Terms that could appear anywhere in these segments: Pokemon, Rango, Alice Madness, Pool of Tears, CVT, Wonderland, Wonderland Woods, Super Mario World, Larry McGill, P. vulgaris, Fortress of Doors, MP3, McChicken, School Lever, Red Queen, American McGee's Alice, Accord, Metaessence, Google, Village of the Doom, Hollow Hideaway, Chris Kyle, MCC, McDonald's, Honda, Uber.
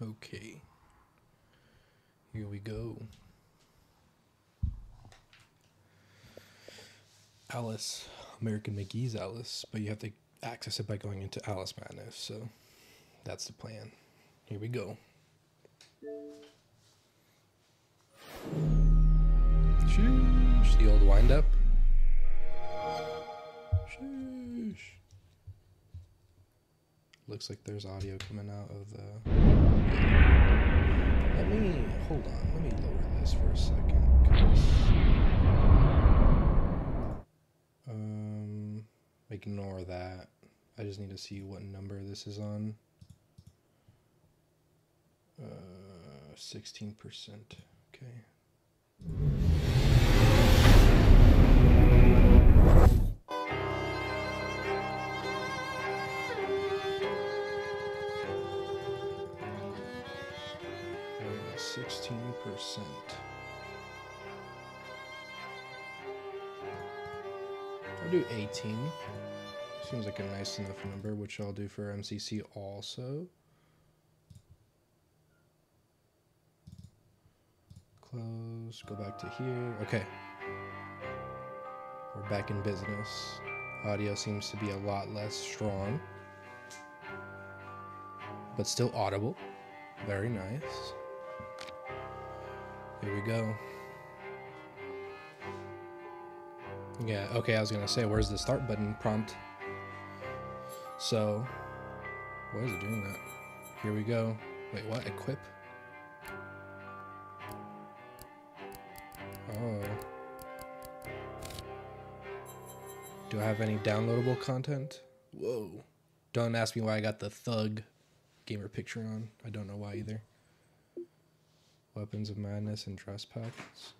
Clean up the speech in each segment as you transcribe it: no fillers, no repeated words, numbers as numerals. Okay. Here we go. Alice, American McGee's Alice, but you have to access it by going into Alice Madness, so that's the plan. Here we go. Sheesh, the old wind-up. Sheesh. Looks like there's audio coming out of the... Let me... hold on, let me lower this for a second, 'cause... ignore that. I just need to see what number this is on. 16%. Okay. We're at 16%. I'll do 18. Seems like a nice enough number, which I'll do for MCC also. Close, go back to here. Okay. We're back in business. Audio seems to be a lot less strong, but still audible. Very nice. Here we go. Yeah, okay, I was gonna say, where's the start button prompt? So, why is it doing that? Here we go. Wait, what? Equip? Oh. Do I have any downloadable content? Whoa. Don't ask me why I got the thug gamer picture on. I don't know why either. Weapons of Madness and dress packets.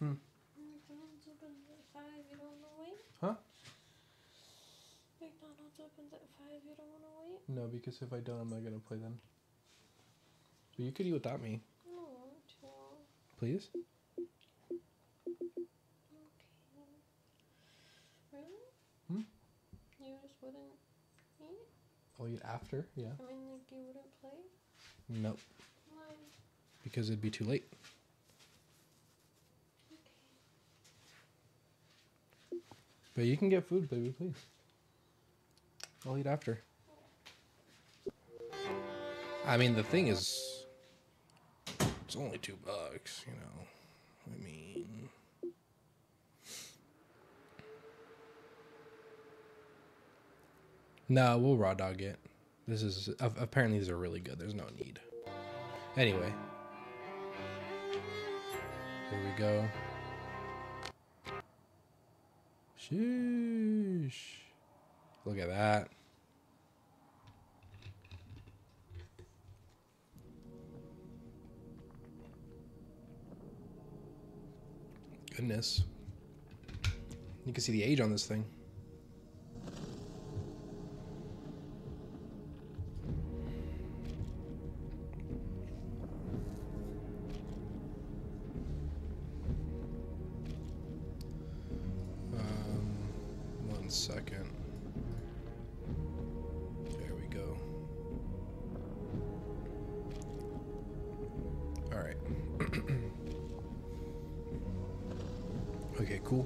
Hmm. Huh? McDonald's opens at 5, you don't want to wait? No, because if I don't, I'm not going to play them. But you could eat without me. No, I want to. Please? Okay. Really? Hmm? You just wouldn't eat? I'll eat after, yeah. I mean, like, you wouldn't play? Nope. Why? Because it'd be too late. But you can get food, baby, please. I'll eat after. I mean, the thing is, it's only $2, you know. I mean... Nah, we'll raw dog it. This is, apparently these are really good. There's no need. Anyway. Here we go. Sheesh. Look at that. Goodness. You can see the age on this thing. Second. There we go. All right. Okay, cool.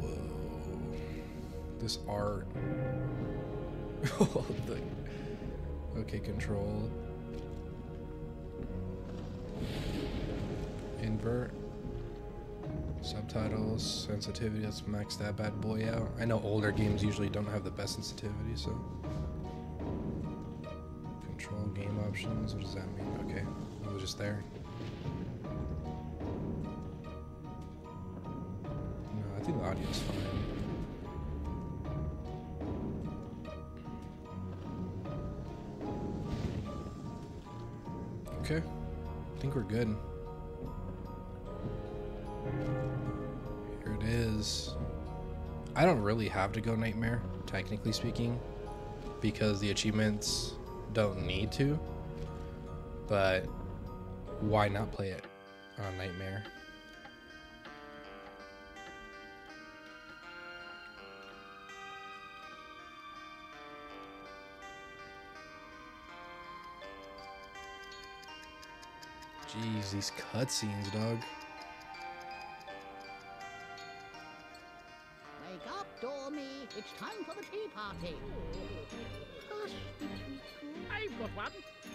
Whoa. This art. Okay, control. Invert. Subtitles, sensitivity, let's max that bad boy out. I know older games usually don't have the best sensitivity, so. Control game options, what does that mean? Okay, I was just there. No, I think the audio's fine. Okay, I think we're good. I don't really have to go Nightmare, technically speaking, because the achievements don't need to, but why not play it on Nightmare? Jeez, these cutscenes, dog. Wake up, Dormy. It's time for the tea party. Hush, I've got one.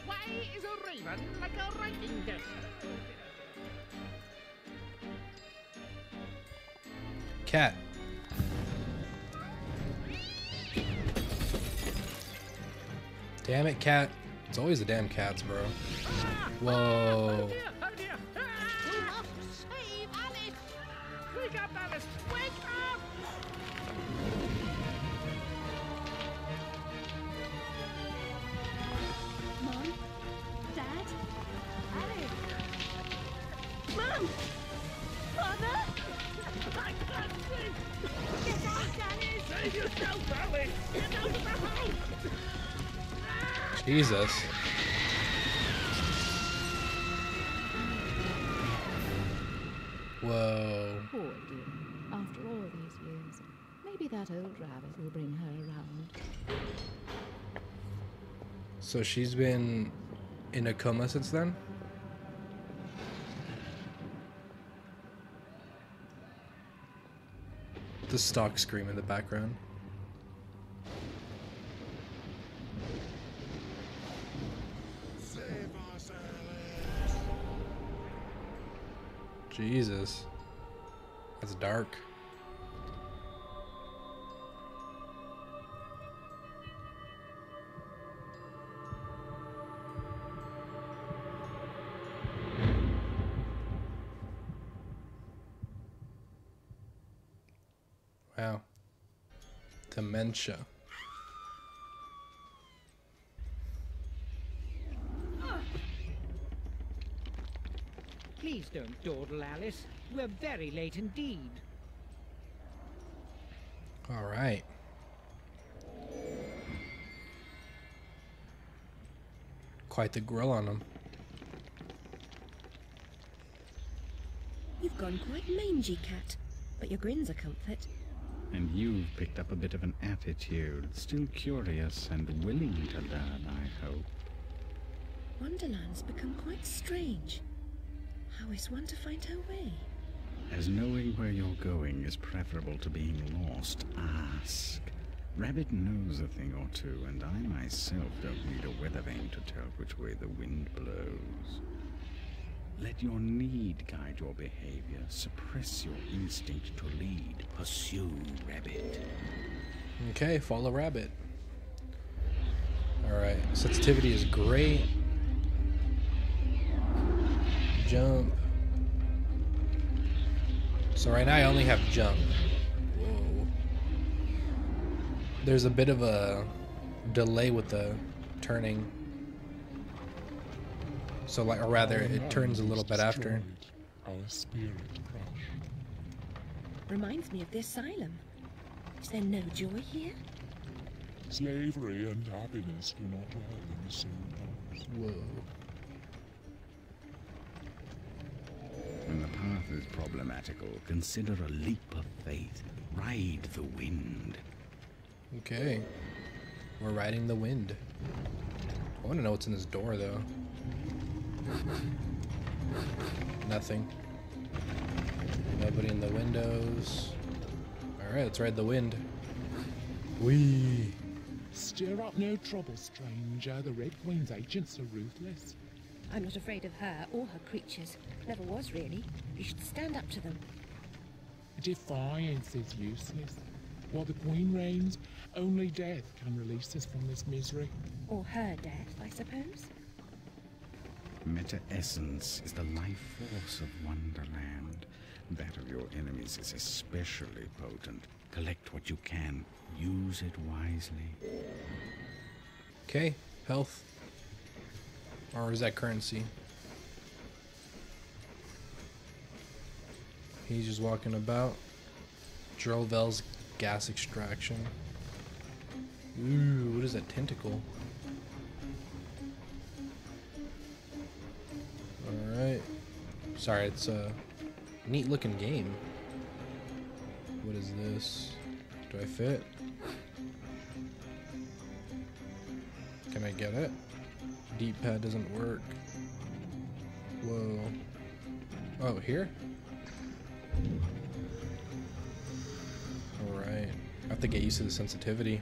Why is a raven like a writing desk? Cat. Damn it, cat. It's always the damn cats, bro. Whoa. Oh dear, oh dear. Ah! We must save Alice. Wake up, Alice. Wake up. Mom? Dad? Alice? Mom? Father? I can't sleep. Get out, Alice. Save yourself, Alice. Get out of the house. Jesus. Whoa. Poor dear. After all these years, maybe that old rabbit will bring her around. So she's been in a coma since then? The stock scream in the background. Jesus, that's dark. Wow. Dementia. Please don't dawdle, Alice. We're very late indeed. All right. Quite the grill on them. You've gone quite mangy, cat, but your grin's a comfort. And you've picked up a bit of an attitude, still curious and willing to learn, I hope. Wonderland's become quite strange. How is one to find her way? As knowing where you're going is preferable to being lost, ask. Rabbit knows a thing or two, and I myself don't need a weather vane to tell which way the wind blows. Let your need guide your behavior. Suppress your instinct to lead. Pursue Rabbit. Okay, follow Rabbit. Alright, sensitivity is great. Jump. So right now I only have jump. Whoa. There's a bit of a delay with the turning. So like, or rather, it turns a little bit after. Reminds me of the asylum. Is there no joy here? Slavery and happiness do not dwell in the same house. Whoa. When the path is problematical, consider a leap of faith. Ride the wind. Okay. We're riding the wind. I want to know what's in this door, though. Nothing. Nobody in the windows. Alright, let's ride the wind. Whee! Stir up no trouble, stranger. The Red Queen's agents are ruthless. I'm not afraid of her or her creatures. Never was, really. You should stand up to them. Defiance is useless. While the Queen reigns, only death can release us from this misery. Or her death, I suppose. Metaessence is the life force of Wonderland. That of your enemies is especially potent. Collect what you can. Use it wisely. Okay, health. Or is that currency? He's just walking about. Drovel's gas extraction. Ooh, what is that tentacle? Alright. Sorry, it's a neat looking game. What is this? Do I fit? Can I get it? D-pad doesn't work. Whoa. Oh, here? Alright. I have to get used to the sensitivity.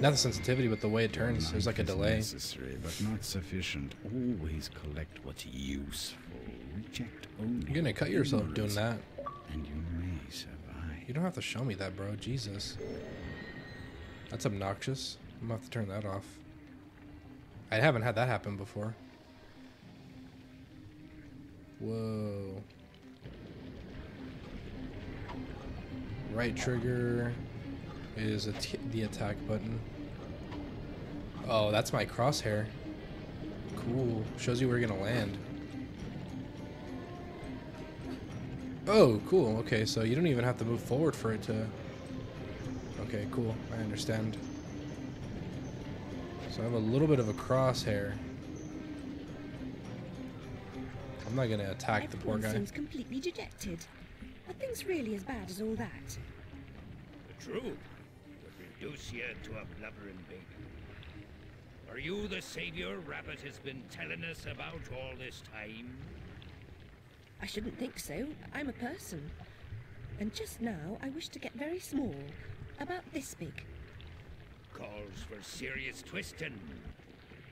Not the sensitivity, but the way it turns. There's like a delay. Necessary, but not sufficient. Always collect what's useful. Reject only. You're gonna cut yourself doing that. And you may survive. You don't have to show me that, bro. Jesus. That's obnoxious. I'm gonna have to turn that off. I haven't had that happen before. Whoa. Right trigger is the attack button. Oh, that's my crosshair. Cool. Shows you where you're gonna land. Oh, cool. Okay, so you don't even have to move forward for it to... Okay, cool. I understand. So I have a little bit of a crosshair. I'm not gonna attack the poor guy. Everyone seems completely dejected. Are things really as bad as all that? True. But reduce here to a blubbering baby. Are you the savior Rabbit has been telling us about all this time? I shouldn't think so. I'm a person. And just now I wish to get very small. About this big. Calls for serious twisting.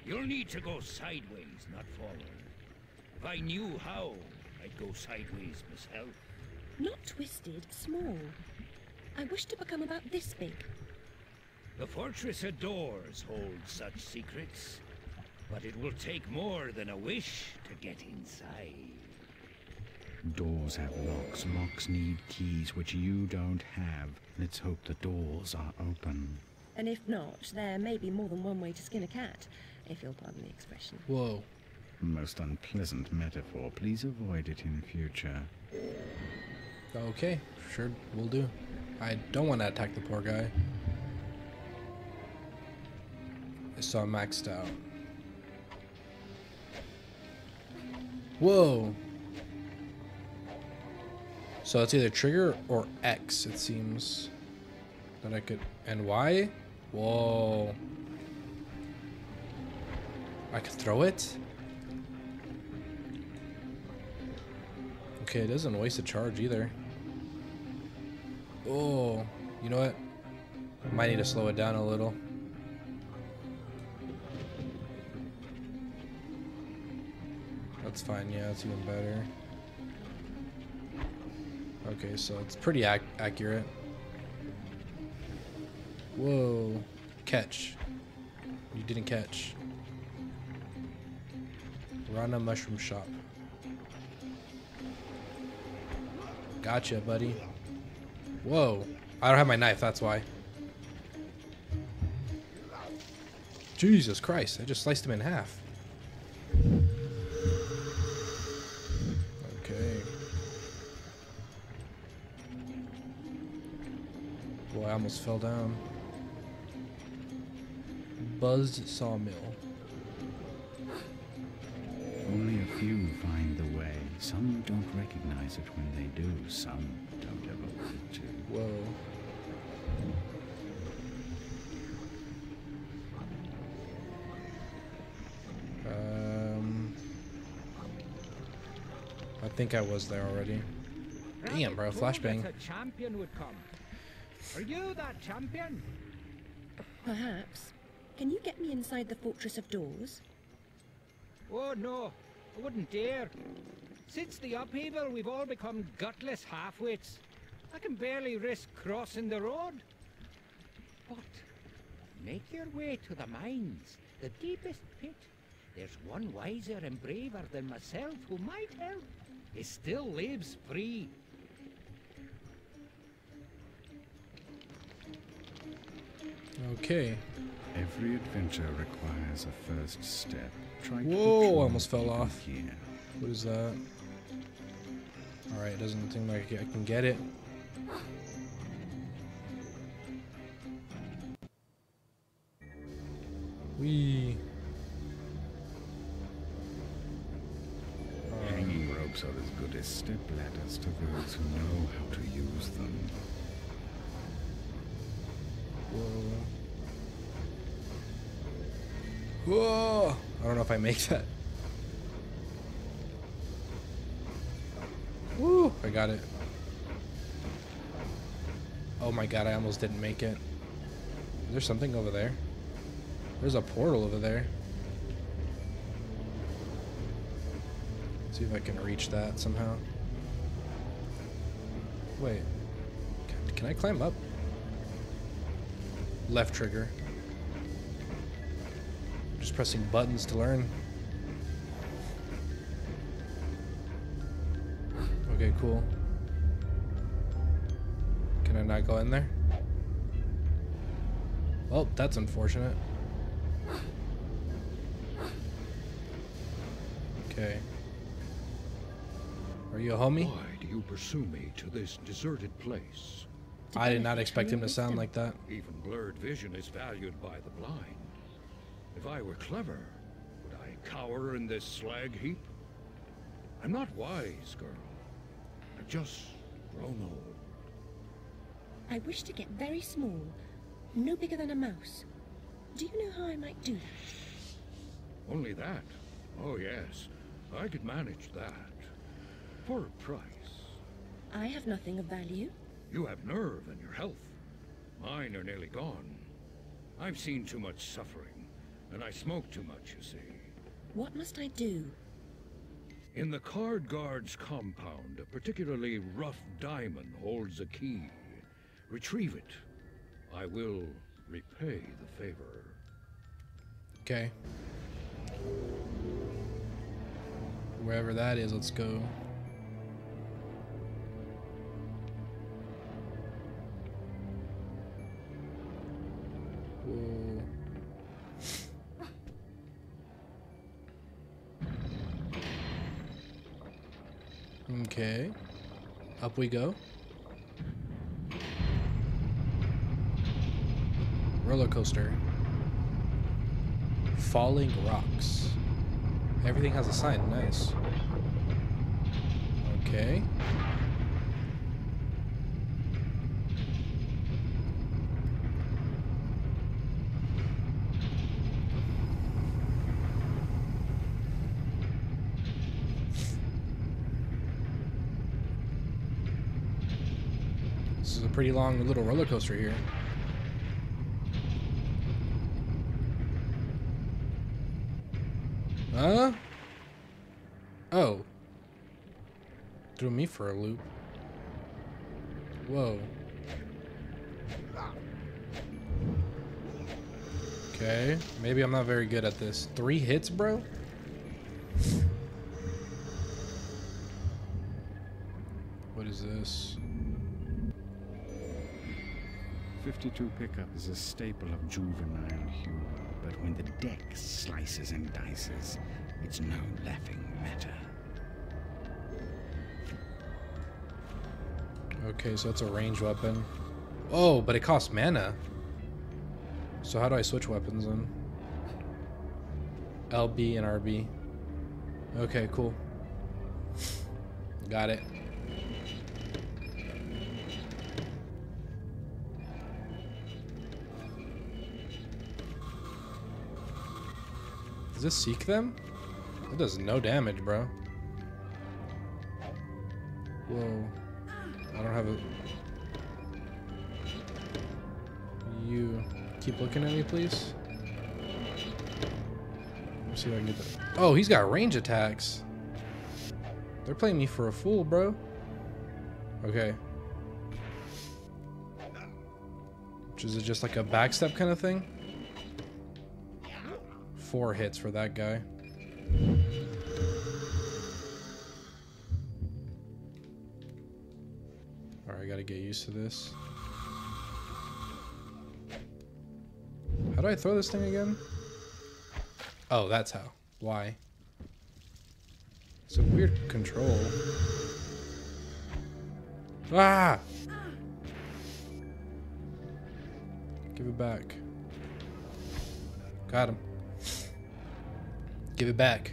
You'll need to go sideways, not forward. If I knew how, I'd go sideways myself. Not twisted, small. I wish to become about this big. The Fortress of Doors holds such secrets, but it will take more than a wish to get inside. Doors have locks. Locks need keys, which you don't have. Let's hope the doors are open. And if not, there may be more than one way to skin a cat, if you'll pardon the expression. Whoa. Most unpleasant metaphor. Please avoid it in future. Okay, sure, will do. I don't want to attack the poor guy. So I'm maxed out. Whoa. So it's either trigger or X, it seems. That I could... And Y? Whoa. I could throw it? Okay, it doesn't waste a charge either. Oh, you know what? Might need to slow it down a little. That's fine, yeah, that's even better. Okay, so it's pretty accurate. Whoa. Catch. You didn't catch. Rana Mushroom Shop. Gotcha, buddy. Whoa. I don't have my knife, that's why. Jesus Christ, I just sliced him in half. Okay. Boy, I almost fell down. Buzzed sawmill. Only a few find the way. Some don't recognize it when they do. Some don't ever want to. Whoa. I think I was there already. Damn, bro! Flashbang. A champion would come. Are you that champion? Perhaps. Can you get me inside the Fortress of Doors? Oh no, I wouldn't dare. Since the upheaval, we've all become gutless half-wits. I can barely risk crossing the road. But make your way to the mines, the deepest pit. There's one wiser and braver than myself who might help. He still lives free. Okay. Every adventure requires a first step. Try Whoa, I almost fell off. Here. What is that? Alright, it doesn't seem like I can get it. Whee. Hanging ropes are as good as step ladders to those who know how to use them. Whoa. Whoa! I don't know if I make that. I got it. Oh my god, I almost didn't make it. There's something over there. There's a portal over there. Let's see if I can reach that somehow. Wait. Can I climb up? Left trigger. I'm just pressing buttons to learn. Okay, cool. Can I not go in there? Well, that's unfortunate. Okay. Are you a homie? Why do you pursue me to this deserted place? I did not expect him to sound like that. Even blurred vision is valued by the blind. If I were clever, would I cower in this slag heap? I'm not wise, girl. I've just grown old. I wish to get very small, no bigger than a mouse. Do you know how I might do that? Only that? Oh yes, I could manage that. For a price. I have nothing of value. You have nerve and your health. Mine are nearly gone. I've seen too much suffering, and I smoke too much, you see. What must I do? In the card guard's compound, a particularly rough diamond holds a key. Retrieve it. I will repay the favor. Okay. Wherever that is, let's go. Whoa. Okay. Up we go. Roller coaster. Falling rocks. Everything has a sign. Nice. Okay. This is a pretty long little roller coaster here. Oh. Threw me for a loop. Whoa. Okay. Maybe I'm not very good at this. 3 hits, bro? What is this? 52 pickup is a staple of juvenile humor, but when the deck slices and dices, it's no laughing matter. Okay, so it's a ranged weapon. Oh, but it costs mana. So how do I switch weapons then? LB and RB. Okay, cool. Got it. Does this seek them? It does no damage, bro. Whoa. I don't have a... You keep looking at me, please. Let me see if I can get the... Oh, he's got range attacks. They're playing me for a fool, bro. Okay. Which is just like a backstep kind of thing? 4 hits for that guy. Alright, I gotta get used to this. How do I throw this thing again? Oh, that's how. Why? It's a weird control. Ah! Give it back. Got him. Give it back.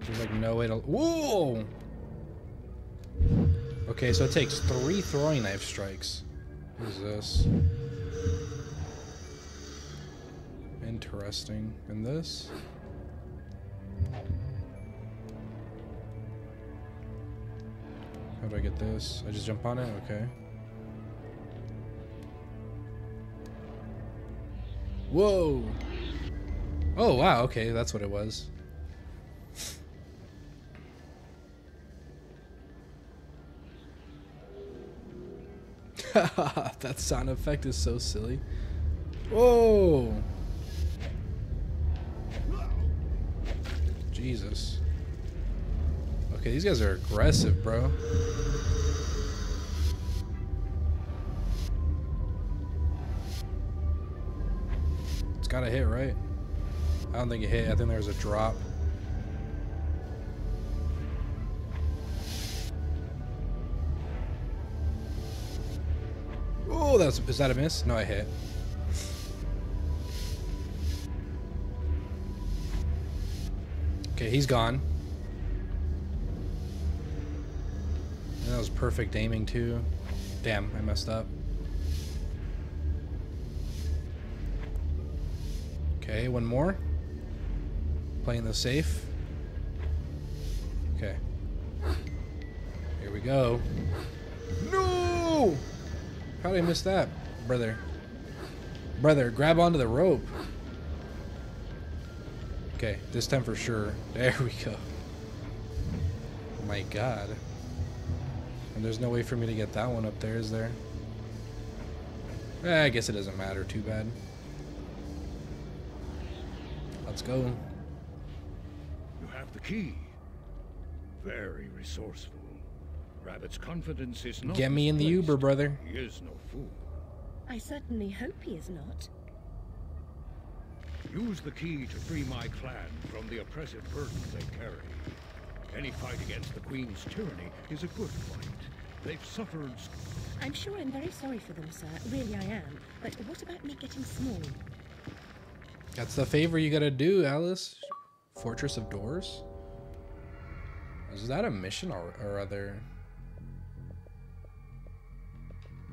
There's like no way to... Whoa! Okay, so it takes 3 throwing knife strikes. What is this? Interesting. And this? How do I get this? I just jump on it? Okay. Whoa! Oh, wow, okay, that's what it was. That sound effect is so silly. Whoa! Jesus. Okay, these guys are aggressive, bro. It's gotta hit, right? I don't think it hit. I think there was a drop. Oh, that's, is that a miss? No, I hit. Okay, he's gone. And that was perfect aiming too. Damn, I messed up. Okay, one more. Playing this safe. Okay. Here we go. No! How did I miss that, brother? Brother, grab onto the rope. Okay, this time for sure. There we go. Oh my god. And there's no way for me to get that one up there, is there? Eh, I guess it doesn't matter too bad. Let's go. You have the key. Very resourceful. Rabbit's confidence is not. Get me in the Uber, brother. He is no fool. I certainly hope he is not. Use the key to free my clan from the oppressive burden they carry. Any fight against the Queen's tyranny is a good fight. They've suffered... I'm sure I'm very sorry for them, sir. Really, I am. But what about me getting small? That's the favor you gotta do, Alice. Fortress of Doors? Is that a mission or other?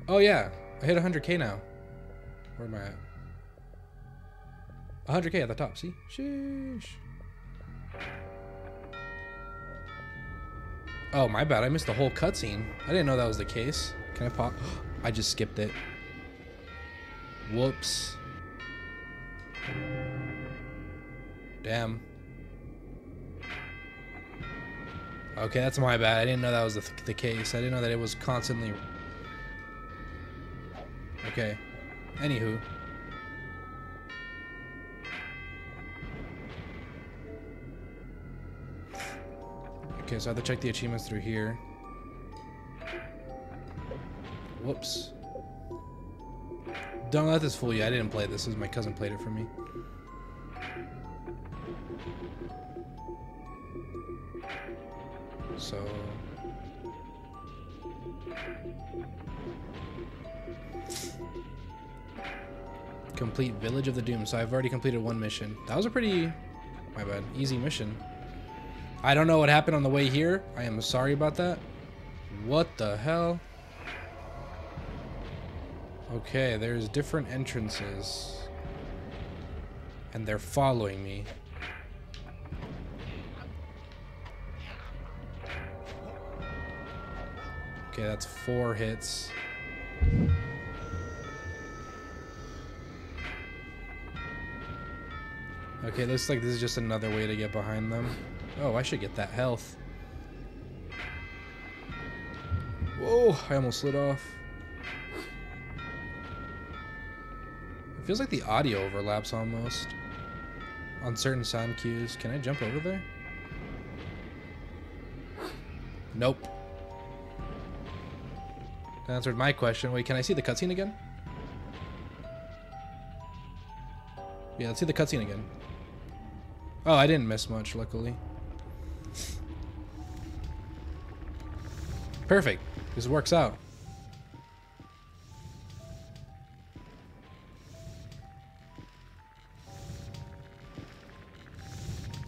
Oh, yeah. I hit 100k now. Where am I at? 100k at the top, see? Sheesh. Oh, my bad. I missed the whole cutscene. I didn't know that was the case. Can I pop? I just skipped it. Whoops. Damn. Okay, that's my bad. I didn't know that was the case. I didn't know that it was constantly... Okay. Anywho. Okay, so I have to check the achievements through here. Whoops. Don't let this fool you. I didn't play this. My cousin played it for me. So... Complete Village of the Doom. So I've already completed one mission. That was a pretty... My bad. Easy mission. I don't know what happened on the way here. I am sorry about that. What the hell? Okay, there's different entrances. And they're following me. Okay, that's 4 hits. Okay, looks like this is just another way to get behind them. Oh, I should get that health. Whoa, I almost slid off. It feels like the audio overlaps almost. On certain sound cues. Can I jump over there? Nope. That answered my question. Wait, can I see the cutscene again? Yeah, let's see the cutscene again. Oh, I didn't miss much, luckily. Perfect. This works out.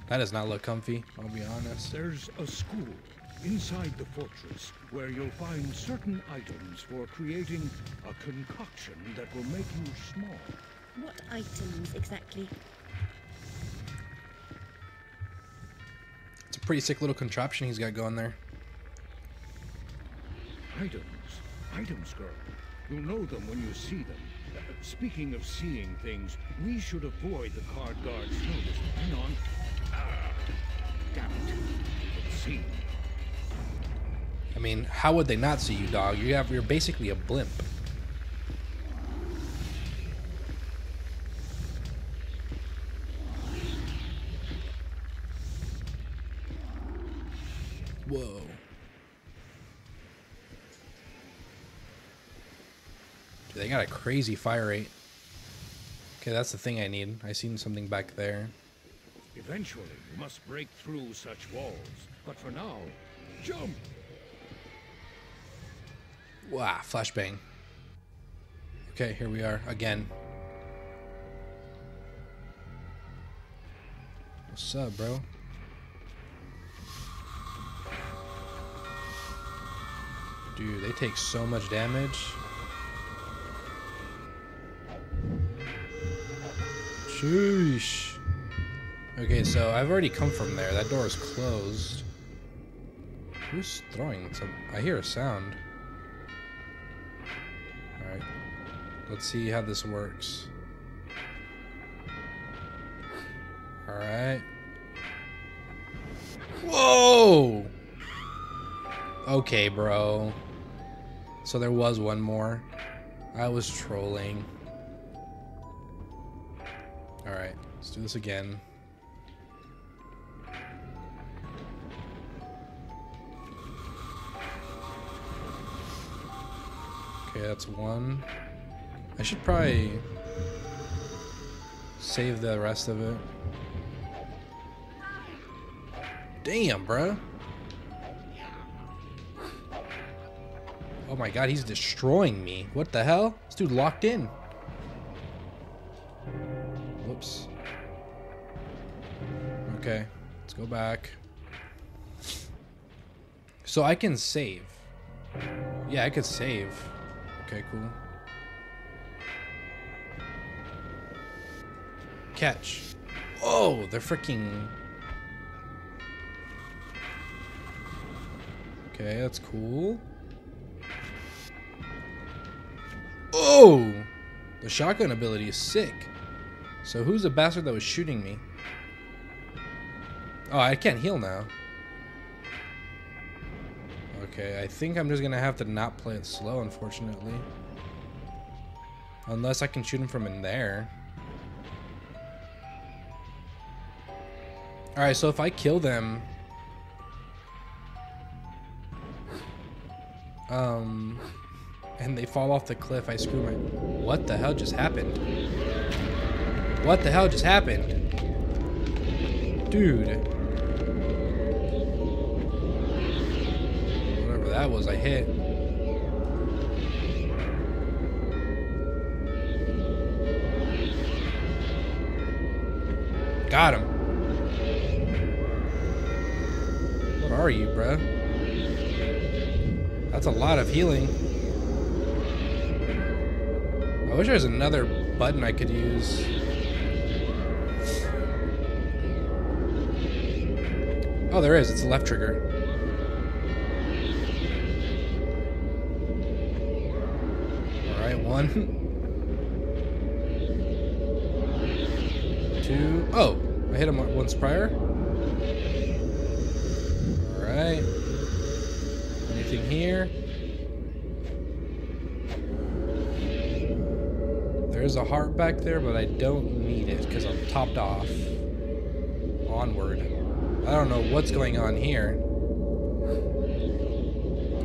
That does not look comfy, I'll be honest. There's a school inside the fortress where you'll find certain items for creating a concoction that will make you small. What items exactly? pretty sick little contraption he's got going there. Items. Items, girl. You'll know them when you see them. Speaking of seeing things, we should avoid the card guard's notice. Hang on. Damn it. Let's see. I mean, how would they not see you, dog? You're basically a blimp. Whoa. Dude, they got a crazy fire rate. Okay, that's the thing I need. I seen something back there. Eventually, you must break through such walls. But for now, jump! Wow, flashbang. Okay, here we are again. What's up, bro? Dude, they take so much damage. Sheesh. Okay, so I've already come from there. That door is closed. Who's throwing something? I hear a sound. Alright. Let's see how this works. Alright. Whoa! Okay, bro. So there was one more. I was trolling. Alright, let's do this again. Okay, that's one. I should probably save the rest of it. Damn, bro. Oh my god, he's destroying me. What the hell? This dude locked in. Whoops. Okay, let's go back. So I can save. Yeah, I could save. Okay, cool. Catch. Oh, they're freaking... Okay, that's cool. Oh! The shotgun ability is sick. So who's the bastard that was shooting me? Oh, I can't heal now. Okay, I think I'm just gonna have to not play it slow, unfortunately. Unless I can shoot him from in there. Alright, so if I kill them... and they fall off the cliff, I screw my... What the hell just happened? What the hell just happened? Dude. Whatever that was, I hit. Got him. What are you, bruh? That's a lot of healing. I wish there was another button I could use. Oh, there is. It's the left trigger. Alright, one. Two. Oh, I hit him once prior. Alright. Anything here? There's a heart back there, but I don't need it because I'm topped off. Onward. I don't know what's going on here.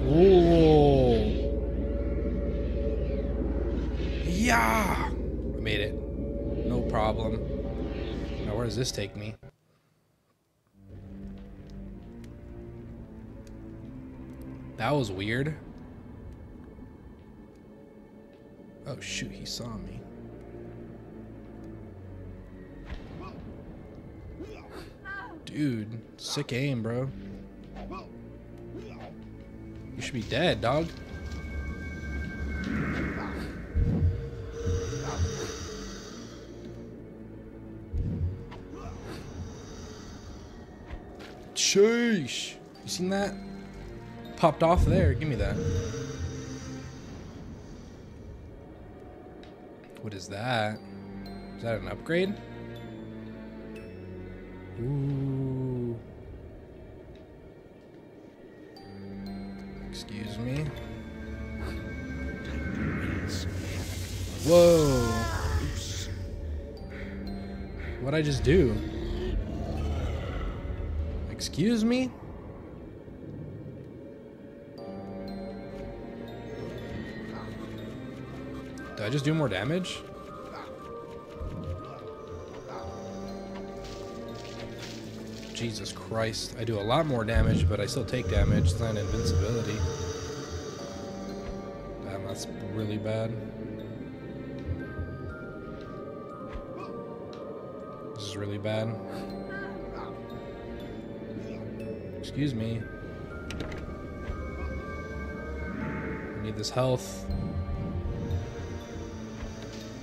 Whoa. Yeah! I made it. No problem. Now, where does this take me? That was weird. Oh, shoot, he saw me. Dude, sick aim, bro. You should be dead, dog. Sheesh. You seen that? Popped off there. Give me that. What is that? Is that an upgrade? Ooh. Excuse me. Whoa. What'd I just do? Excuse me? Did I just do more damage? Jesus Christ. I do a lot more damage, but I still take damage. It's not invincibility. Damn, that's really bad. This is really bad. Excuse me. I need this health.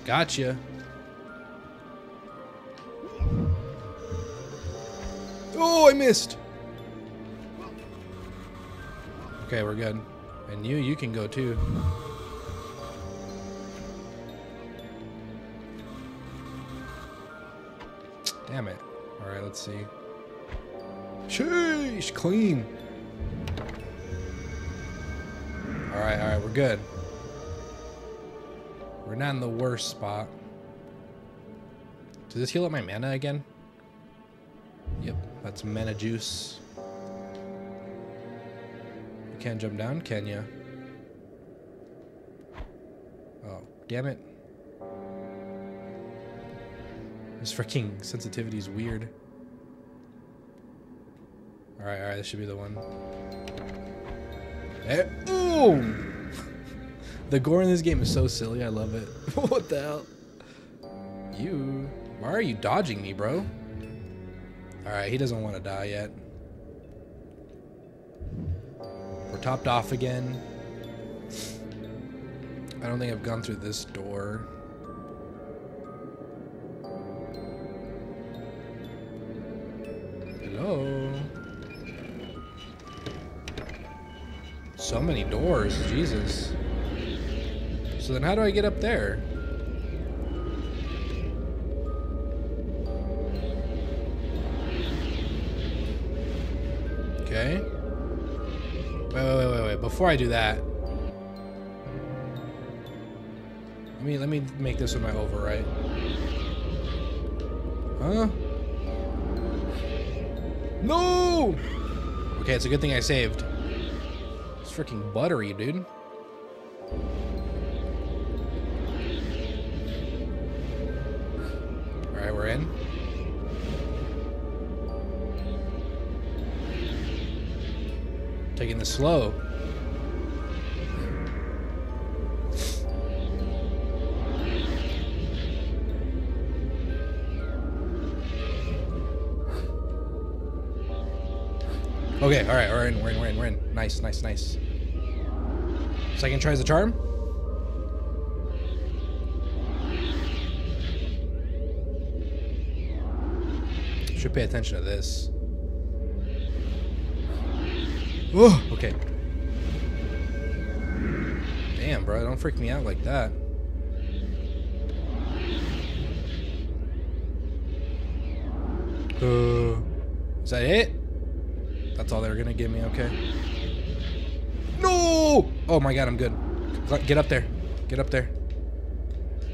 Gotcha. Oh, I missed. Okay, we're good. And you can go too. Damn it. All right, let's see. Sheesh, clean. All right, we're good. We're not in the worst spot. Does this heal up my mana again? Yep, that's mana juice. You can't jump down, can you? Oh, damn it. This freaking sensitivity is weird. All right, this should be the one. Hey, ooh! The gore in this game is so silly, I love it. What the hell? You. Why are you dodging me, bro? Alright, he doesn't want to die yet. We're topped off again. I don't think I've gone through this door. Hello? So many doors, Jesus. So then how do I get up there? Okay. Wait. Before I do that. Let me make this with my override. Huh? No! Okay, it's a good thing I saved. It's freaking buttery, dude. We're in. Taking this slow. Okay, alright, we're in. Nice. Second try's the charm. Should pay attention to this. Oh, okay. Damn, bro, don't freak me out like that. Is that it? That's all they were gonna give me, okay. No! Oh my god, I'm good. Get up there. Get up there.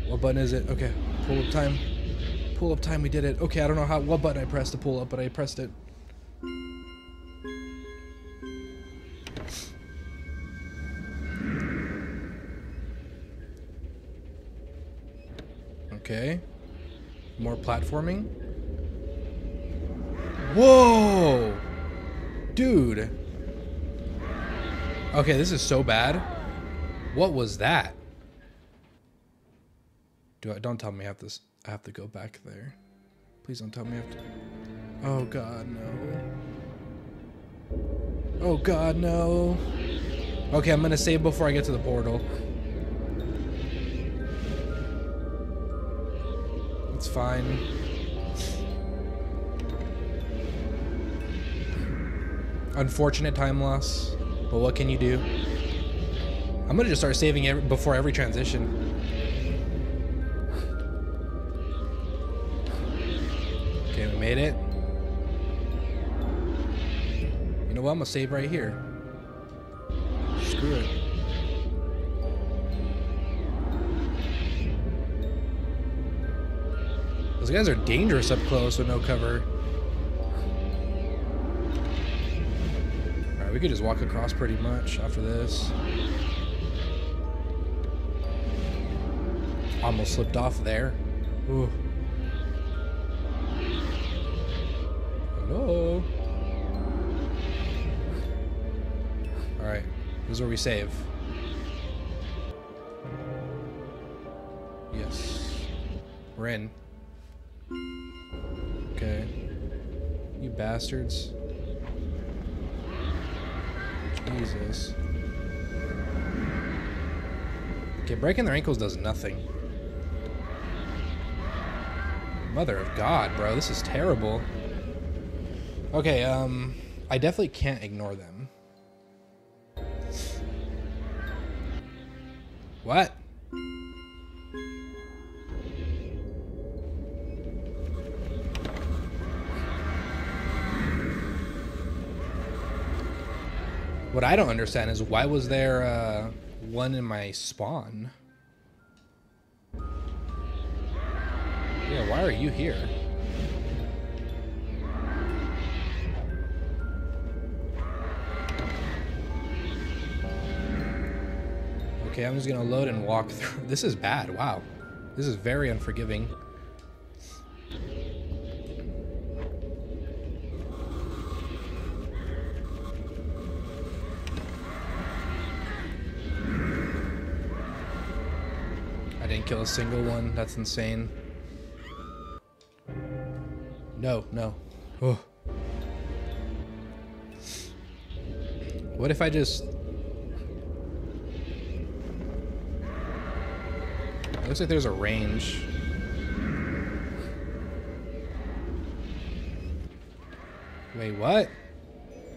What button is it? Okay, pull up time. Pull up time, we did it. Okay, I don't know how, what button I pressed to pull up, but I pressed it. Okay. More platforming. Whoa! Dude. Okay, this is so bad. What was that? Don't tell me I have this. I have to go back there. Please don't tell me I have to. Oh god, no. Oh god, no. Okay, I'm gonna save before I get to the portal. It's fine. Unfortunate time loss, but what can you do? I'm gonna just start saving it before every transition. Okay, we made it. You know what? I'm gonna save right here. Screw it. Those guys are dangerous up close with no cover. Alright, we could just walk across pretty much after this. Almost slipped off there. Ooh. Hello. Alright, this is where we save. Yes. We're in. Okay. You bastards. Jesus. Okay, breaking their ankles does nothing. Mother of God, bro. This is terrible. Okay, I definitely can't ignore them. What? What I don't understand is why was there one in my spawn? Yeah, why are you here? Okay, I'm just gonna load and walk through. This is bad, wow. This is very unforgiving. Kill a single one. That's insane. No, no. Oh. What if I just... It looks like there's a range. Wait, what?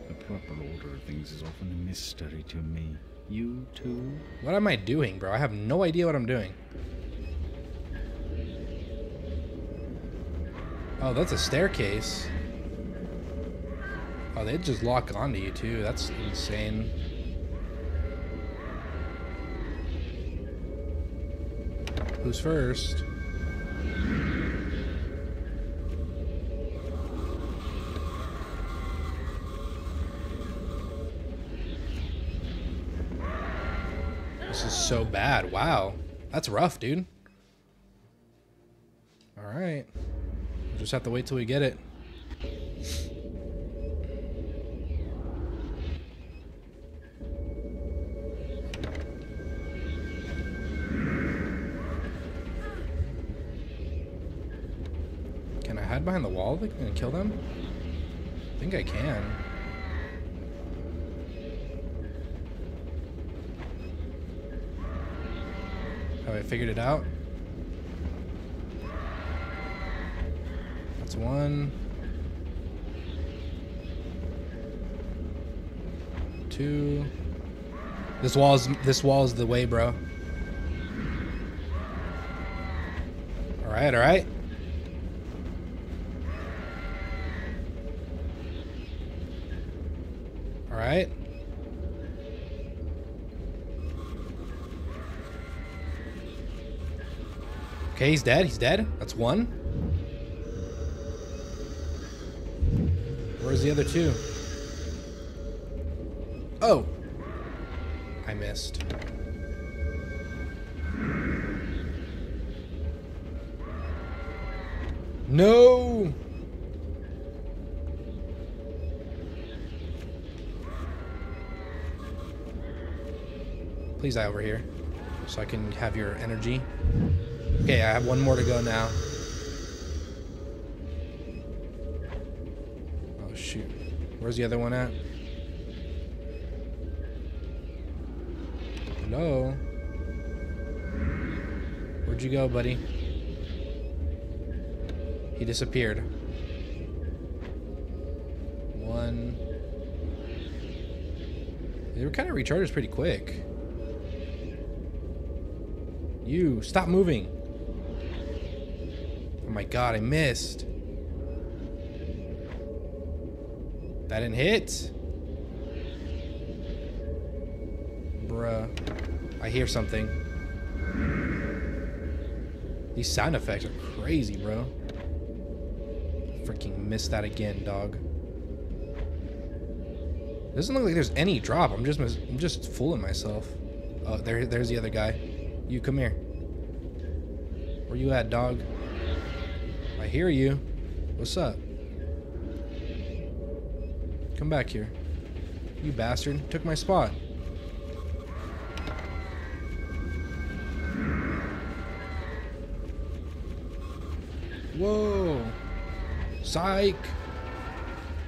The proper order of things is often a mystery to me. You too? What am I doing, bro? I have no idea what I'm doing. Oh, that's a staircase. Oh, they just lock onto you too. That's insane. Who's first? This is so bad. Wow. That's rough, dude. All right. Just have to wait till we get it. Can I hide behind the wall and kill them? I think I can. Have I figured it out? One, two. This wall's the way, bro. All right, all right. All right. Okay, he's dead. He's dead. That's one. Where's the other two? Oh! I missed. No! Please die over here, so I can have your energy. Okay, I have one more to go now. Where's the other one at? Hello? Where'd you go, buddy? He disappeared. One, They were kind of recharged pretty quick. You, stop moving. Oh my god, I missed. That didn't hit. Bruh. I hear something. These sound effects are crazy, bro. Freaking missed that again, dog. Doesn't look like there's any drop. I'm just fooling myself. Oh, there's the other guy. You, come here. Where you at, dog? I hear you. What's up? Come back here. You bastard. Took my spot. Whoa. Psych.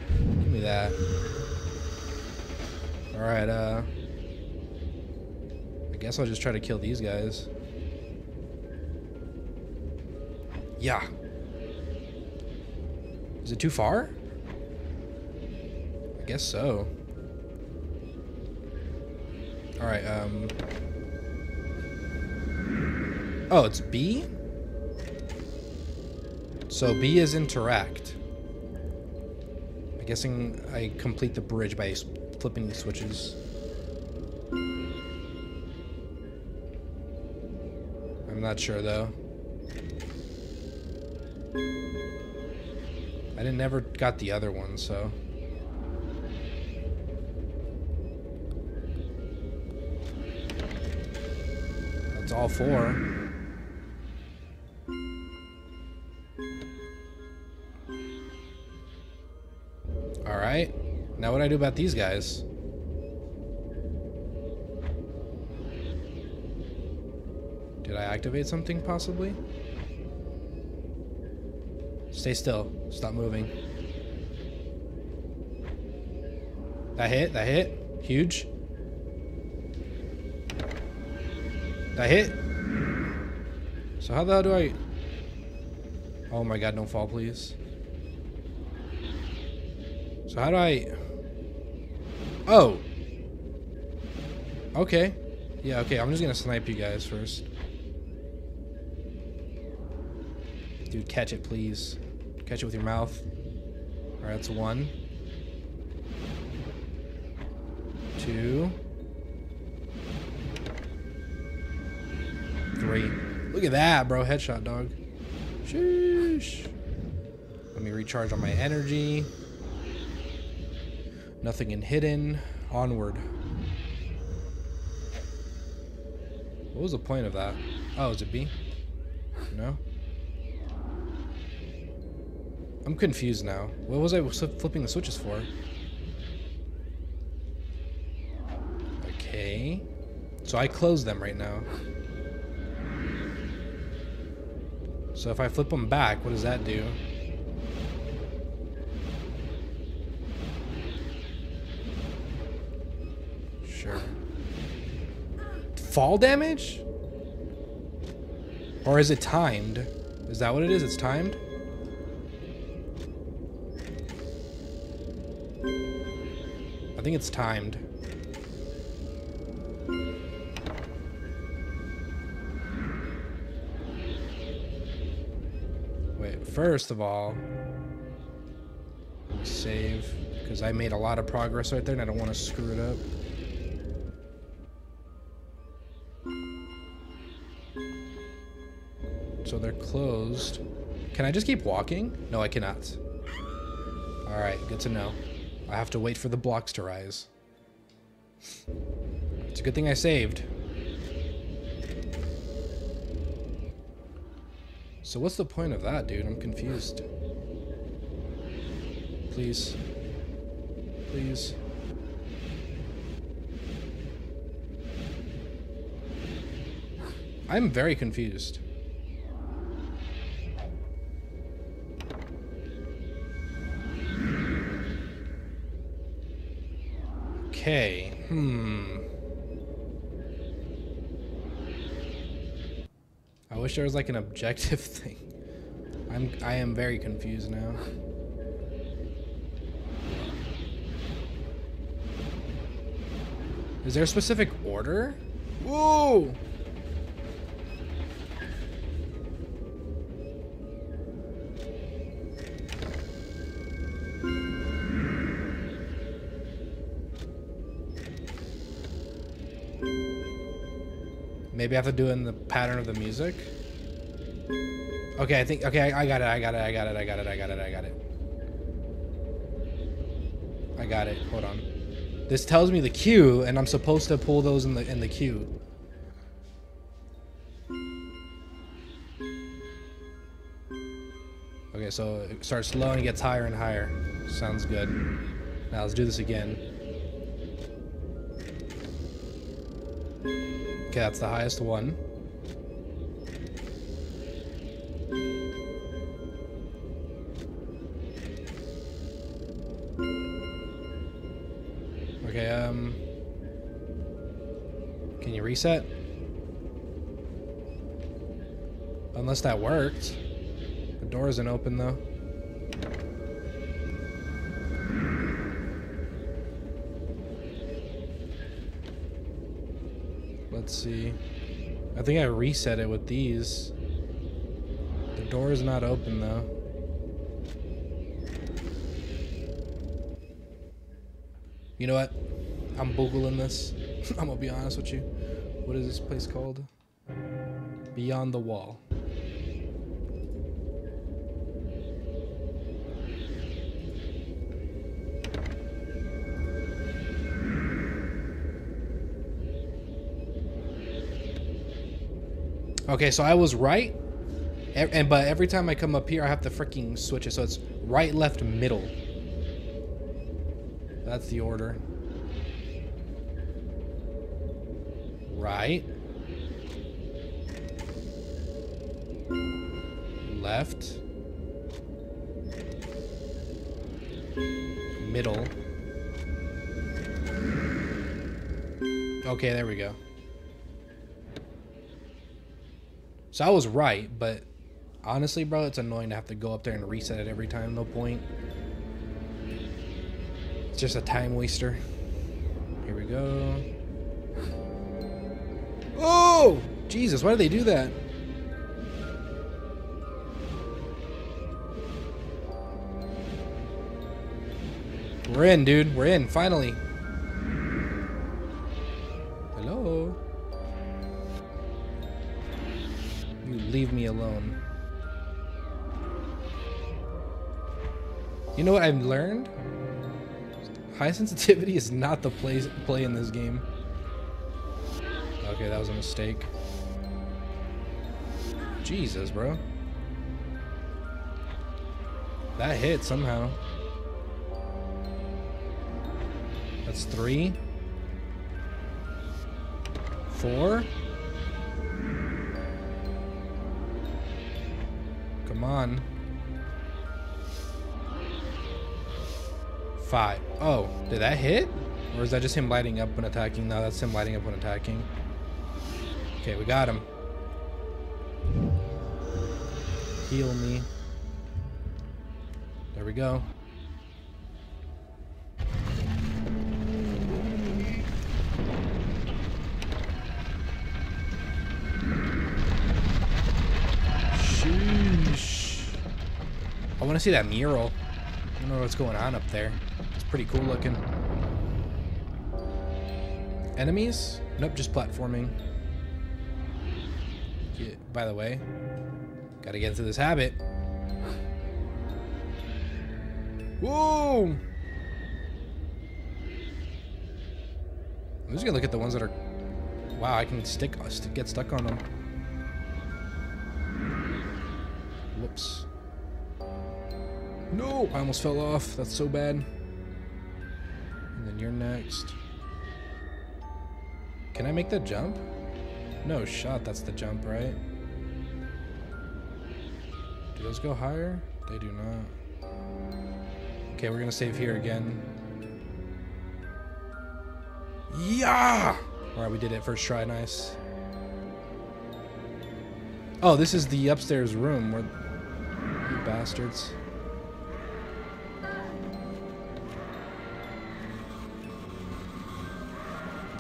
Give me that. Alright, I guess I'll just try to kill these guys. Yeah. Is it too far? I guess so. Alright, oh, it's B? So B is interact. I'm guessing I complete the bridge by flipping the switches. I'm not sure though. I never got the other one, so. That's all four. Now what do I do about these guys? Did I activate something possibly? Stay still. Stop moving. That hit? That hit? Huge. That hit? So how the hell do I... Oh my god, don't fall please. So how do I... Oh! Okay. Yeah, okay, I'm just gonna snipe you guys first. Dude, catch it, please. Catch it with your mouth. Alright, that's one. Two. Three. Look at that, bro. Headshot, dog. Sheesh. Let me recharge on my energy. Nothing in hidden. Onward. What was the point of that? Oh, is it B? No? I'm confused now. What was I flipping the switches for? Okay. So I close them right now. So if I flip them back, what does that do? Sure. Fall damage? Or is it timed? Is that what it is? It's timed? I think it's timed. Wait, first of all, let me save, because I made a lot of progress right there and I don't want to screw it up. So they're closed. Can I just keep walking? No, I cannot. Alright, good to know. I have to wait for the blocks to rise. It's a good thing I saved. So what's the point of that, dude? I'm confused. Please. Please. I'm very confused. Okay, I wish there was like an objective thing. I am very confused now. Is there a specific order? Whoa! Maybe I have to do it in the pattern of the music. Okay, I think, okay, I got it. Hold on. This tells me the queue, and I'm supposed to pull those in the queue. Okay, so it starts low and gets higher and higher. Sounds good. Now let's do this again. Okay, that's the highest one. Okay, can you reset? Unless that worked. The door isn't open though. Let's see. I think I reset it with these. The door is not open though. You know what? I'm Googling this. I'm gonna be honest with you. What is this place called? Beyond the Wall. Okay, so I was right, and but every time I come up here, I have to freaking switch it. So it's right, left, middle. That's the order. Right. Left. Middle. Okay, there we go. So I was right, but honestly, bro, it's annoying to have to go up there and reset it every time. No point. Just a time waster. Here we go. Oh! Jesus, why do they do that? We're in, dude. We're in, finally. Hello? You leave me alone. You know what I've learned? High sensitivity is not the play in this game. Okay, that was a mistake. Jesus, bro. That hit somehow. That's 3. 4. Come on. 5. Oh, did that hit? Or is that just him lighting up when attacking? No, that's him lighting up when attacking. Okay, we got him. Heal me. There we go. Sheesh. I want to see that mural. I don't know what's going on up there. It's pretty cool looking. Enemies? Nope, just platforming. Yeah, by the way, gotta get into this habit. Whoa! I'm just gonna look at the ones that are... Wow, I can get stuck on them. Whoops. No! I almost fell off. That's so bad. And then you're next. Can I make that jump? No shot, that's the jump, right? Do those go higher? They do not. Okay, we're gonna save here again. Yeah! Alright, we did it first try, nice. Oh, this is the upstairs room where... You bastards.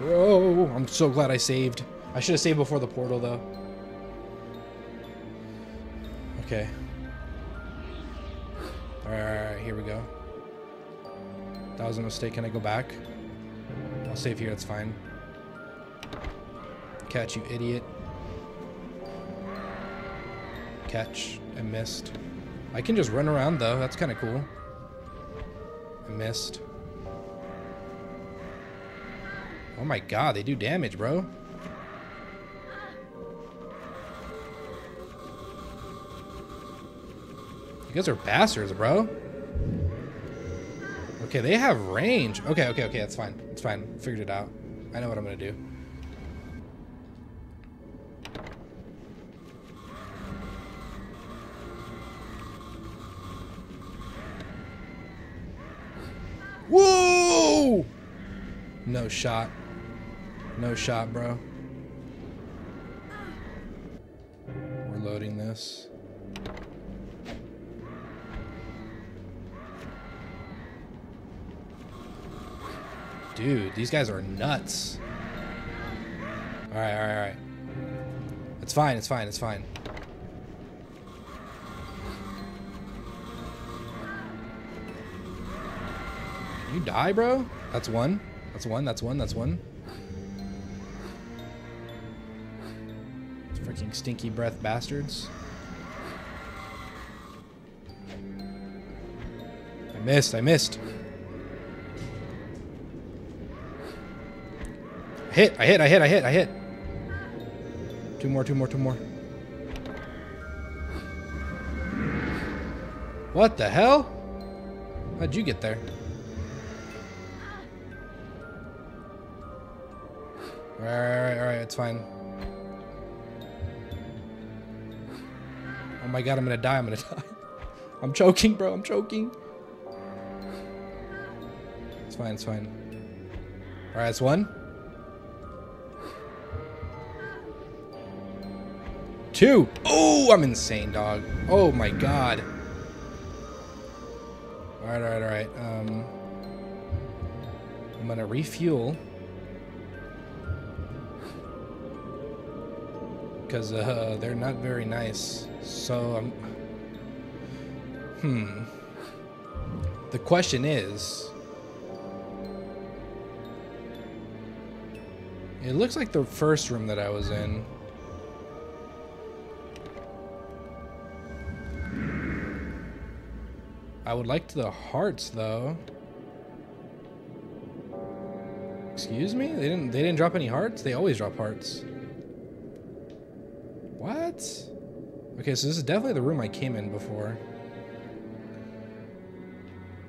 Oh, I'm so glad I saved. I should have saved before the portal, though. Okay. Alright, here we go. That was a mistake. Can I go back? I'll save here. That's fine. Catch, you idiot. Catch. I missed. I can just run around, though. That's kind of cool. I missed. Oh my god, they do damage, bro. You guys are bastards, bro. Okay, they have range. Okay, okay, okay, that's fine. It's fine. Figured it out. I know what I'm gonna do. Whoa! No shot. No shot, bro. We're loading this. Dude, these guys are nuts. Alright, alright, alright. It's fine, it's fine, it's fine. Can you die, bro? That's one. That's one, that's one, that's one. Freaking stinky breath bastards. I missed, I missed. I hit, I hit, I hit, I hit, I hit. Two more, two more, two more. What the hell? How'd you get there? All right, it's fine. Oh my god, I'm gonna die, I'm gonna die. I'm choking, bro, I'm choking. It's fine, it's fine. All right, it's one. Two. Oh, I'm insane, dog. Oh my god. All right, all right, all right. I'm gonna refuel because they're not very nice. So I'm. The question is, it looks like the first room that I was in. I would like the hearts, though. Excuse me? They didn't drop any hearts? They always drop hearts. What? Okay, so this is definitely the room I came in before.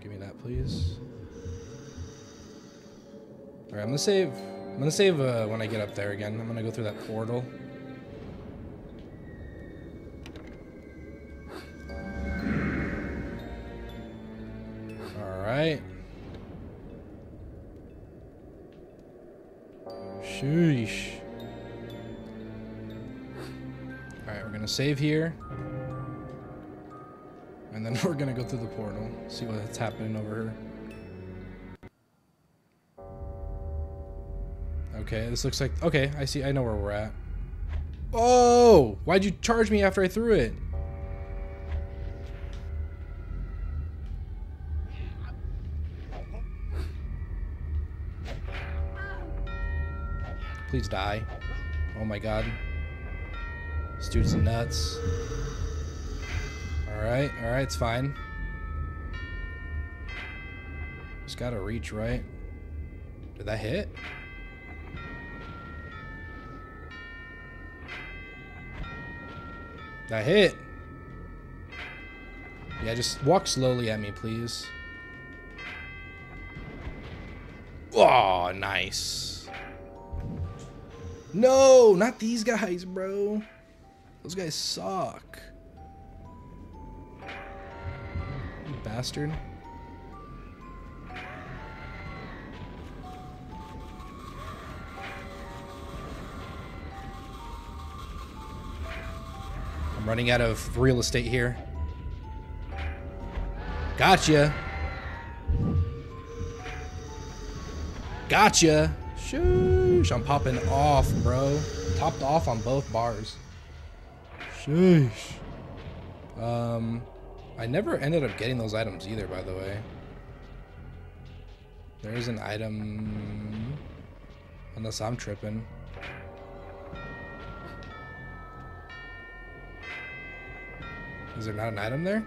Give me that, please. Alright, I'm gonna save when I get up there again. I'm gonna go through that portal. Alright. Sheesh. Alright, we're gonna save here. And then we're gonna go through the portal. See what's happening over here. Okay, this looks like... Okay, I see. I know where we're at. Oh! Why'd you charge me after I threw it? Please die. Oh my god. This dude's nuts. Alright, alright, it's fine. Just gotta reach, right? Did that hit? That hit! Yeah, just walk slowly at me, please. Oh, nice. No, not these guys, bro. Those guys suck. You bastard. I'm running out of real estate here. Gotcha. Gotcha. Shoot. Sheesh, I'm popping off, bro. Topped off on both bars. Sheesh. I never ended up getting those items either, by the way. There is an item... Unless I'm tripping. Is there not an item there?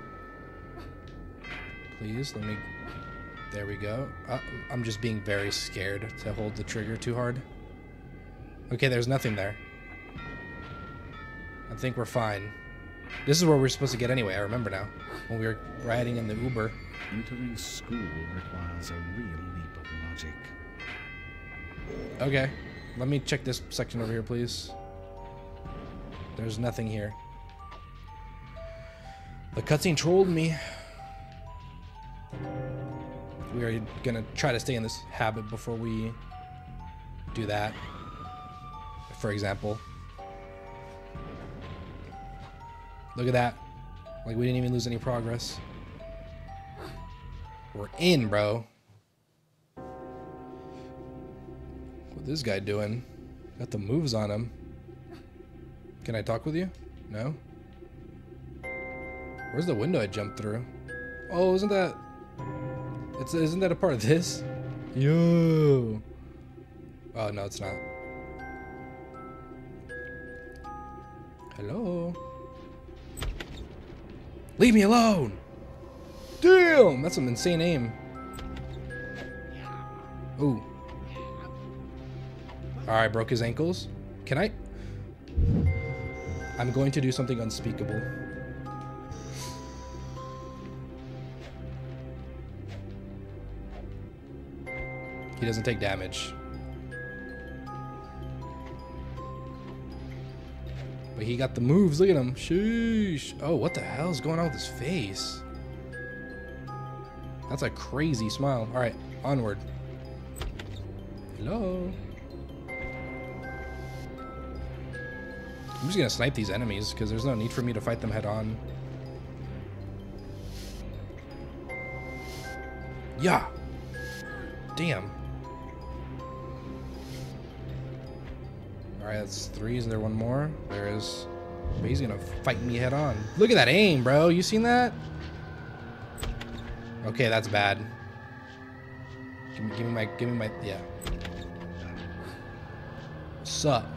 Please, let me... There we go. I'm just being very scared to hold the trigger too hard. Okay, there's nothing there. I think we're fine. This is where we're supposed to get anyway, I remember now. When we were riding in the Uber. Entering school requires a real leap of logic. Okay. Let me check this section over here, please. There's nothing here. The cutscene trolled me. We are gonna try to stay in this habit before we do that, for example. Look at that. Like, we didn't even lose any progress. We're in, bro. What's this guy doing? Got the moves on him. Can I talk with you? No? Where's the window I jumped through? Oh, isn't that... isn't that a part of this? Yo! Oh, no, it's not. Hello? Leave me alone! Damn! That's some insane aim. Ooh. Alright, broke his ankles. Can I? I'm going to do something unspeakable. He doesn't take damage. But he got the moves. Look at him. Sheesh. Oh, what the hell is going on with his face? That's a crazy smile. All right, onward. Hello. I'm just going to snipe these enemies because there's no need for me to fight them head on. Yeah. Damn. Alright, that's three. Is there one more? There is. But he's gonna fight me head on. Look at that aim, bro. You seen that? Okay, that's bad. Give me my, yeah. What's up?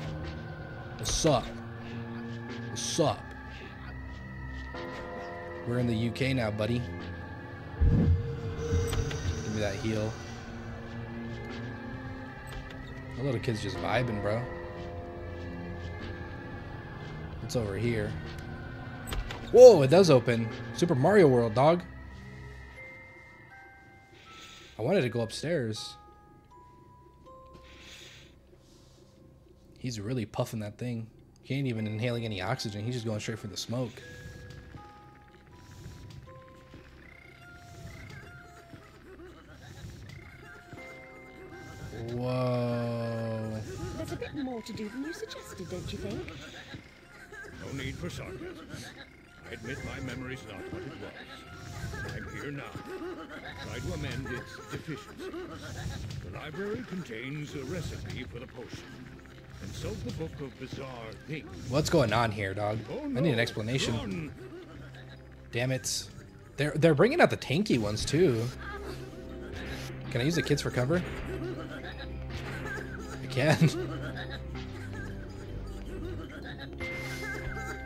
What's up? What's up? We're in the UK now, buddy. Give me that heal. The little kid's just vibing, bro. It's over here. Whoa, it does open. Super Mario World, dog. I wanted to go upstairs. He's really puffing that thing. He ain't even inhaling any oxygen. He's just going straight for the smoke. Whoa. There's a bit more to do than you suggested, don't you think? No need for sarcasm. I admit my memory's not what it was. I'm here now. Try to amend its deficiencies. The library contains a recipe for the potion. Consult the book of bizarre things. What's going on here, dog? Oh, no. I need an explanation. Run. Damn it. They're bringing out the tanky ones too. Can I use the kids for cover? I can.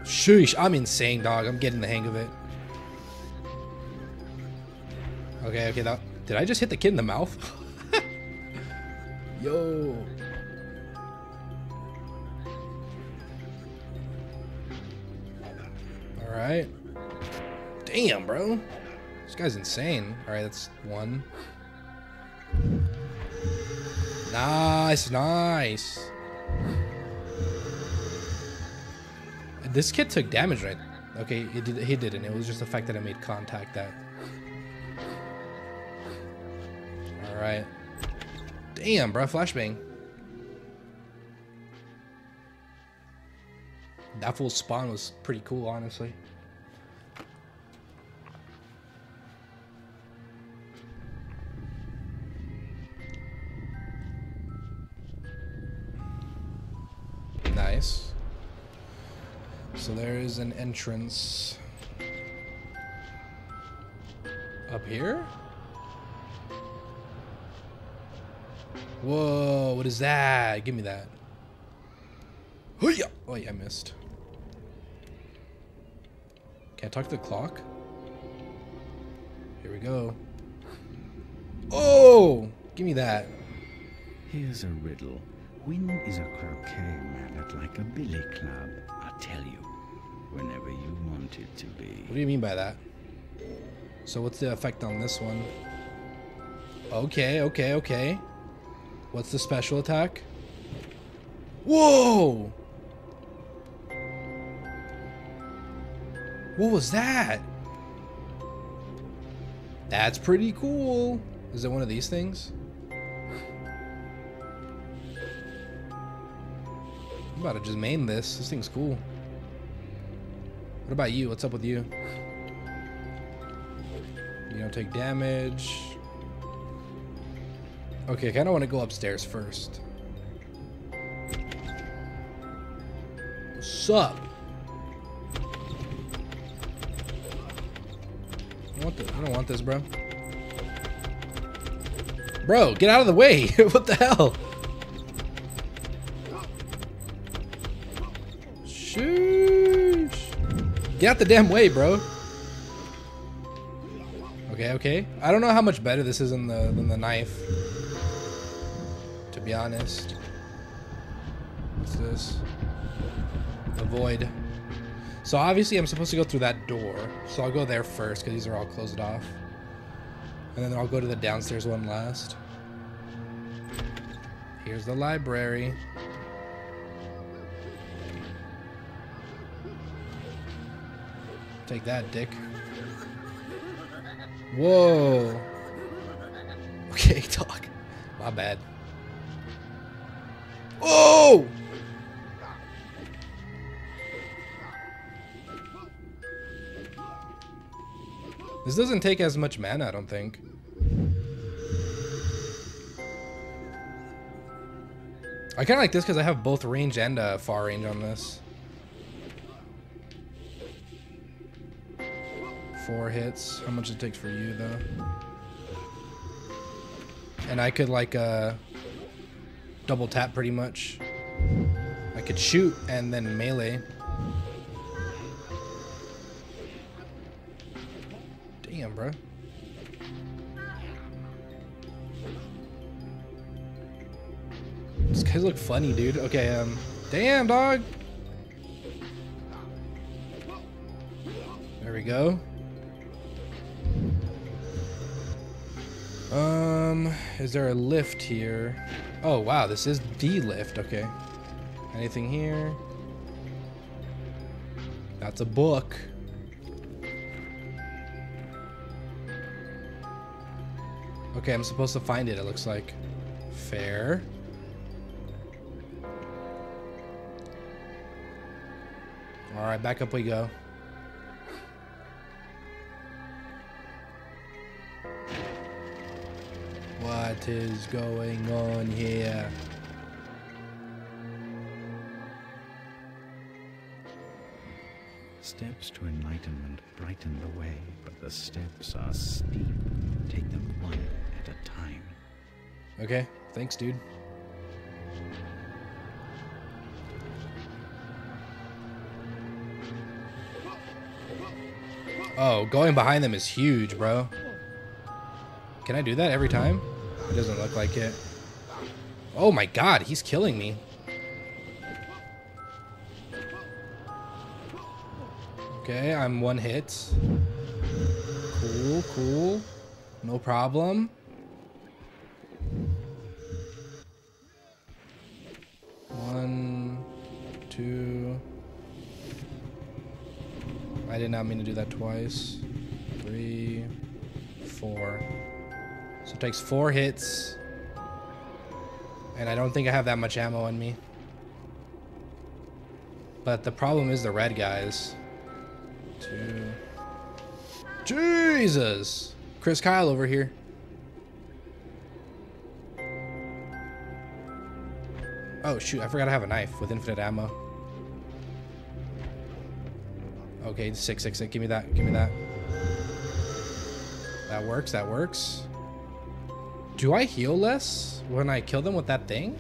Sheesh, I'm insane, dog. I'm getting the hang of it. Okay, that... Did I just hit the kid in the mouth? Yo. Alright. Damn, bro. This guy's insane. Alright, that's one. Nice, nice. This kid took damage, right? Okay, he didn't. It was just the fact that I made contact that. Alright. Damn, bro. Flashbang. That full spawn was pretty cool, honestly. So there is an entrance up here. Whoa, what is that? Give me that. Hoo-yah! Oh, yeah, I missed. Can I talk to the clock? Here we go. Oh! Give me that. Here's a riddle. When is a croquet mallet like a billy club? I'll tell you. Whenever you want it to be. What do you mean by that? So what's the effect on this one? Okay, okay, okay. What's the special attack? Whoa! What was that? That's pretty cool. Is it one of these things? I'm about to just main this. This thing's cool. What about you? What's up with you? You don't take damage. Okay, I kind of want to go upstairs first. What's up? I don't want this, bro. Bro, get out of the way. What the hell? Sheesh. Get out the damn way, bro. Okay, okay. I don't know how much better this is than the knife, to be honest. What's this? The void. So obviously I'm supposed to go through that door, so I'll go there first because these are all closed off. And then I'll go to the downstairs one last. Here's the library. Take that, dick. Whoa. Okay, talk. My bad. Oh! This doesn't take as much mana, I don't think. I kind of like this because I have both range and far range on this. 4 hits. How much it takes for you, though? And I could, like, double tap pretty much. I could shoot and then melee. Damn, bro. These guys look funny, dude. Okay, damn, dog. There we go. Is there a lift here? Oh, wow, this is the lift. Okay. Anything here? That's a book. Okay, I'm supposed to find it, it looks like. Fair. Alright, back up we go. What is going on here? Steps to enlightenment brighten the way, but the steps are steep. Take them one at a time. Okay, thanks, dude. Oh, going behind them is huge, bro. Can I do that every time? It doesn't look like it. Oh my god, he's killing me. Okay, I'm 1 hit. Cool, cool. No problem. One, two. I did not mean to do that twice. 3, 4. So it takes 4 hits. And I don't think I have that much ammo on me. But the problem is the red guys. 2. Jesus! Chris Kyle over here. Oh shoot, I forgot I have a knife with infinite ammo. Okay, 666. Give me that. Give me that. That works. That works. Do I heal less when I kill them with that thing?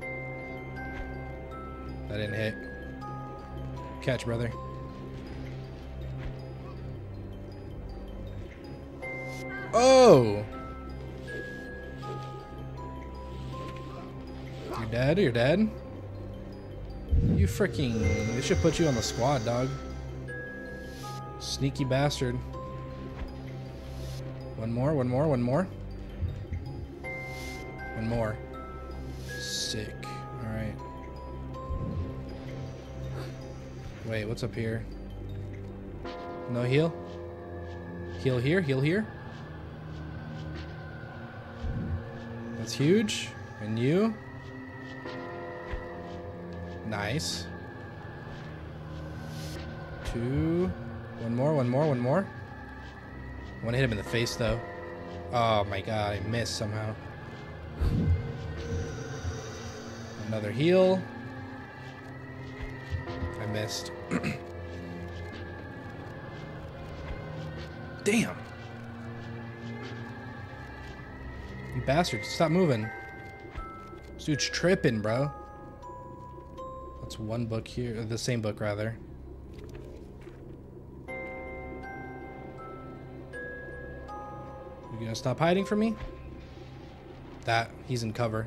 That didn't hit. Catch, brother. Oh! You're dead? You're dead? You freaking... They should put you on the squad, dog. Sneaky bastard. One more, one more, one more. One more. Sick. Alright. Wait, what's up here? No heal? Heal here, heal here. That's huge. And you? Nice. Two. One more, one more, one more. I want to hit him in the face, though. Oh, my God. I missed somehow. Another heal. I missed. Damn. You bastard. Stop moving. This dude's tripping, bro. That's one book here. Or the same book, rather. You gonna stop hiding from me? That, he's in cover.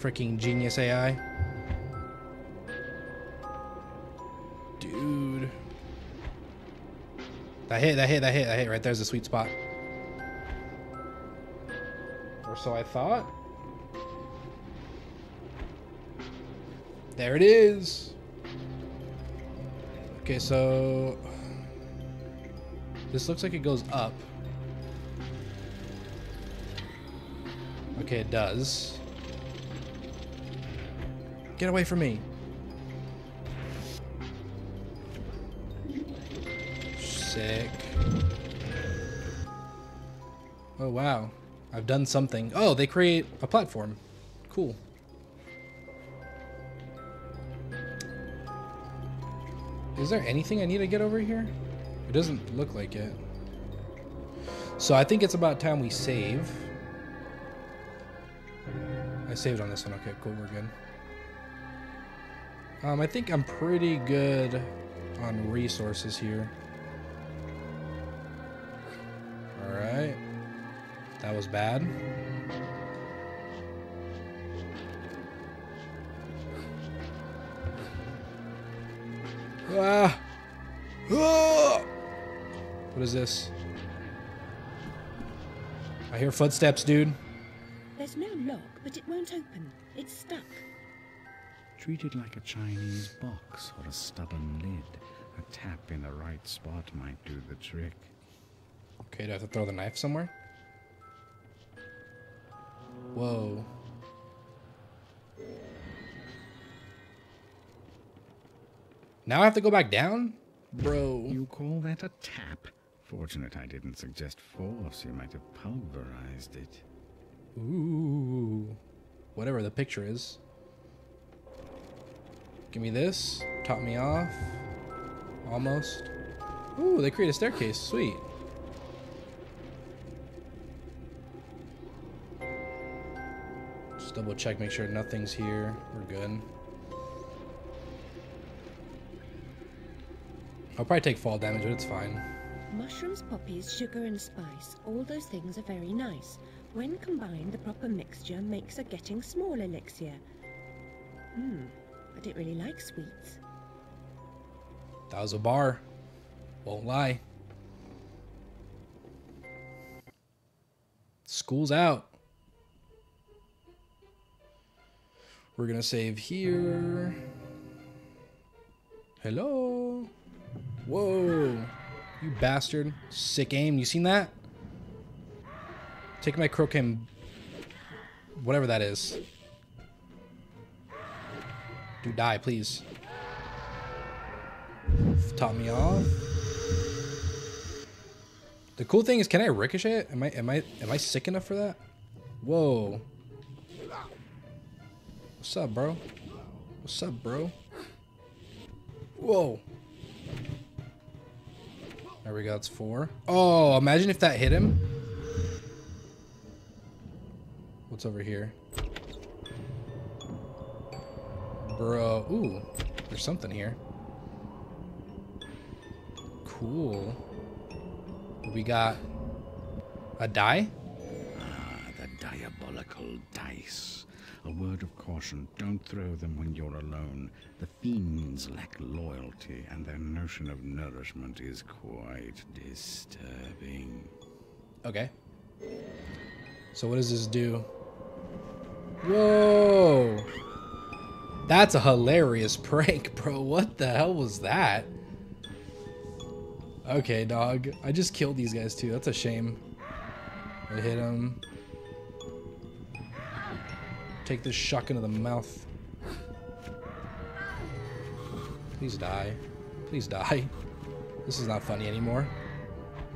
Freaking genius AI. Dude. That hit, that hit, that hit, that hit. Right there's the sweet spot. Or so I thought. There it is. Okay, so... This looks like it goes up. Okay, it does. Get away from me. Sick. Oh, wow. I've done something. Oh, they create a platform. Cool. Is there anything I need to get over here? It doesn't look like it. So I think it's about time we save. Saved on this one. Okay, cool. We're good. I think I'm pretty good on resources here. Alright. That was bad. Ah! Ah! What is this? I hear footsteps, dude. There's no lock, but it won't open. It's stuck. Treated like a Chinese box or a stubborn lid, a tap in the right spot might do the trick. Okay, do I have to throw the knife somewhere? Whoa. Now I have to go back down? Bro. You call that a tap? Fortunate I didn't suggest force. You might have pulverized it. Ooh, whatever the picture is. Give me this. Top me off. Almost. Ooh, they create a staircase. Sweet. Just double check, make sure nothing's here. We're good. I'll probably take fall damage, but it's fine. Mushrooms, poppies, sugar, and spice. All those things are very nice. When combined, the proper mixture makes a getting small elixir. Hmm, I didn't really like sweets. That was a bar. Won't lie. School's out. We're gonna save here. Hello. Whoa. You bastard. Sick aim. You seen that? Take my croquet, whatever that is. Do die, please. Top me off. The cool thing is, can I ricochet it? Am I sick enough for that? Whoa. What's up, bro? What's up, bro? Whoa. There we go, it's 4. Oh, imagine if that hit him. What's over here? Bro, ooh, there's something here. Cool. We got a die? Ah, the diabolical dice. A word of caution, don't throw them when you're alone. The fiends lack loyalty, and their notion of nourishment is quite disturbing. Okay. So what does this do? Whoa! That's a hilarious prank, bro. What the hell was that? Okay, dog. I just killed these guys, too. That's a shame. I hit them. Take this shotgun to the mouth. Please die. Please die. This is not funny anymore.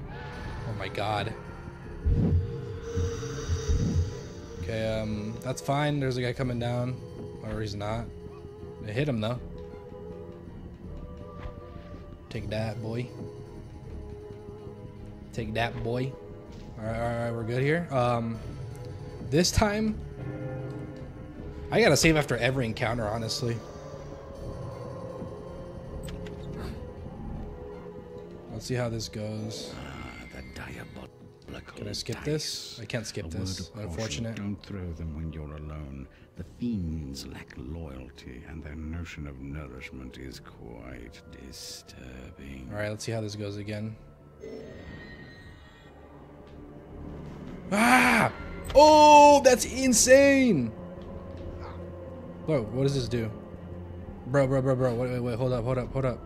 Oh, my God. Okay, that's fine. There's a guy coming down. Or he's not. I hit him, though. Take that, boy. Take that, boy. All right, we're good here. This time, I gotta save after every encounter, honestly. Let's see how this goes. Can I skip this? I can't skip this. Unfortunate. Don't throw them when you're alone. The fiends lack loyalty, and their notion of nourishment is quite disturbing. All right, let's see how this goes again. Ah! Oh, that's insane! Whoa, what does this do? Bro, wait, hold up.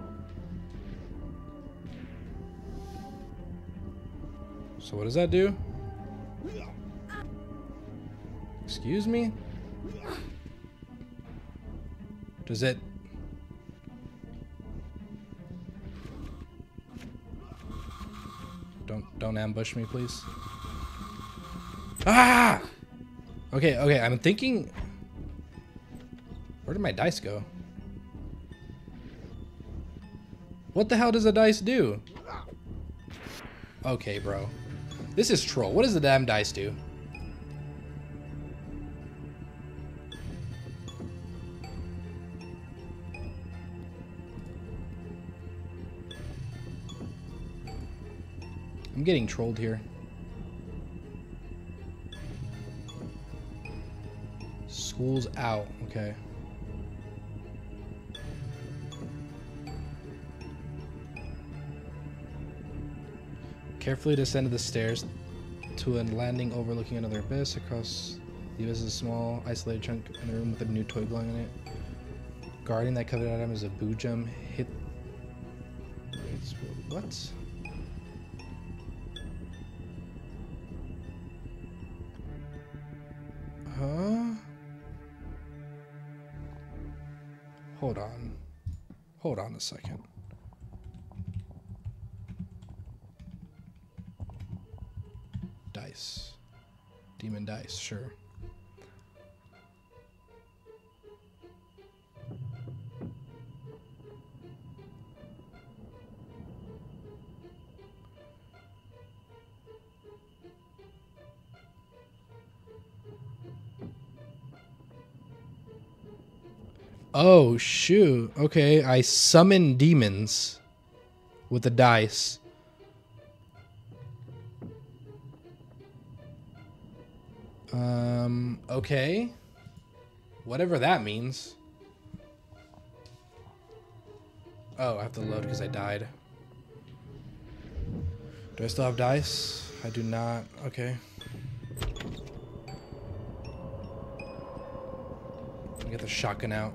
So what does that do? Excuse me? Does it... Don't ambush me, please. Ah! Okay, I'm thinking... Where did my dice go? What the hell does a dice do? Okay, bro. This is troll. What does the damn dice do? I'm getting trolled here. School's out. Okay. Carefully descend the stairs to a landing overlooking another abyss. Across the abyss is a small, isolated chunk in the room with a new toy glowing in it. Guarding that coveted item is a boo gem. Hit. It's... What? Huh? Hold on. Hold on a second. Demon dice, sure. Oh, shoot. Okay, I summon demons with the dice. Okay. Whatever that means. Oh, I have to load because I died. Do I still have dice? I do not. Okay. Let me get the shotgun out.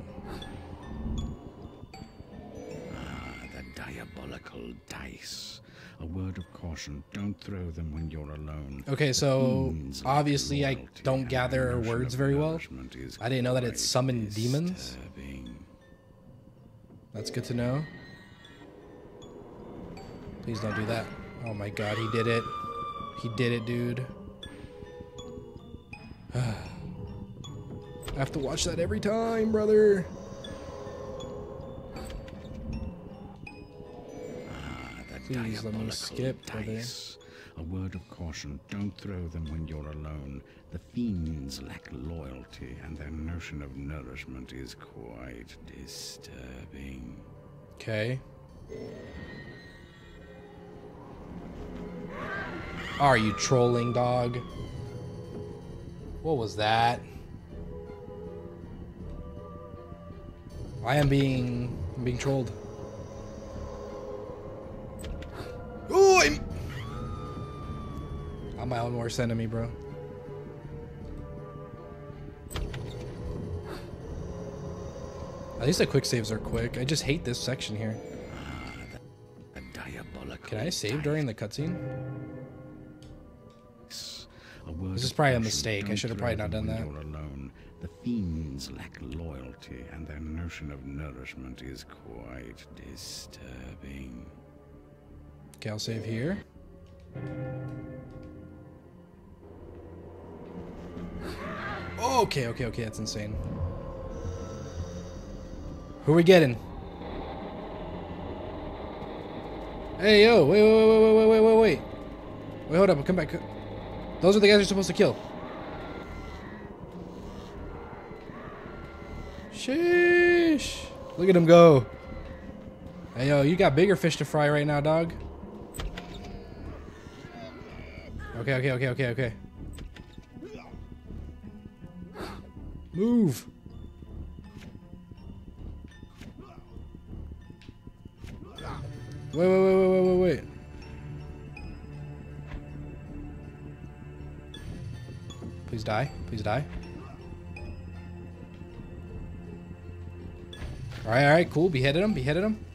Ah, the diabolical dice. A word of caution, don't throw them when you're alone. Okay, so obviously I don't gather words very well. I didn't know that it summoned demons. That's good to know. Please don't do that. Oh my God, he did it. He did it, dude. I have to watch that every time, brother. Please let me skip today. A word of caution, don't throw them when you're alone. The fiends lack loyalty, and their notion of nourishment is quite disturbing. Okay. Are you trolling, dog? What was that? I'm being trolled. Ooh, I'm my own worst enemy, bro. At least the quick saves are quick. I just hate this section here. Can I save during the cutscene? This is probably a mistake. I should have probably not done that. The fiends lack loyalty, and their notion of nourishment is quite disturbing. Okay, I'll save here. Oh, okay, that's insane. Who are we getting? Hey, yo, wait. Wait, hold up, come back. Those are the guys you're supposed to kill. Sheesh. Look at him go. Hey, yo, you got bigger fish to fry right now, dog. Okay. Move. Wait. Please die. All right, cool. Beheaded him.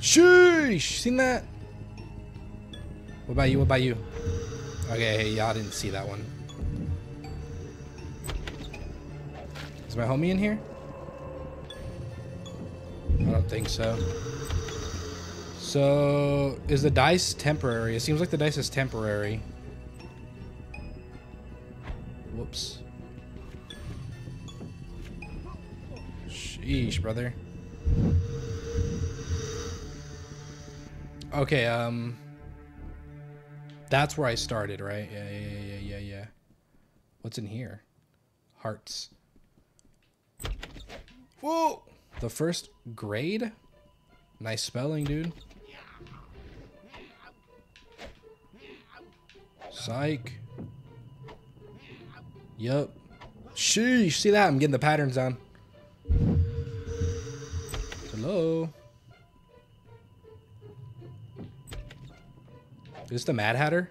Sheesh! Seen that? What about you? Okay, yeah, I didn't see that one. Is my homie in here? I don't think so. So, is the dice temporary? It seems like the dice is temporary. Whoops. Sheesh, brother. Okay, that's where I started, right? Yeah. What's in here? Hearts. Whoa! The first grade? Nice spelling, dude. Psych. Yup. Sheesh, see that? I'm getting the patterns down. Hello. Is this the Mad Hatter?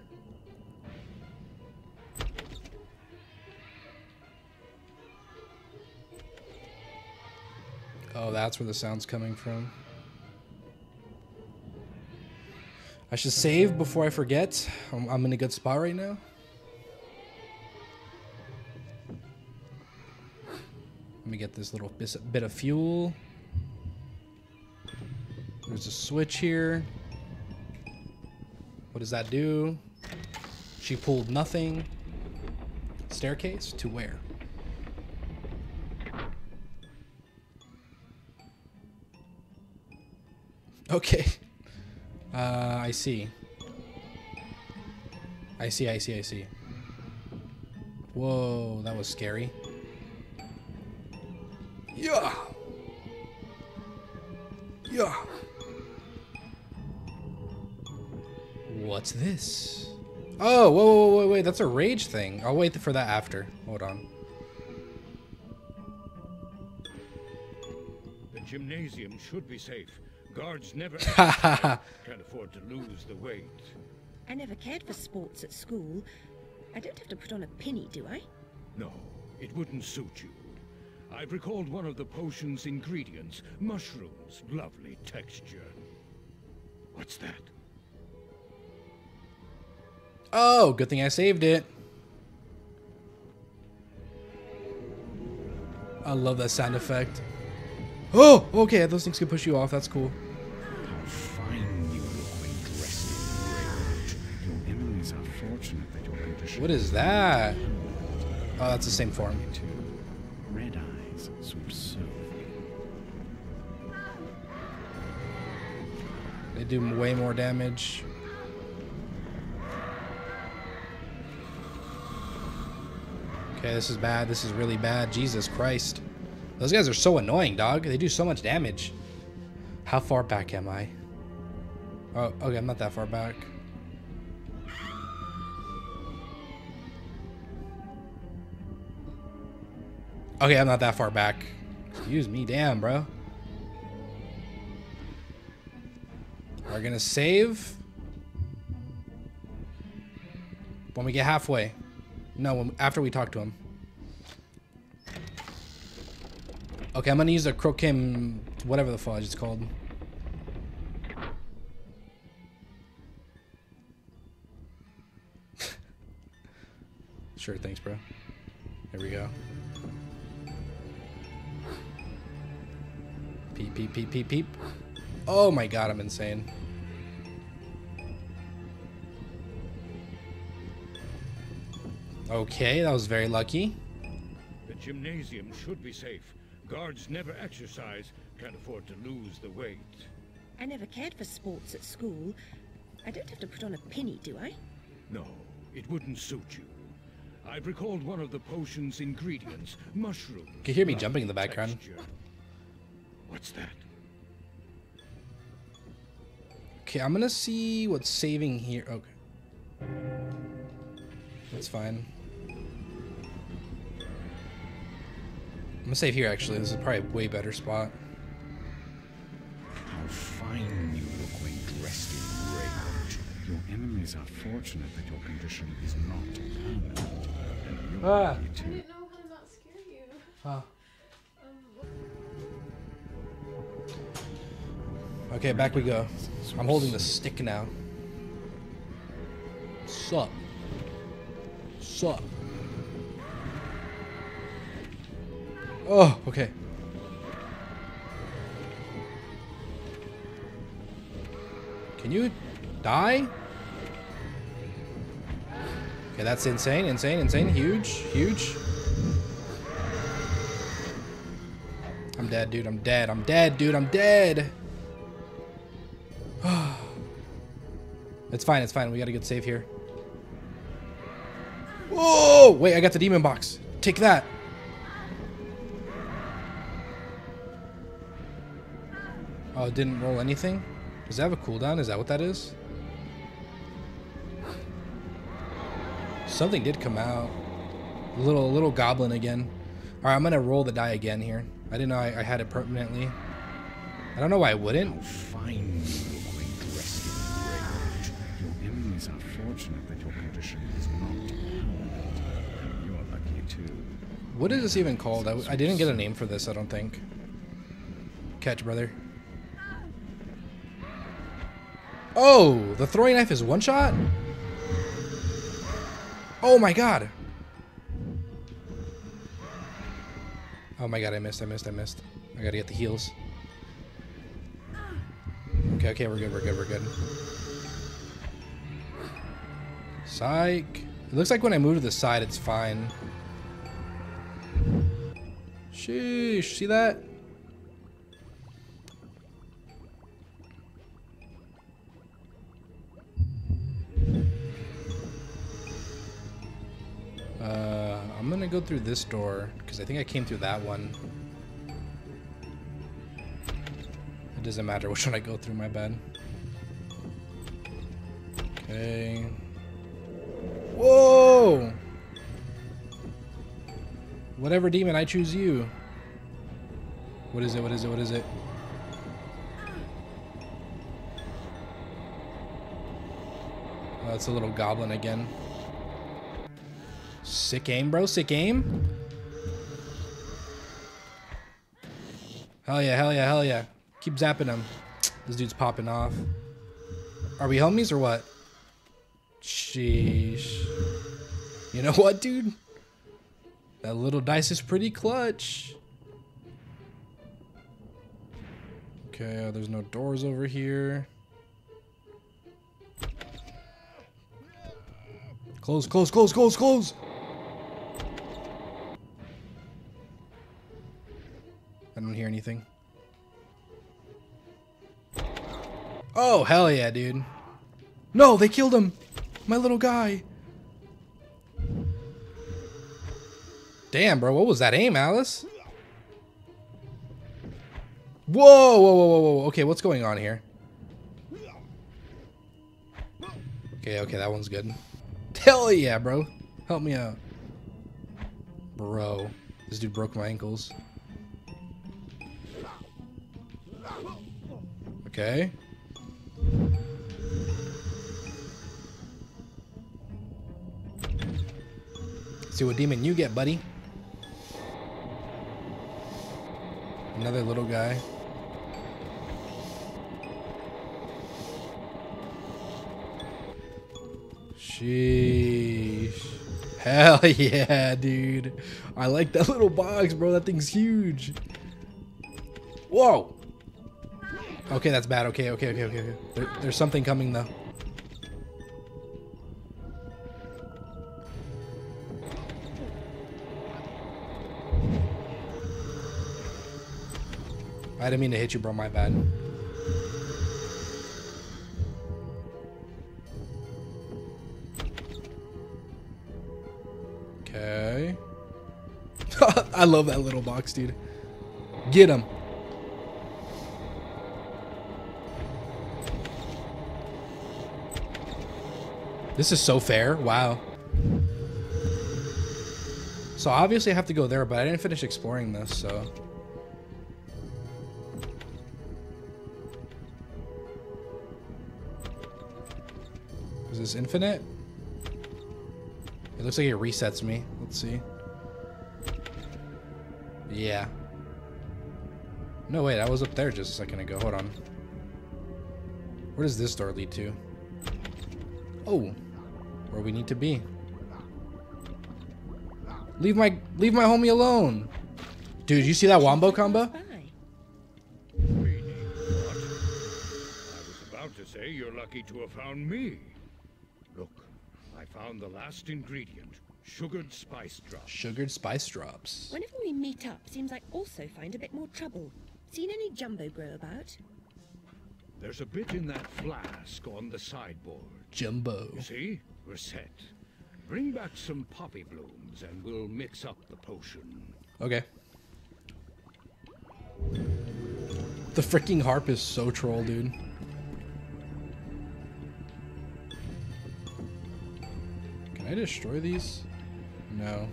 Oh, that's where the sound's coming from. I should save before I forget. I'm in a good spot right now. Let me get this little bit of fuel. There's a switch here. What does that do? She pulled nothing. Staircase to where? Okay. I see. Whoa, that was scary. Yeah. What's this? Oh, whoa, wait. That's a rage thing. I'll wait for that after. Hold on. The gymnasium should be safe. Guards never can't afford to lose the weight. I never cared for sports at school. I don't have to put on a penny, do I? No, it wouldn't suit you. I've recalled one of the potion's ingredients. Mushrooms, lovely texture. What's that? Oh, good thing I saved it. I love that sound effect. Oh, okay, those things can push you off. That's cool. How fine you look when dressed in rage. Your enemies are fortunate that you're able to. What is that? Oh, that's the same form. Red eyes sweep so. could do way more damage. Okay, this is bad. This is really bad. Jesus Christ. Those guys are so annoying, dog. They do so much damage. How far back am I? Oh, okay, I'm not that far back. Okay, I'm not that far back. Excuse me, damn, bro. We're gonna save when we get halfway. No, after we talk to him. Okay, I'm gonna use a croquem, whatever the fudge it's called. Sure, thanks, bro. There we go. Peep, peep, peep, peep, peep. Oh my god, I'm insane. Okay, that was very lucky. The gymnasium should be safe. Guards never exercise, can't afford to lose the weight. I never cared for sports at school. I don't have to put on a penny, do I? No, it wouldn't suit you. I've recalled one of the potion's ingredients, mushrooms. You can hear me jumping in the background. What's that? Okay, I'm gonna see what's saving here. Okay. That's fine. I'm gonna save here, actually. This is probably a way better spot. How fine you look when dressed in raiment. Your enemies are fortunate that your condition is not permanent. And you are too. I didn't know how to not scare you. Huh. Okay, back we go. I'm holding the stick now. Sup. Sup. Oh, okay. Can you die? Okay, that's insane, insane, insane. Huge, huge. I'm dead, dude. I'm dead. I'm dead, dude. I'm dead. It's fine, it's fine. We got a good save here. Whoa! Wait, I got the demon box. Take that. Oh, it didn't roll anything? Does that have a cooldown? Is that what that is? Something did come out. Little goblin again. Alright, I'm gonna roll the die again here. I didn't know I had it permanently. I don't know why I wouldn't. Fine. It's unfortunate that your condition is not. You are lucky too. What is this even called? I didn't get a name for this, I don't think. Catch, brother. Oh, the throwing knife is one shot? Oh my god. Oh my god, I missed. I gotta get the heals. Okay, we're good. Psych. It looks like when I move to the side, it's fine. Sheesh. See that? I'm gonna go through this door because I think I came through that one. It doesn't matter which one I go through, my bad. Okay. Whoa! Whatever demon, I choose you. What is it? Oh, that's a little goblin again. Sick aim, bro. Sick aim. Hell yeah. Keep zapping him. This dude's popping off. Are we homies or what? Sheesh. You know what, dude? That little dice is pretty clutch. Okay, there's no doors over here. Close. I don't hear anything. Oh, hell yeah, dude. No, they killed him. My little guy. Damn, bro. What was that aim, Alice? Whoa, whoa, whoa, whoa, whoa. Okay, what's going on here? Okay, okay, that one's good. Hell yeah, bro. Help me out. Bro. This dude broke my ankles. Okay. Let's see what demon you get, buddy. Another little guy. Sheesh. Hell yeah, dude. I like that little box, bro. That thing's huge. Whoa. Okay, that's bad. Okay, okay, okay, okay, okay. There's something coming, though. I didn't mean to hit you, bro. My bad. Okay. I love that little box, dude. Get him. This is so fair. Wow. So obviously I have to go there, but I didn't finish exploring this, so. Is this infinite? It looks like it resets me. Let's see. Yeah. No, wait, I was up there just a second ago. Hold on. Where does this door lead to? Oh. Where we need to be. Leave my homie alone. Dude, you see that wombo combo? Meaning what? I was about to say you're lucky to have found me. Look, I found the last ingredient. Sugared spice drops. Sugared spice drops. Whenever we meet up, seems I also find a bit more trouble. Seen any jumbo grow about? There's a bit in that flask on the sideboard. Jumbo. You see? We're set. Bring back some poppy blooms and we'll mix up the potion. Okay. The freaking harp is so troll, dude. Can I destroy these? No.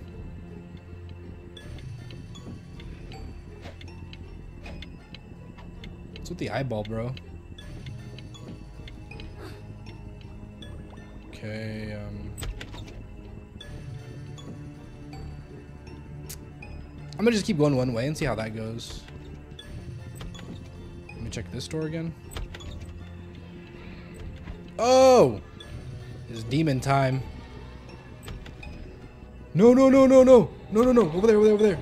What's with the eyeball, bro? Okay, I'm gonna just keep going one way and see how that goes. Let me check this door again. Oh! It's demon time. No, no, no, no, no. No, no, no. Over there, over there, over there.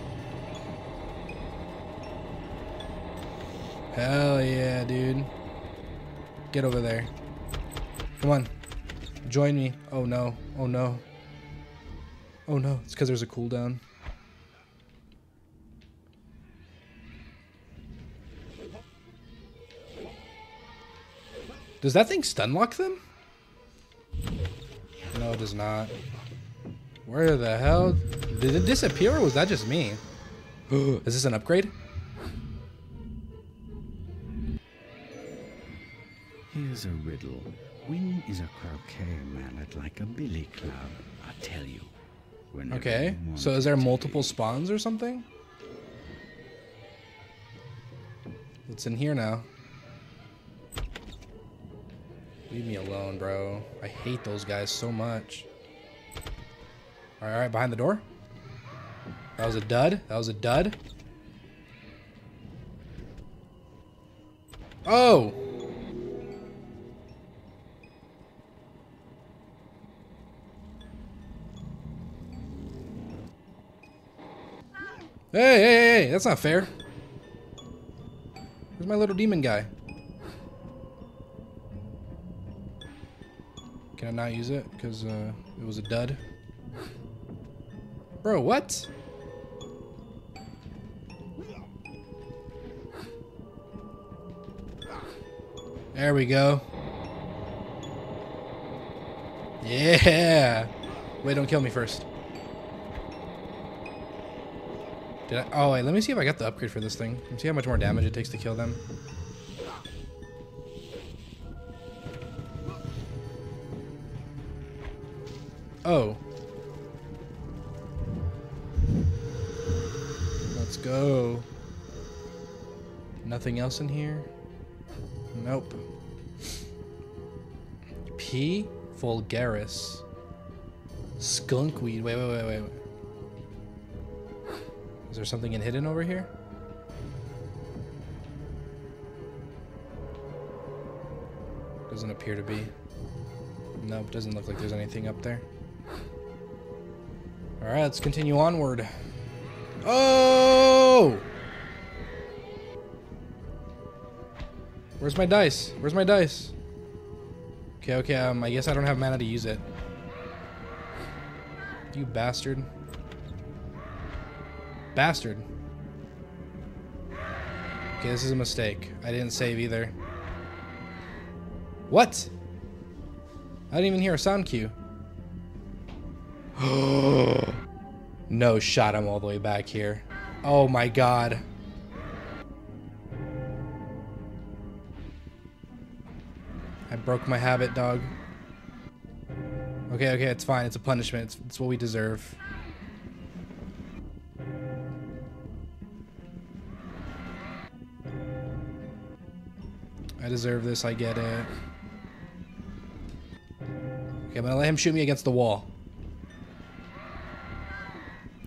Hell yeah, dude. Get over there. Come on. Join me. Oh no. Oh no. Oh no. It's because there's a cooldown. Does that thing stun lock them? No, it does not. Where the hell? Did it disappear or was that just me? Is this an upgrade? Here's a riddle. When is a croquet mallet like a billy club? I'll tell you. Okay, so is there multiple spawns or something? What's in here now? Leave me alone, bro. I hate those guys so much. All right, behind the door. That was a dud. That was a dud. Oh! Hey, hey, hey, that's not fair. Where's my little demon guy? Can I not use it? Because it was a dud. Bro, what? There we go. Yeah. Wait, don't kill me first. Did I? Oh, wait, let me see if I got the upgrade for this thing. Let me see how much more damage it takes to kill them. Oh. Let's go. Nothing else in here? Nope. P. vulgaris. Skunkweed. Wait. Is there something hidden over here? Doesn't appear to be. Nope, doesn't look like there's anything up there. Alright, let's continue onward. Oh! Where's my dice? Where's my dice? Okay, I guess I don't have mana to use it. You bastard. Bastard. Okay, this is a mistake. I didn't save either. What? I didn't even hear a sound cue. No shot, I'm all the way back here. Oh my god. I broke my habit, dog. Okay, it's fine. It's a punishment. It's what we deserve. I deserve this. I get it. Okay, I'm gonna let him shoot me against the wall.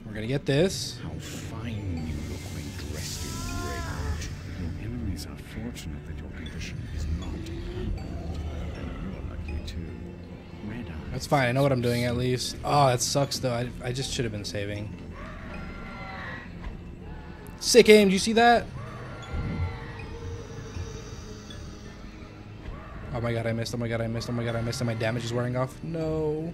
We're gonna get this. How fine you look when dressed in rage. Your enemies are fortunate that your condition is not. And you're lucky too. Red eye. That's fine. I know what I'm doing at least. Oh, that sucks though. I just should have been saving. Sick aim. Do you see that? Oh my god, I missed. Oh my god, I missed. Oh my god, I missed. And my damage is wearing off. No.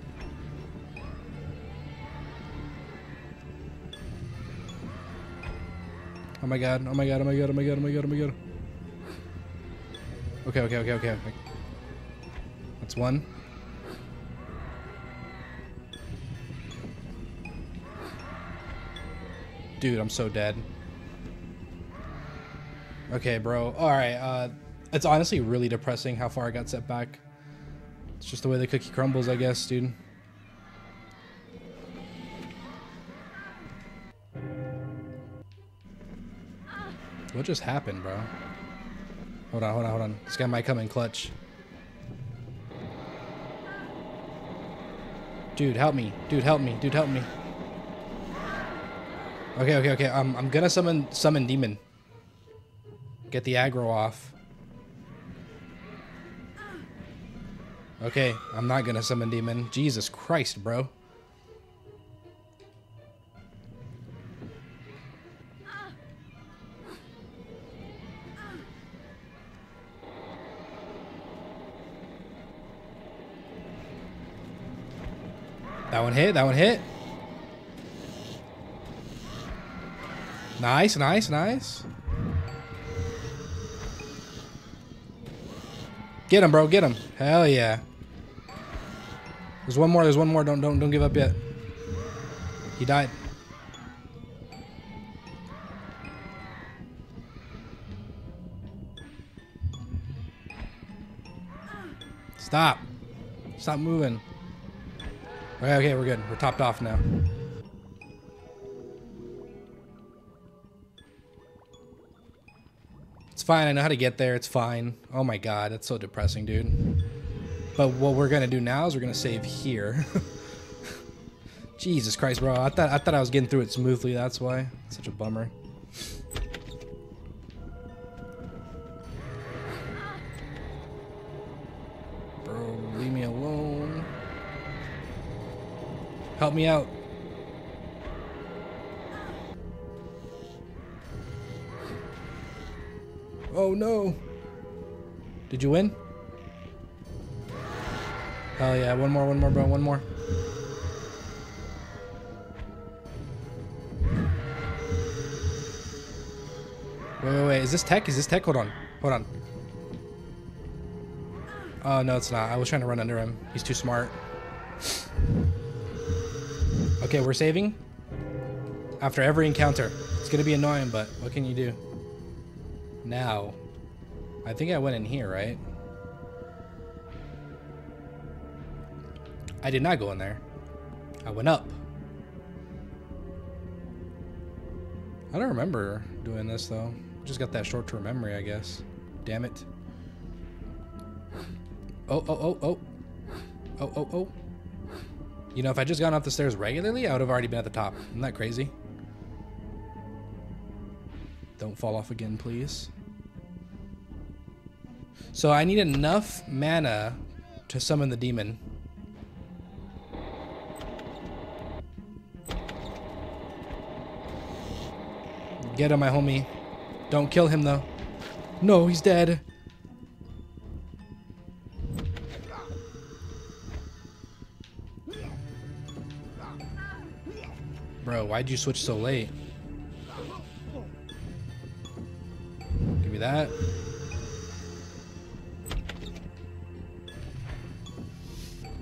Oh my god. Oh my god. Oh my god. Oh my god. Oh my god. Oh my god. Okay. That's one. Dude, I'm so dead. Okay, bro. Alright, it's honestly really depressing how far I got set back. It's just the way the cookie crumbles, I guess, dude. What just happened, bro? Hold on. This guy might come in clutch. Dude, help me. Dude, help me. Okay. I'm gonna summon demon. Get the aggro off. Okay, I'm not gonna summon demon. Jesus Christ, bro. That one hit. Nice. Get him, bro, get him. Hell yeah. There's one more. Don't give up yet. He died. Stop moving. Okay, we're good. We're topped off now. It's fine. I know how to get there. It's fine. Oh my god, that's so depressing, dude. But what we're gonna do now is we're gonna save here. Jesus Christ, bro! I thought I was getting through it smoothly. That's why. It's such a bummer. Bro, leave me alone. Help me out. Oh no! Did you win? Hell yeah, one more, bro, one more. Wait, is this tech? Hold on. Oh, no, it's not. I was trying to run under him. He's too smart. Okay, we're saving. After every encounter. It's going to be annoying, but what can you do? Now. I think I went in here, right? I did not go in there. I went up. I don't remember doing this, though. Just got that short-term memory, I guess. Damn it. Oh, oh, oh, oh. Oh, oh, oh. You know, if I just gone up the stairs regularly, I would have already been at the top. Isn't that crazy? Don't fall off again, please. So I need enough mana to summon the demon. Get him, my homie. Don't kill him, though. No, he's dead. Bro, why'd you switch so late? Give me that.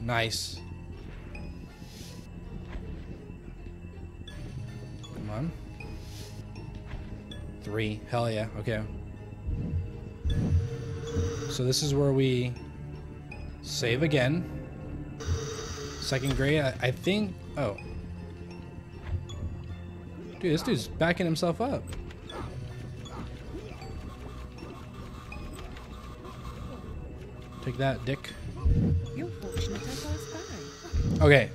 Nice. Come on. 3. Hell yeah. Okay. So this is where we save again. Second grade, I think. Oh. Dude, this dude's backing himself up. Take that, dick. Okay.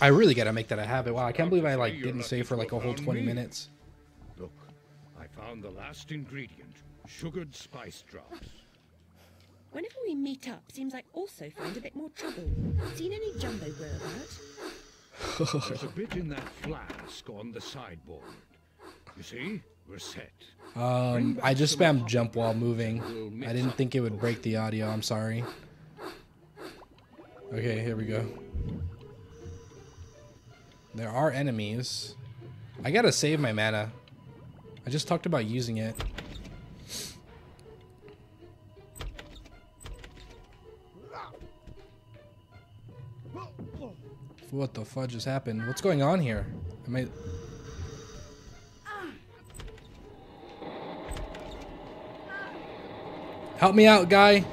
I really gotta make that a habit. Wow, I can't believe I didn't save for like a whole 20 minutes. Look, I found the last ingredient, sugared spice drops. Whenever we meet up, seems like also find a bit more trouble. Seen any jumbo grow about? There's a bit in that flask on the sideboard. You see, we're set. I just spammed jump while moving. I didn't think it would break the audio. I'm sorry. Okay, here we go. There are enemies. I gotta save my mana. I just talked about using it. What the fudge just happened? What's going on here? Am I... Help me out, guy.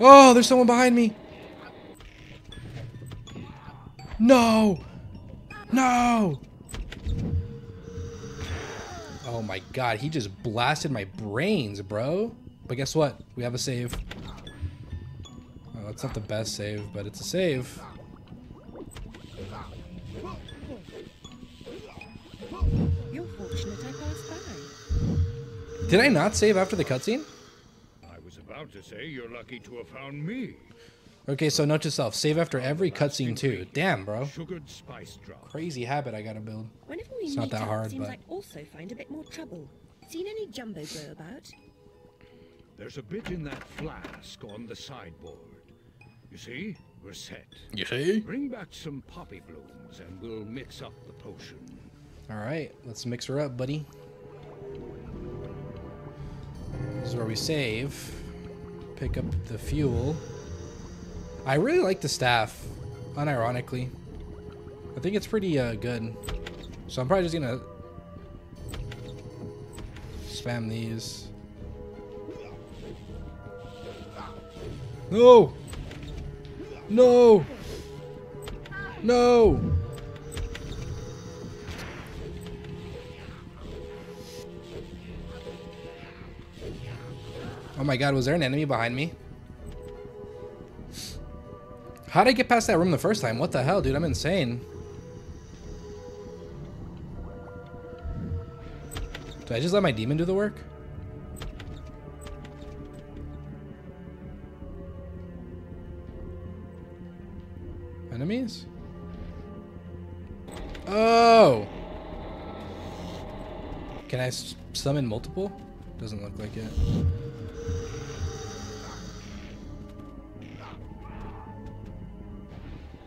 Oh, there's someone behind me. No. No. Oh my god, he just blasted my brains, bro. But guess what? We have a save. Oh, that's not the best save, but it's a save. You're fortunate I passed by. Did I not save after the cutscene? I was about to say you're lucky to have found me. Okay, so note to self, save after every cutscene too. Damn, bro. Sugared spice drop. Crazy habit I gotta build. It's not that hard, but... also find a bit more trouble. Seen any jumbo grow about? There's a bit in that flask on the sideboard. You see, we're set. You see? Bring back some poppy blooms and we'll mix up the potion. All right, let's mix her up, buddy. This is where we save. Pick up the fuel. I really like the staff, unironically. I think it's pretty good. So I'm probably just gonna spam these. No! No! No! Oh my god, was there an enemy behind me? How'd I get past that room the first time? What the hell, dude? I'm insane. Did I just let my demon do the work? Enemies? Oh! Can I summon multiple? Doesn't look like it.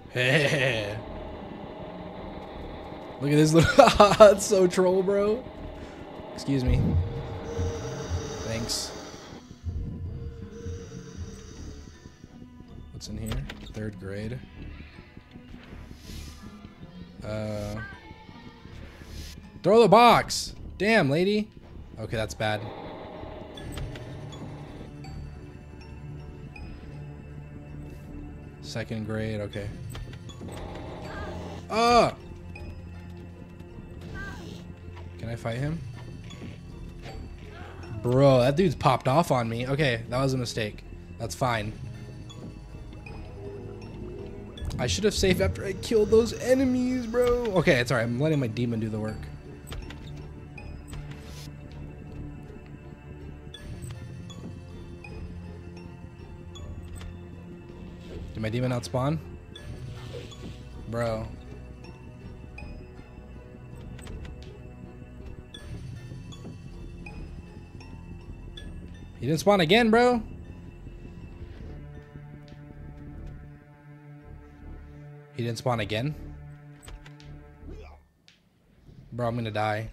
Hey. Look at this little... It's so troll, bro. Excuse me. Thanks. what's in here. 3rd grade. Throw the box! Damn, lady! Okay, that's bad. Second grade, okay. Can I fight him? Bro, that dude's popped off on me. Okay, that was a mistake. That's fine. I should have saved after I killed those enemies, bro. Okay, it's alright. I'm letting my demon do the work. Did my demon outspawn? Bro. He didn't spawn again, bro. He didn't spawn again? Bro, I'm gonna die.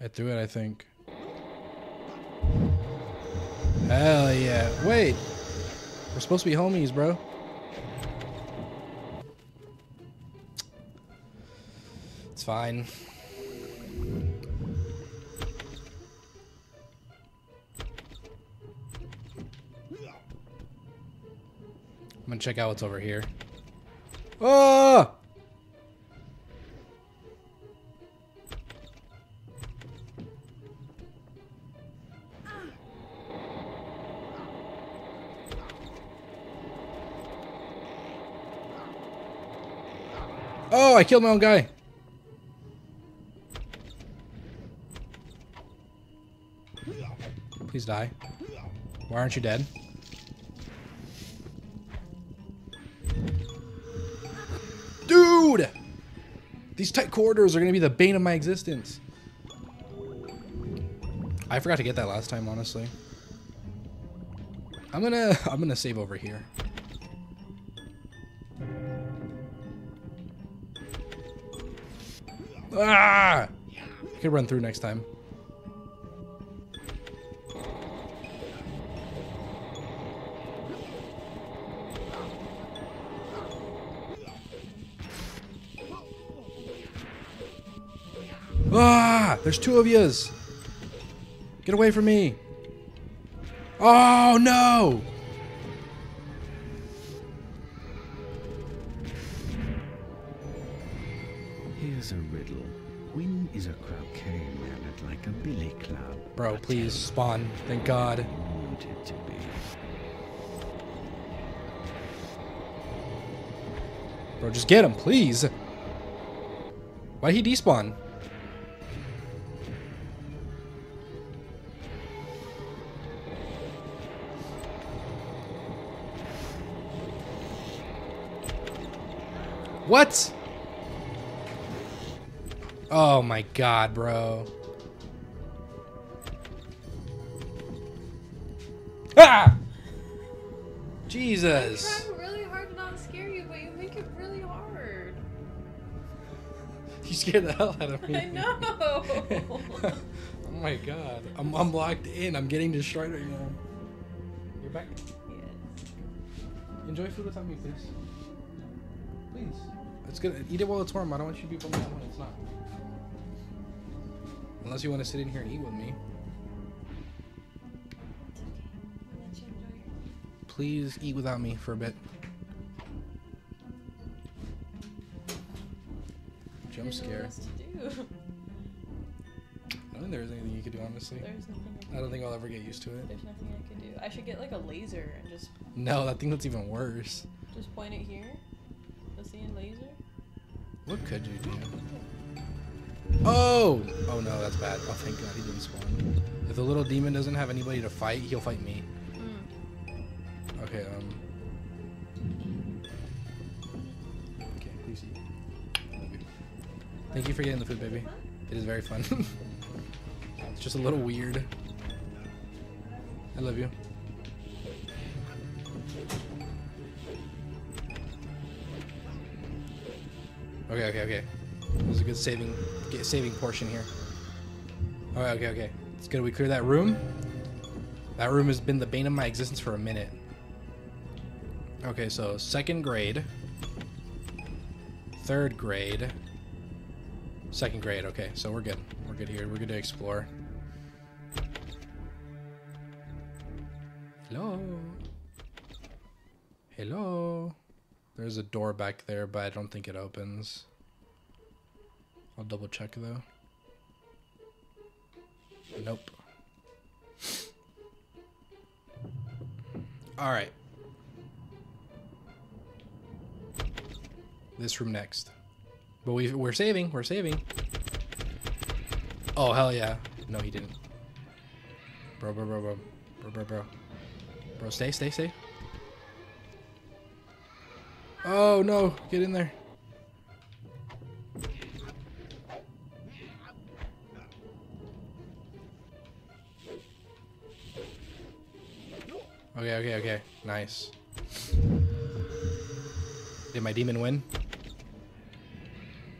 I threw it, I think. Hell yeah. Wait. We're supposed to be homies, bro. It's fine. I'm gonna check out what's over here. Oh! Oh, I killed my own guy. Please die. Why aren't you dead? Dude! These tight corridors are gonna be the bane of my existence. I forgot to get that last time, honestly. I'm gonna save over here. Ah! I could run through next time. Ah, there's 2 of yous. Get away from me. Oh, no. Here's a riddle. When is a croquet mallet like a billy club? Bro, please spawn. Thank God. I want it to be. Bro, just get him, please. Why'd he despawn? What? Oh my God, bro. Ah! Jesus. You try really hard to not scare you, but you make it really hard. You scared the hell out of me. I know. Oh my God. I'm locked in. I'm getting destroyed right now. You're back? Yes. Enjoy food without me, please. Please. It's good. Eat it while it's warm. I don't want you to be bummed out when it's not. Unless you want to sit in here and eat with me. Please eat without me for a bit. Jump scare. I don't think there's anything you could do, honestly. There's nothing I don't think I'll ever get used to it. There's nothing I can do. I should get like a laser and just... No, I think that's even worse. Just point it here. Seeing laser? What could you do? Oh! Oh no, that's bad. Oh, thank God he didn't spawn. If the little demon doesn't have anybody to fight, he'll fight me. Mm. Okay, Okay, please eat. Thank you for getting the food, baby. It is very fun. It's just a little weird. I love you. Okay, okay, okay. There's a good saving portion here. All right, okay, okay. It's good we clear that room. That room has been the bane of my existence for a minute. Okay, so second grade. Third grade. Second grade, okay, so we're good. We're good here. We're good to explore. Hello? Hello? There's a door back there, but I don't think it opens. I'll double check though. Nope. Alright. This room next. But we're saving, we're saving. Oh, hell yeah. No, he didn't. Bro, bro, bro, bro. Bro, bro, bro. Bro, stay, stay, stay. Oh, no. Get in there. Okay, okay, okay. Nice. Did my demon win?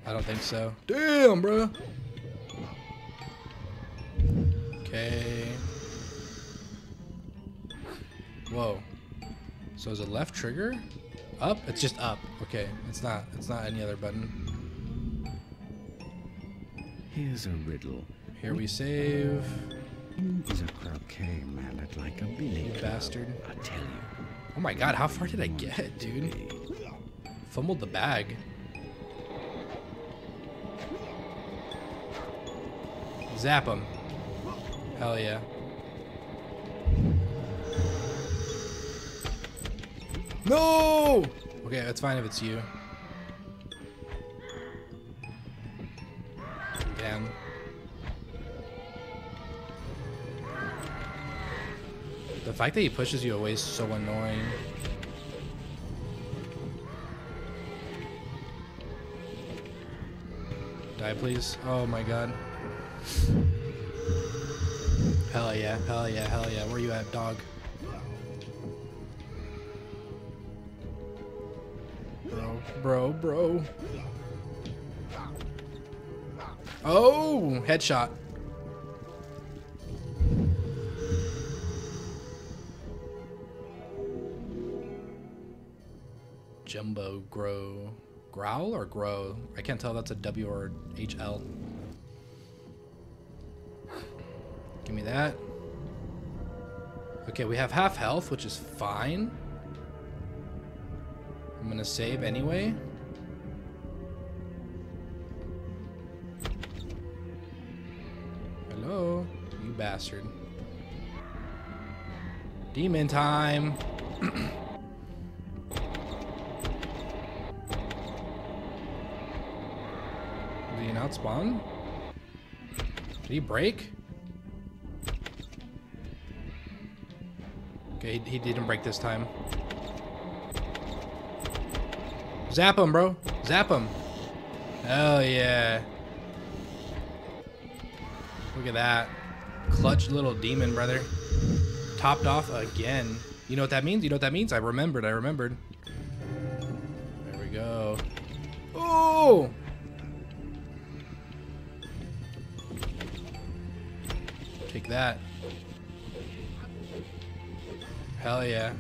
I don't think so. Damn, bro. Okay. Whoa. So is it left trigger? Up? It's just up. Okay. It's not any other button. Here's a riddle. Here we save. Is a croquet mallet like a billy bastard. I tell you. Oh my god, how far did I get, dude? Fumbled the bag. Zap him. Hell yeah. No! Okay, that's fine if it's you. Damn. The fact that he pushes you away is so annoying. Die, please. Oh my god. Hell yeah, hell yeah, hell yeah. Where you at, dog? Bro, bro. Oh, headshot. Jumbo grow. Growl or grow? I can't tell if that's a W or HL. Give me that. Okay, we have half health, which is fine. I'm gonna save anyway. Hello, you bastard. Demon time. Did he not spawn? Did he break? Okay, he didn't break this time. Zap him, bro. Zap him. Hell yeah. Look at that. Clutch little demon, brother. Topped off again. You know what that means? You know what that means? I remembered. I remembered. There we go. Oh! Take that. Hell yeah.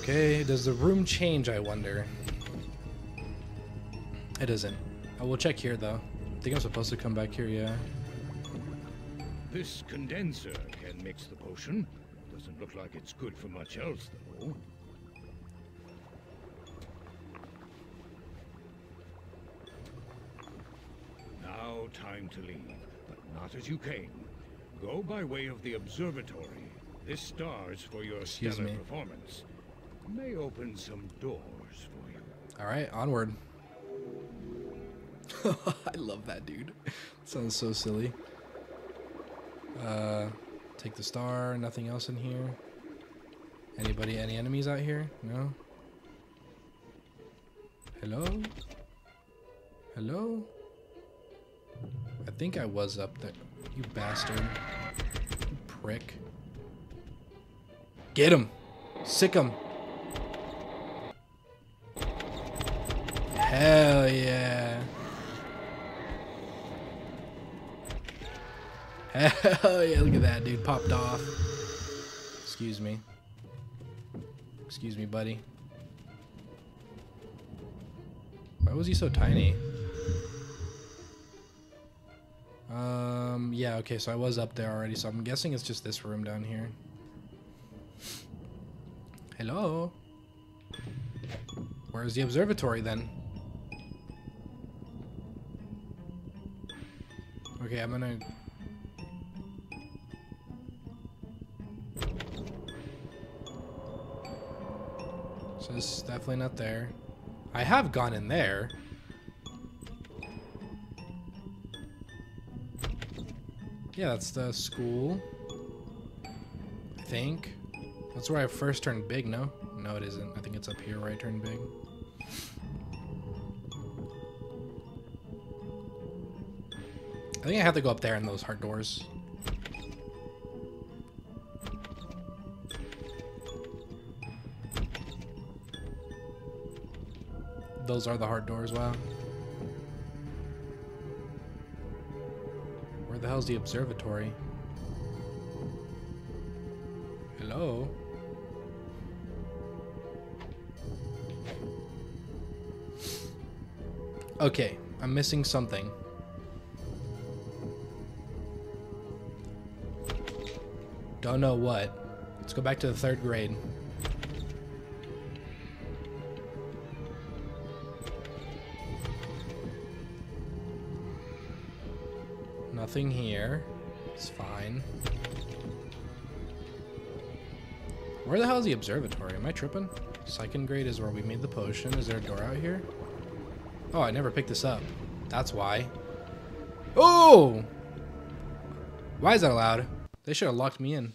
Okay, does the room change, I wonder? It doesn't. I will check here, though. I think I'm supposed to come back here, yeah. This condenser can mix the potion. Doesn't look like it's good for much else, though. Now, time to leave, but not as you came. Go by way of the observatory. This star's for your stellar performance. May open some doors for you. All right, onward. I love that, dude. Sounds so silly. Take the star. Nothing else in here. Anybody? Any enemies out here? No. Hello? Hello? I think I was up there. You bastard. You prick. Get him. Sick him. Hell yeah. Oh yeah, look at that dude, popped off. Excuse me. Excuse me, buddy. Why was he so tiny? Yeah, okay, so I was up there already, so I'm guessing it's just this room down here. Hello? Where's the observatory then? Okay, I'm gonna... So this is definitely not there. I have gone in there. Yeah, that's the school. I think. That's where I first turned big, no? No, it isn't. I think it's up here where I turned big. I think I have to go up there in those hard doors. Those are the hard doors, wow. Where the hell's the observatory? Hello? Okay, I'm missing something. Don't know what. Let's go back to the 3rd grade. Nothing here. It's fine. Where the hell is the observatory? Am I tripping? 2nd grade is where we made the potion. Is there a door out here? Oh, I never picked this up. That's why. Oh! Why is that allowed? They should have locked me in.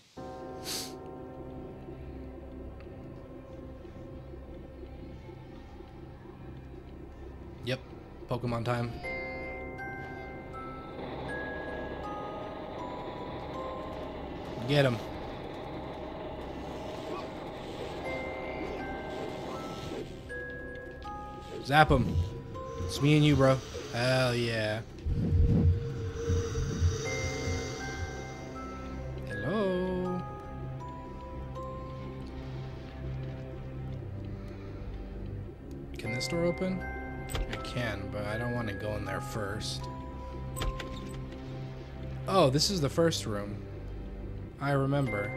Yep. Pokemon time. Get him. Zap him. It's me and you, bro. Hell yeah. Hello. Can this door open? I can, but I don't want to go in there first. Oh, this is the first room. I remember.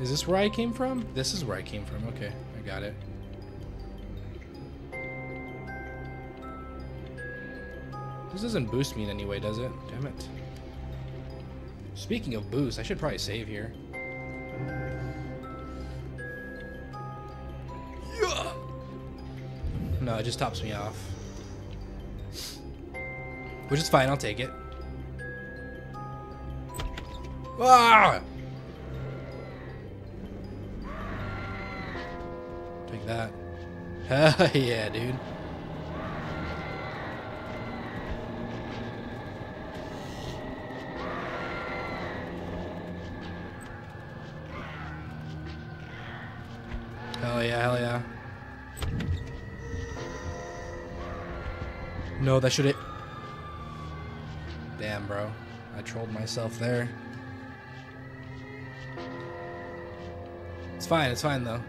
Is this where I came from? This is where I came from. Okay, I got it. This doesn't boost me in any way, does it? Damn it. Speaking of boost, I should probably save here. Yeah! No, it just tops me off. Which is fine, I'll take it. Ah! Take that. Yeah, dude. Hell yeah, hell yeah. No, that should it. Damn, bro. I trolled myself there. It's fine though.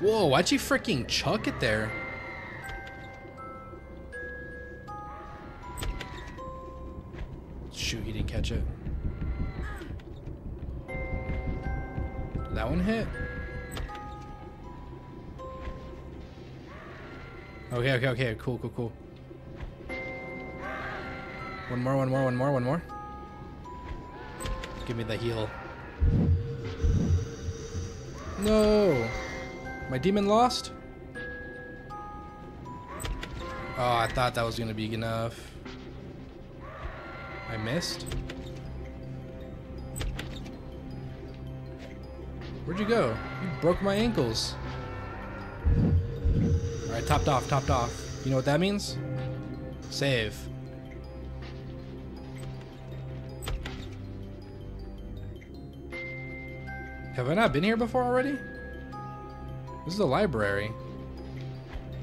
Whoa, why'd you freaking chuck it there? Shoot, he didn't catch it. That one hit? Okay, okay, okay, cool, cool, cool. One more, one more, one more, one more. Give me the heal. No! My demon lost? Oh, I thought that was gonna be enough. I missed? Where'd you go? You broke my ankles. Alright, topped off, topped off. You know what that means? Save. Have I not been here before already? This is a library.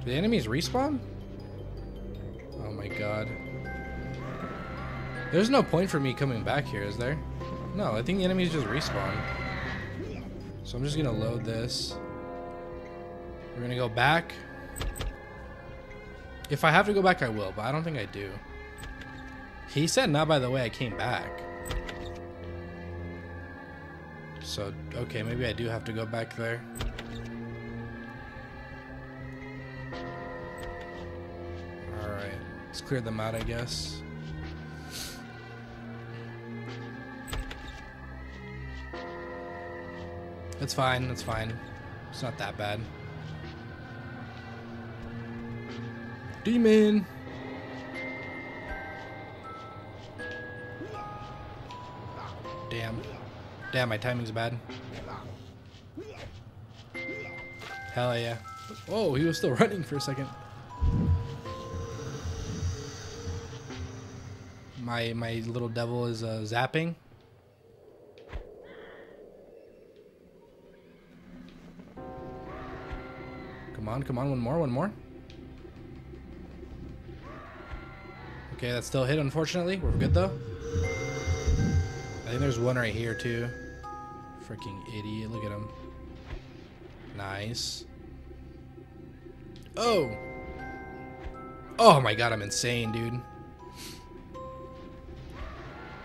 The enemies respawn? Oh my god. There's no point for me coming back here, is there? No, I think the enemies just respawn. So I'm just gonna load this. We're gonna go back. If I have to go back, I will, but I don't think I do. He said not by the way I came back. So, okay, maybe I do have to go back there. Alright, let's clear them out, I guess. It's fine, it's fine. It's not that bad. Demon! Damn. Damn, my timing's bad. Hell yeah. Oh, he was still running for a second. My little devil is zapping. Come on, one more. Okay, that's still hit, unfortunately. We're good, though. I think there's one right here, too. Freaking idiot. Look at him. Nice. Oh! Oh my god, I'm insane, dude.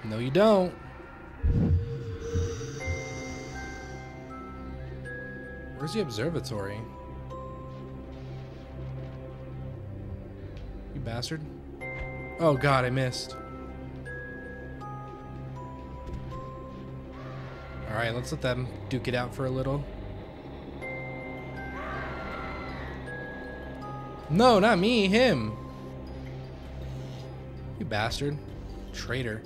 No, you don't. Where's the observatory? You bastard. Oh god, I missed. Alright, let's let them duke it out for a little. No, not me, him. You bastard. Traitor.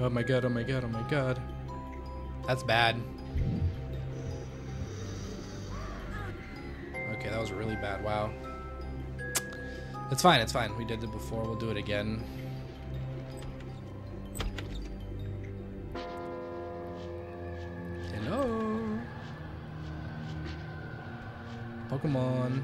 Oh my god, oh my god, oh my god. That's bad. Okay, that was really bad. Wow. It's fine, it's fine. We did it before. We'll do it again. Hello. Pokemon.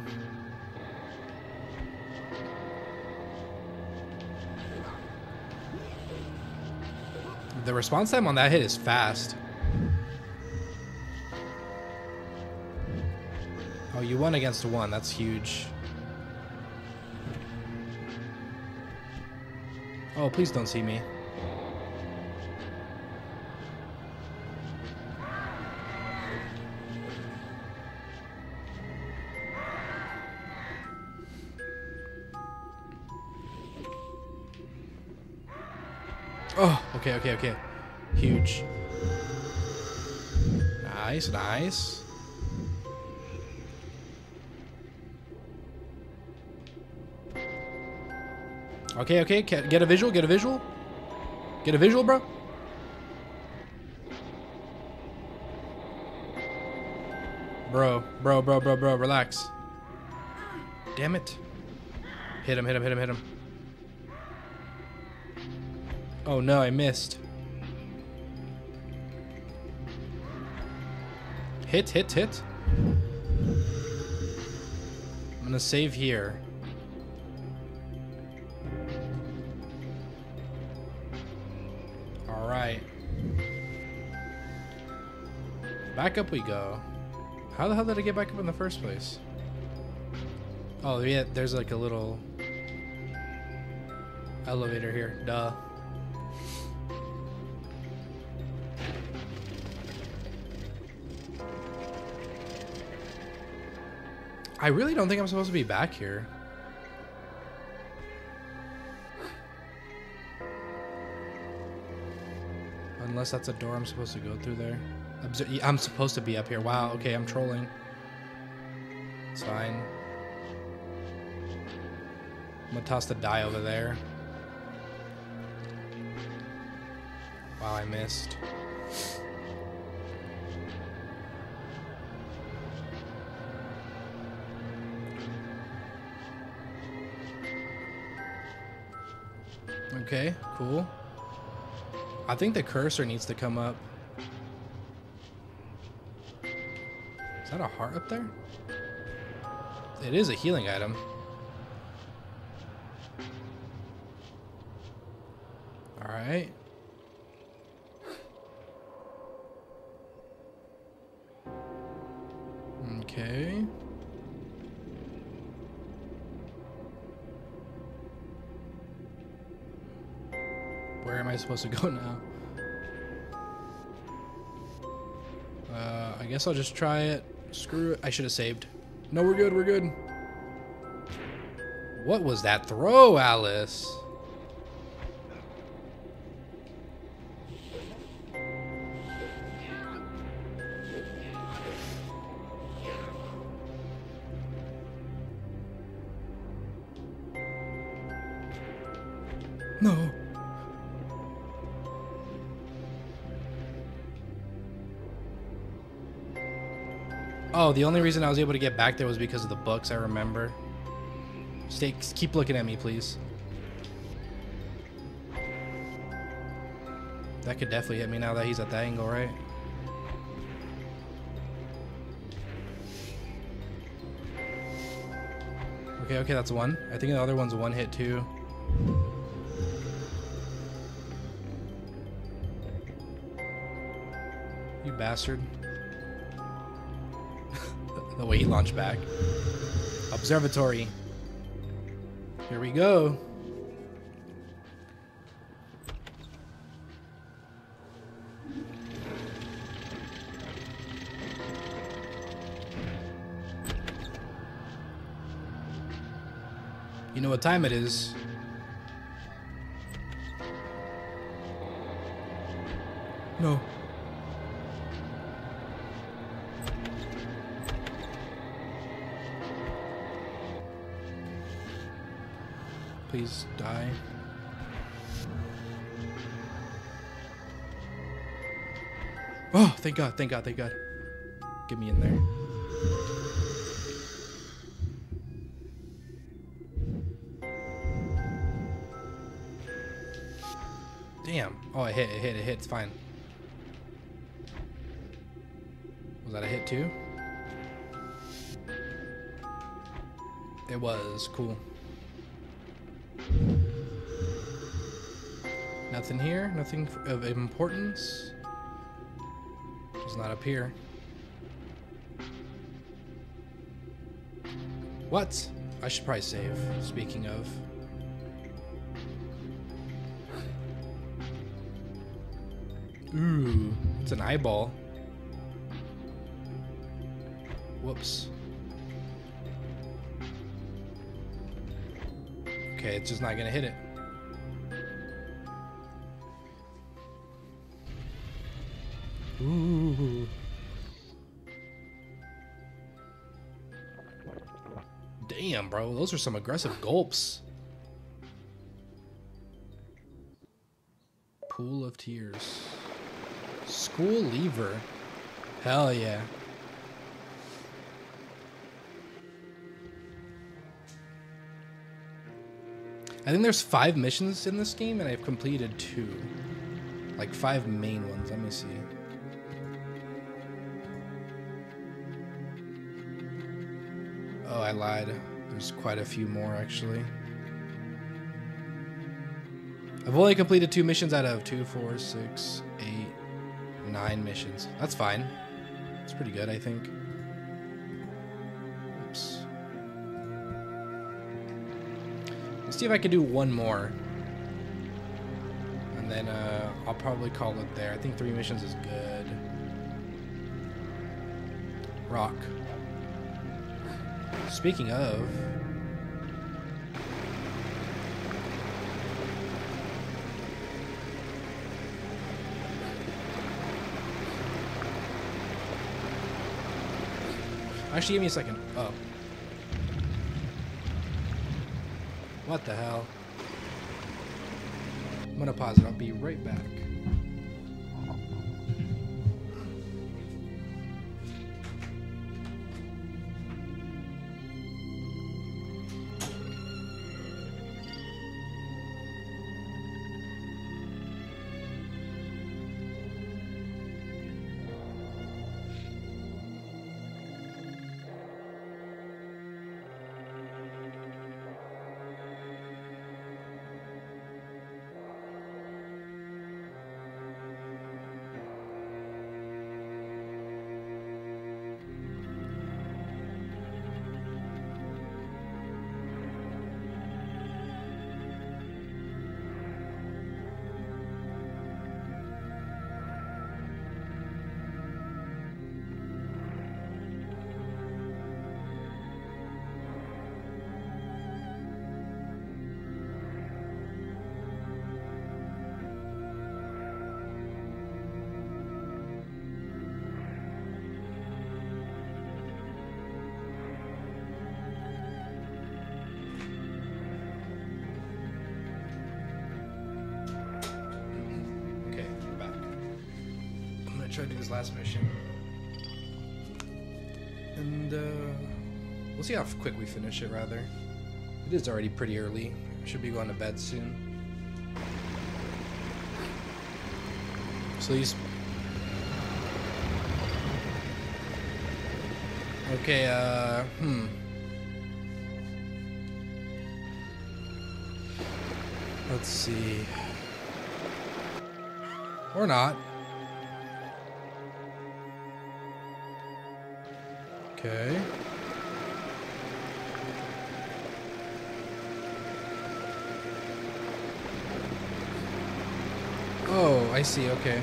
The response time on that hit is fast. Oh, you won against one. That's huge. Oh, please don't see me. Oh, okay, okay, okay. Huge. Nice, nice. Okay, okay, get a visual, get a visual. Get a visual, bro. Bro, relax. Damn it. Hit him. Oh no, I missed. Hit. I'm gonna save here. Alright. Back up we go. How the hell did I get back up in the first place? Oh yeah, there's like a little elevator here. Duh. I really don't think I'm supposed to be back here. Unless that's a door I'm supposed to go through there. I'm supposed to be up here. Wow, okay, I'm trolling. It's fine. I'm gonna toss the die over there. Wow, I missed. Okay, cool. I think the cursor needs to come up. Is that a heart up there? It is a healing item. All right. Okay. Where am I supposed to go now? I guess I'll just try it. Screw it. I should have saved. No, we're good. We're good. What was that throw, Alice? No. Oh, the only reason I was able to get back there was because of the books, I remember. Stay, keep looking at me, please. That could definitely hit me now that he's at that angle, right? Okay, okay, that's one. I think the other one's one hit, too. You bastard. The way he launched back. Observatory. Here we go. You know what time it is. No. Please die. Oh, thank God, thank God, thank God. Get me in there. Damn. Oh, it hit, it hit, it hit. It's fine. Was that a hit too? It was. Cool. Nothing here, nothing of importance. Does not appear. What? I should probably save, speaking of. Ooh, it's an eyeball. Whoops. Okay, it's just not gonna hit it. Ooh. Damn, bro. Those are some aggressive gulps. Pool of Tears. School Lever. Hell yeah. I think there's 5 missions in this game, and I've completed 2. Like 5 main ones. Let me see. Oh, I lied. There's quite a few more, actually. I've only completed 2 missions out of 2, 4, 6, 8, 9 missions. That's fine. That's pretty good, I think. Oops. Let's see if I can do 1 more. And then I'll probably call it there. I think 3 missions is good. Rock. Speaking of, actually, give me a second. Oh, what the hell? I'm gonna pause it. I'll be right back. try to do this last mission. And we'll see how quick we finish it, rather. It is already pretty early. I should be going to bed soon. So these... Okay, let's see. Or not. Okay. Oh, I see, okay.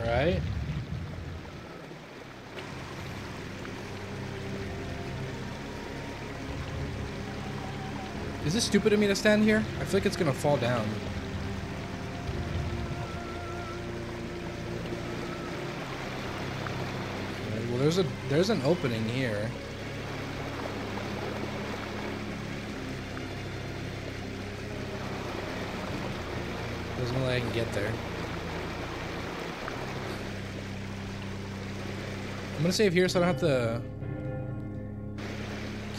Alright. Is this stupid of me to stand here? I feel like it's gonna fall down. Okay, well, there's an opening here. There's no way I can get there. I'm gonna save here so I don't have to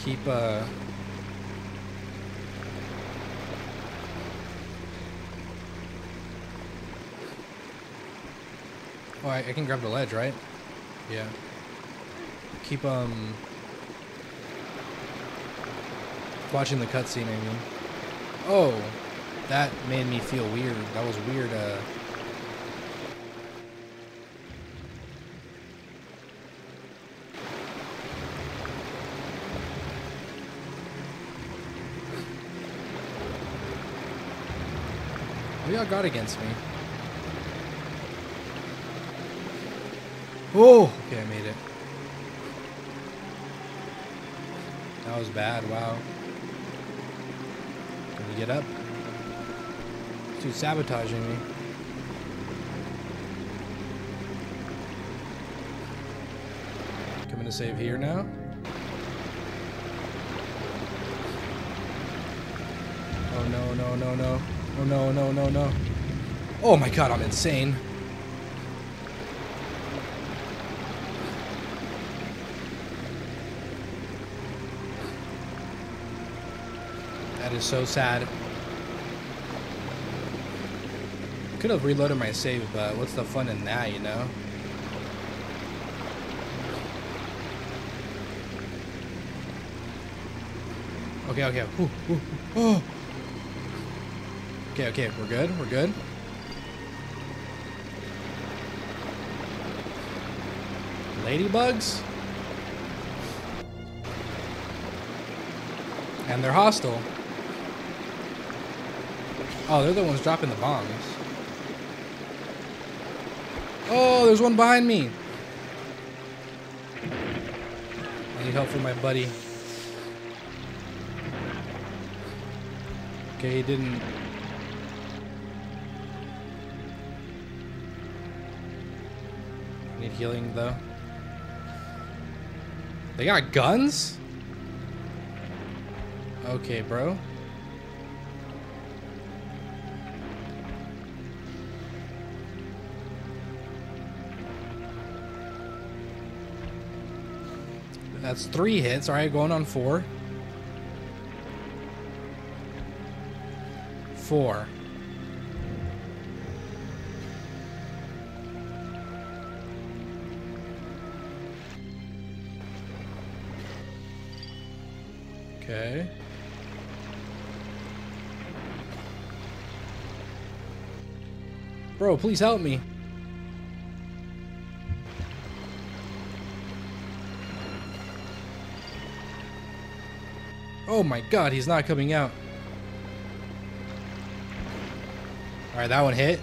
keep Oh, I can grab the ledge, right? Yeah. Keep watching the cutscene, I mean. Oh, that made me feel weird. That was weird. What y'all got against me? Oh! Okay, I made it. That was bad, wow. Can we get up? This dude's sabotaging me. I'm gonna save here now. Oh no, no, no, no. Oh no, no, no, no. Oh my god, I'm insane. That is so sad. Could have reloaded my save, but what's the fun in that, you know? Okay, okay. Ooh, ooh, oh. Okay, okay. We're good. We're good. Ladybugs? And they're hostile. Oh, they're the ones dropping the bombs. Oh, there's one behind me. I need help from my buddy. Okay, he didn't. I need healing though. They got guns? Okay, bro. That's 3 hits. All right, going on 4. 4. Okay. Bro, please help me. Oh my god, he's not coming out. Alright, that one hit.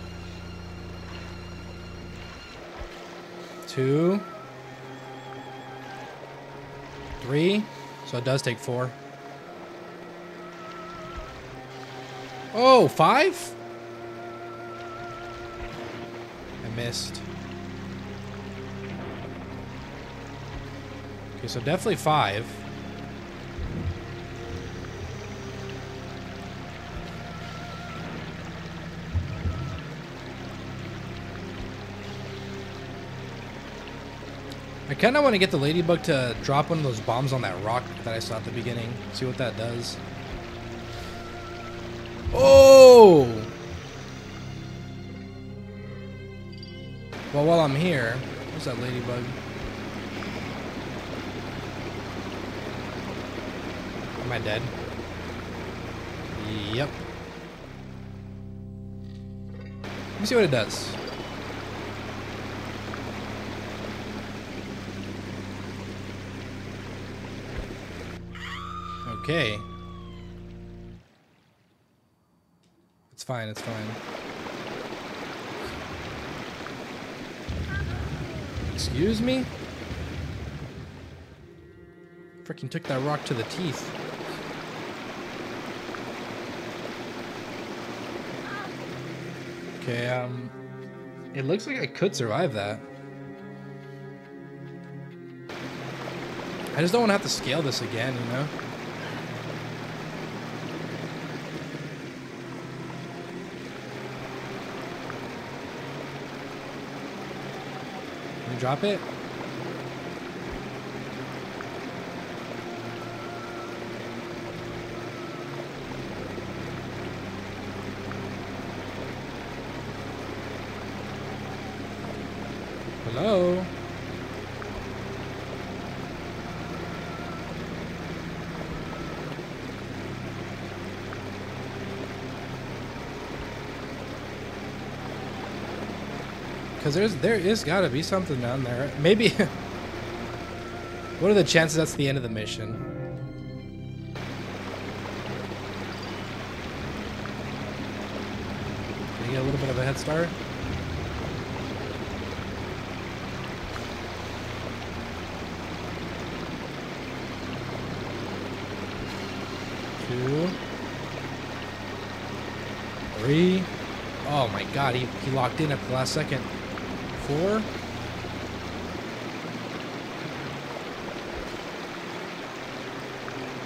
2. 3. So it does take 4. Oh, 5? I missed. Okay, so definitely 5. I kind of want to get the ladybug to drop one of those bombs on that rock that I saw at the beginning. See what that does. Oh! Well, while I'm here, what's that ladybug? Am I dead? Yep. Let me see what it does. Okay. It's fine, it's fine. Excuse me? Freaking took that rock to the teeth. Okay, it looks like I could survive that. I just don't want to have to scale this again, you know? Can you drop it? Hello? Because there is gotta be something down there. Maybe. What are the chances that's the end of the mission? Can you get a little bit of a head start? Two, three. Oh my god, he locked in at the last second. 4.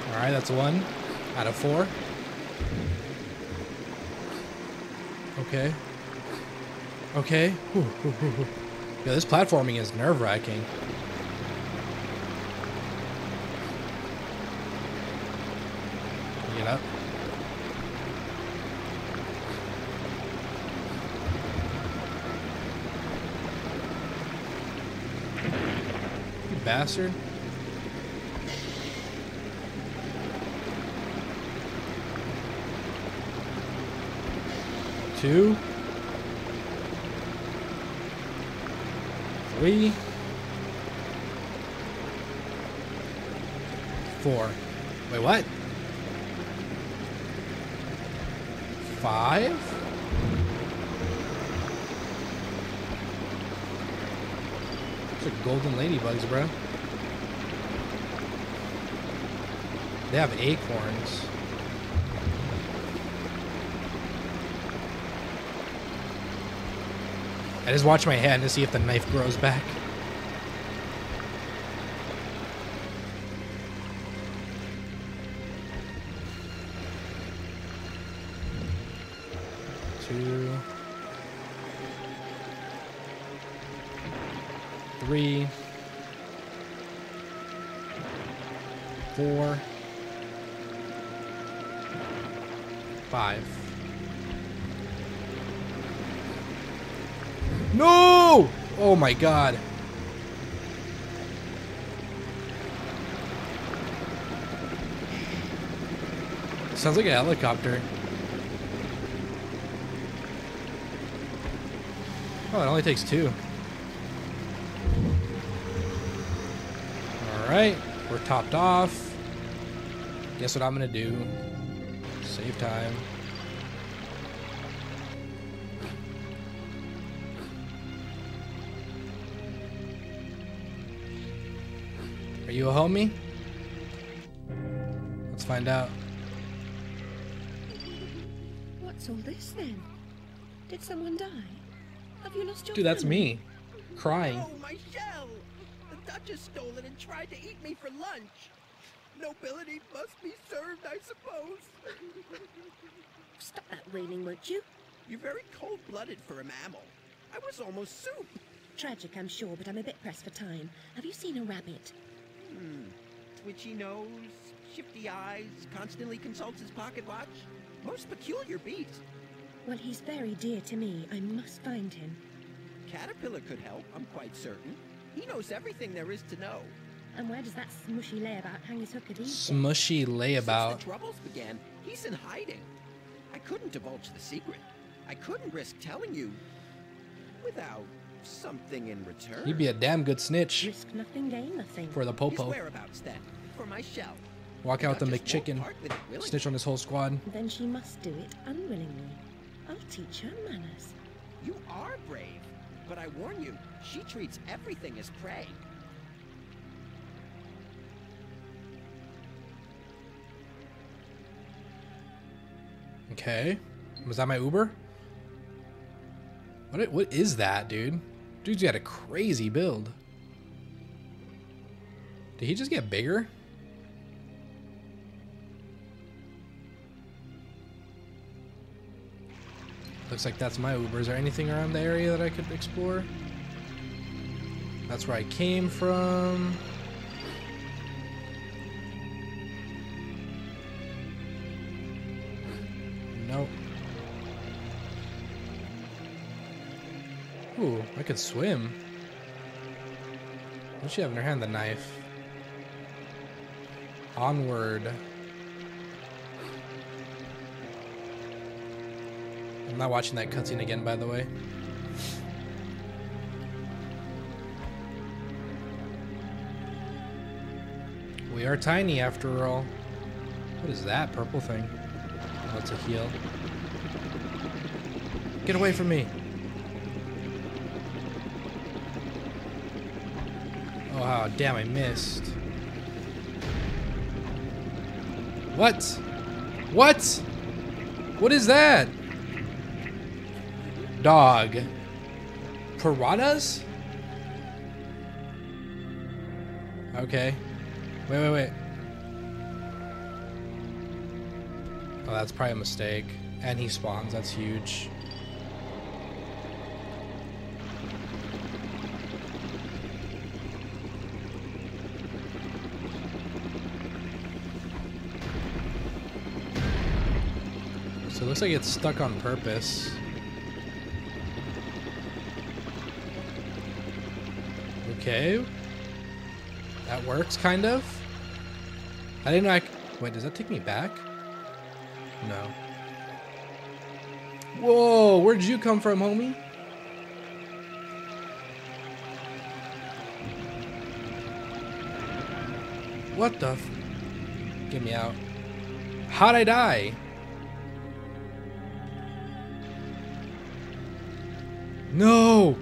Alright, that's 1 out of 4. Okay. Okay. Yeah, this platforming is nerve-wracking. Up. You bastard. Two. Three. 4. Wait, what? 5? Those are golden ladybugs, bro. They have acorns. I just watch my hand to see if the knife grows back. No! Oh my god. Sounds like a helicopter. Oh, it only takes 2. Alright, we're topped off. Guess what I'm gonna do? Save time. Are you a homie? Let's find out. What's all this then? Did someone die? Have you lost your Dude, family? That's me. Crying. Oh, my shell! The Duchess stole it and tried to eat me for lunch. Nobility must be served, I suppose. Stop that wailing, won't you? You're very cold-blooded for a mammal. I was almost soup. Tragic, I'm sure, but I'm a bit pressed for time. Have you seen a rabbit? Twitchy nose, shifty eyes, constantly consults his pocket watch. Most peculiar beast. Well, he's very dear to me. I must find him. Caterpillar could help, I'm quite certain. He knows everything there is to know. And where does that smushy layabout hang his hook at ease? Smushy layabout. Since the troubles began, he's in hiding. I couldn't divulge the secret. I couldn't risk telling you without something in return. He'd be a damn good snitch. Risk nothing, gain nothing. For the popo. His whereabouts then, for my shell. Walk out the McChicken. Snitch on his whole squad. Then she must do it unwillingly. I'll teach her manners. You are brave, but I warn you, she treats everything as prey. Okay. Was that my Uber? What is that, dude? Dude's got a crazy build. Did he just get bigger? Looks like that's my Uber. Is there anything around the area that I could explore? That's where I came from. Nope. Ooh, I could swim. What's she have in her hand? The knife. Onward. I'm not watching that cutscene again, by the way. We are tiny after all. What is that purple thing? Oh, it's a heel. Get away from me. Oh, damn, I missed. What? What? What is that? Dog. Piranhas? Okay. Wait. Oh, that's probably a mistake. And he spawns. That's huge. So it looks like it's stuck on purpose. Okay. That works, kind of. I didn't know Wait, does that take me back? No. Whoa, where'd you come from, homie? What the f... Get me out. How'd I die? No!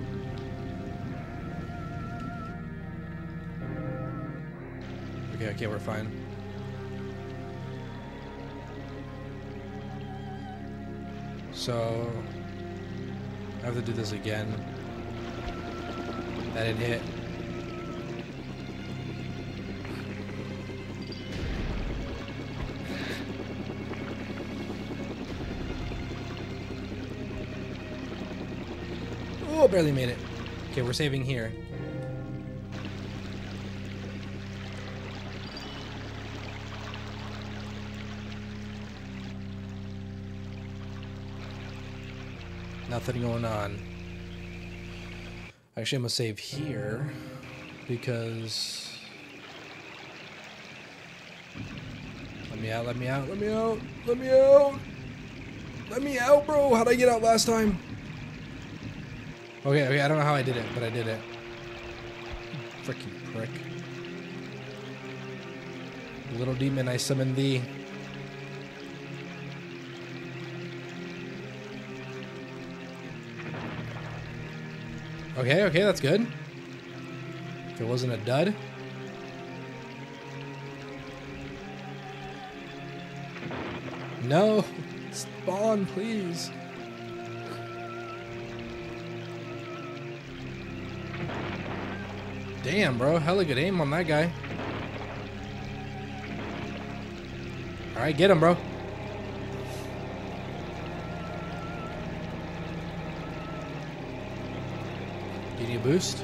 Okay, we're fine. So... I have to do this again. That didn't hit. Oh, barely made it. Okay, we're saving here. Nothing going on. Actually, I'm gonna save here because let me out, bro. How'd I get out last time? Okay, I don't know how I did it, but I did it. Freaking prick. Little demon, I summon thee. Okay, that's good. If it wasn't a dud. No! Spawn, please! Damn, bro. Hella good aim on that guy. Alright, get him, bro. Do you need a boost?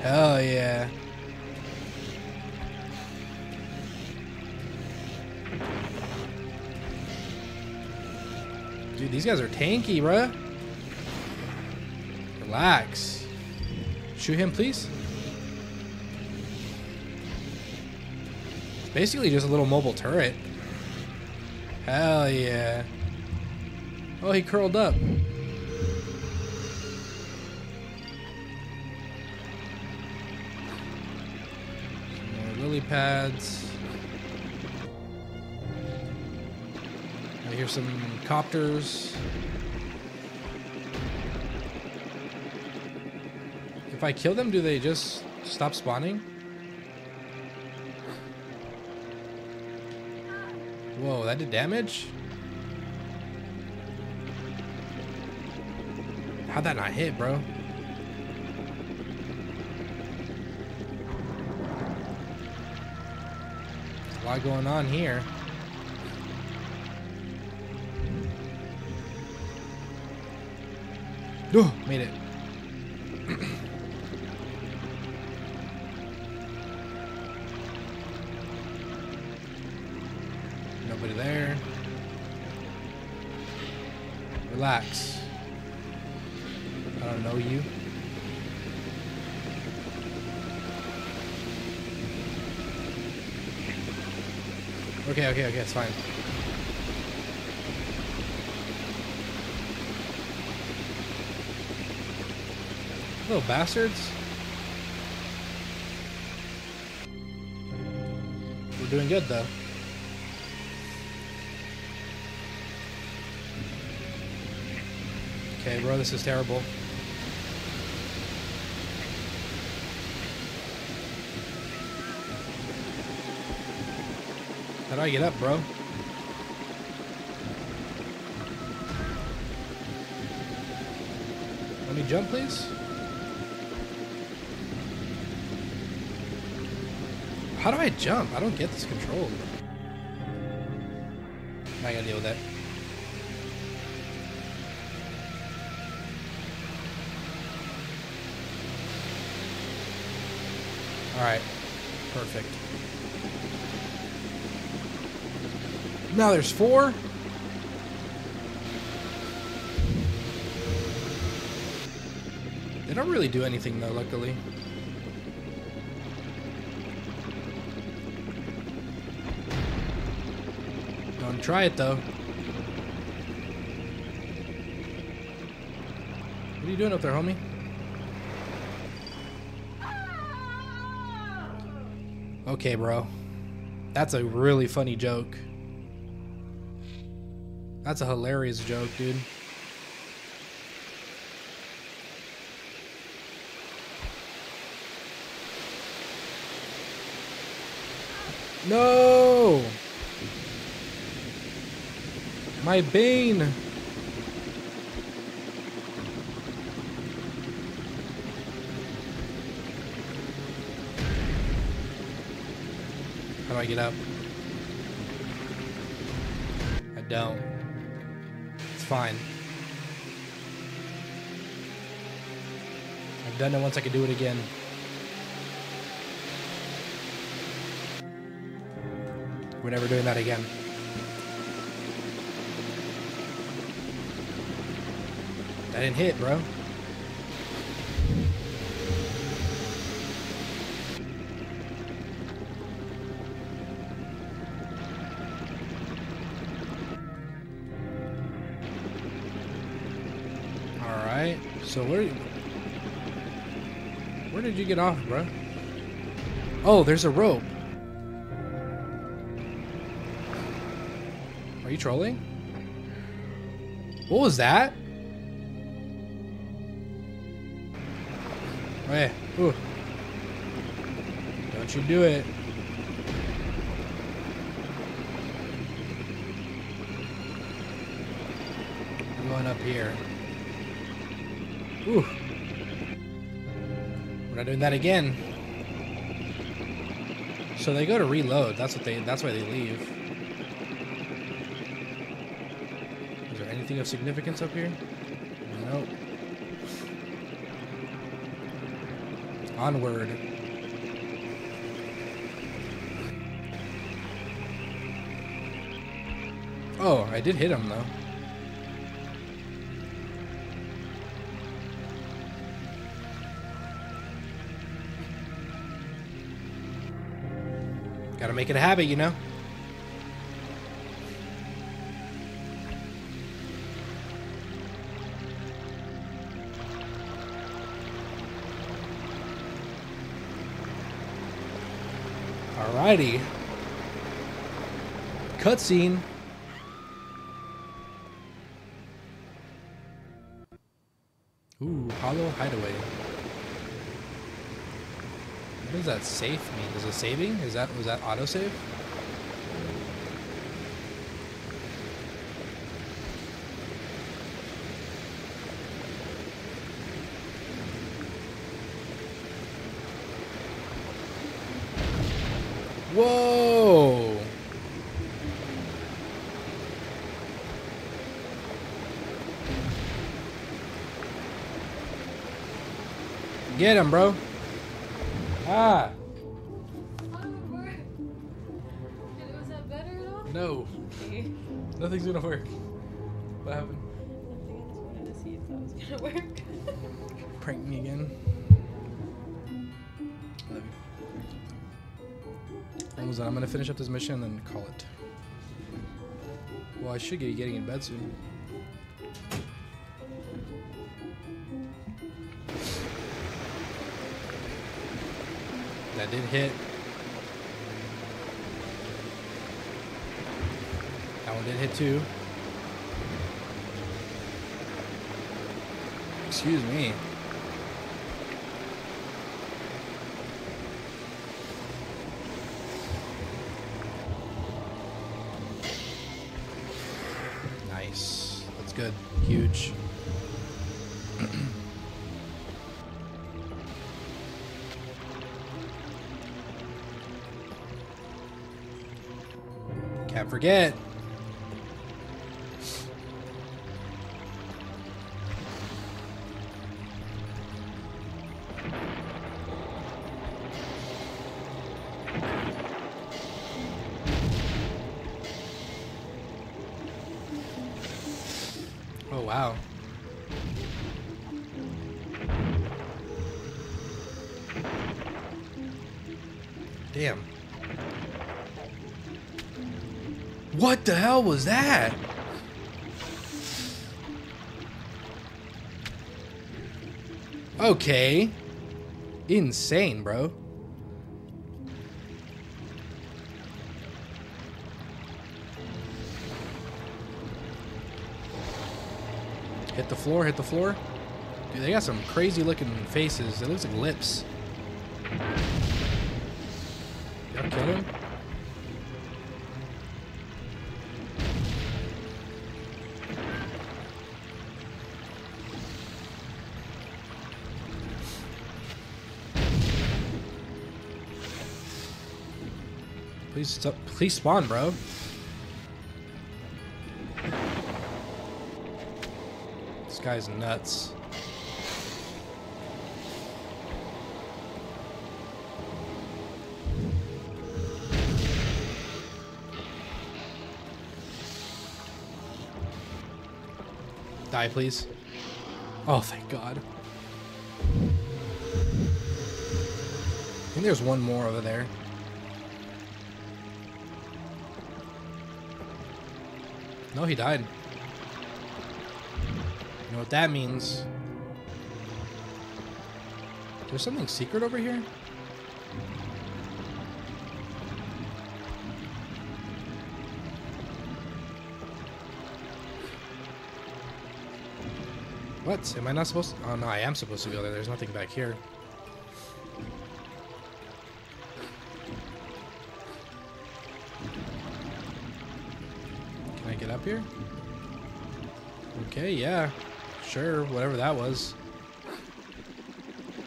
Hell yeah. Dude, these guys are tanky, bruh. Relax. Shoot him, please. It's basically just a little mobile turret. Hell yeah. Oh, he curled up. Lily pads. I hear some copters. If I kill them, do they just stop spawning? Whoa, that did damage? How'd that not hit, bro? There's a lot going on here. Oh, made it. Nobody there. Relax. I don't know you. Okay, it's fine. Little bastards. We're doing good though. Okay, bro, this is terrible. How do I get up, bro? Let me jump, please. How do I jump? I don't get this control. I gotta deal with that. Alright. Perfect. Now there's four. They don't really do anything though, luckily. Don't try it though. What are you doing up there, homie? Okay, bro. That's a really funny joke. That's a hilarious joke, dude. No! My Bane! How do I get up? I don't. It's fine. I've done it once, I can do it again. We're never doing that again. That didn't hit, bro. So where did you get off, bro? Oh, there's a rope. Are you trolling? What was that? Oh, yeah. Ooh. Don't you do it. I'm going up here. Ooh. We're not doing that again. So they go to reload. That's why they leave. Is there anything of significance up here? Nope. Onward. Oh, I did hit him, though. Gotta make it a habit, you know? Alrighty. Cutscene. Ooh, Hollow Hideaway. What does that save mean? Is it saving? Is that, was that autosave? Whoa! Get him, bro. Ah. It was that better at all? No. Nothing's gonna work. What happened? Nothing. I just wanted to see if that was gonna work. Prank me again. I'm gonna finish up this mission and then call it. Well, I should be getting in bed soon. That did hit. That one did hit too. Excuse me. Good. Huge. Can't forget. Wow. Damn. What the hell was that? Okay. Insane, bro. Hit the floor, hit the floor. Dude, they got some crazy looking faces. It looks like lips. Y'all kill him? Please stop, please spawn, bro. This guy's nuts. Die, please. Oh, thank God. I think there's one more over there. No, he died. You know what that means? There's something secret over here? What? Am I not supposed to? Oh no, I am supposed to go there. There's nothing back here. Can I get up here? Okay, yeah. Sure, whatever that was.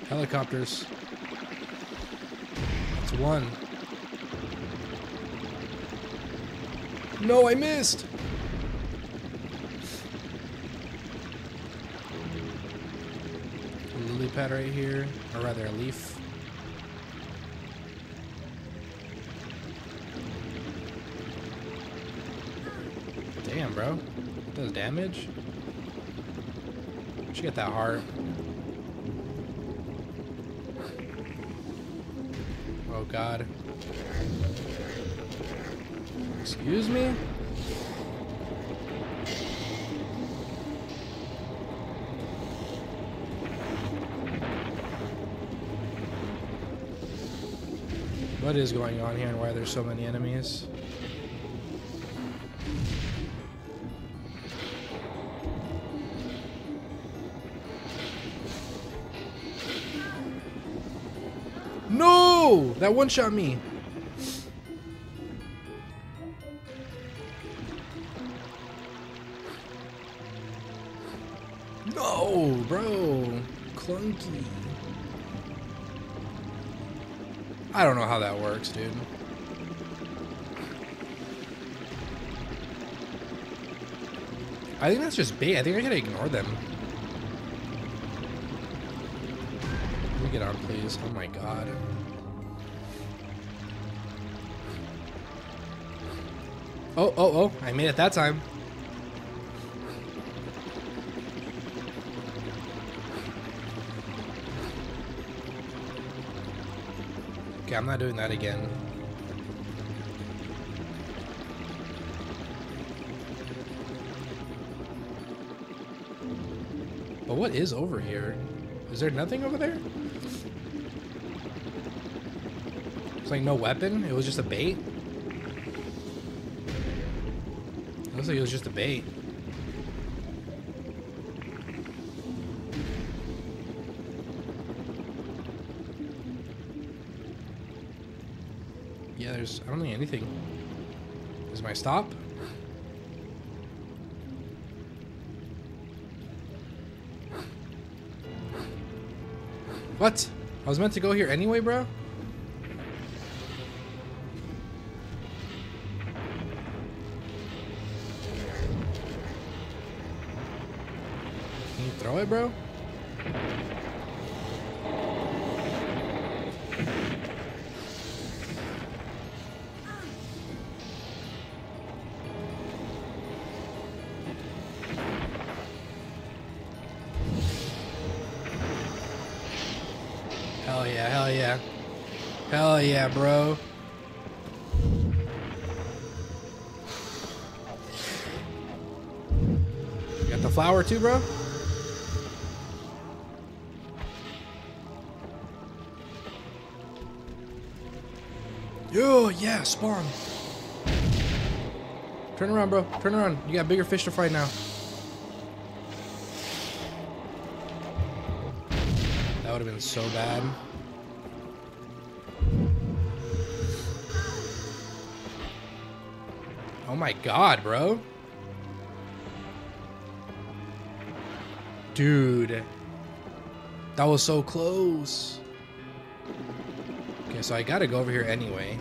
Helicopters. That's one. No, I missed! Lily pad right here, or rather a leaf. Damn, bro. That does damage. She got that heart. Oh god. Excuse me? What is going on here and why are there so many enemies? No! That one-shot me. No, bro. Clunky. I don't know how that works, dude. I think that's just bait. I think I gotta ignore them. Let me get on, please. Oh my god. Oh, oh, oh. I made it that time. Okay, I'm not doing that again. But what is over here? Is there nothing over there? It's like no weapon? It was just a bait? It looks like it was just a bait. Yeah, there's, I don't think anything. Is my stop? What? I was meant to go here anyway, bro? Can you throw it, bro? Hell yeah, bro. You got the flower too, bro? Oh, yeah, spawn. Turn around, bro. Turn around. You got bigger fish to fry now. That would have been so bad. Oh my god, bro. Dude. That was so close. Okay, so I gotta go over here anyway.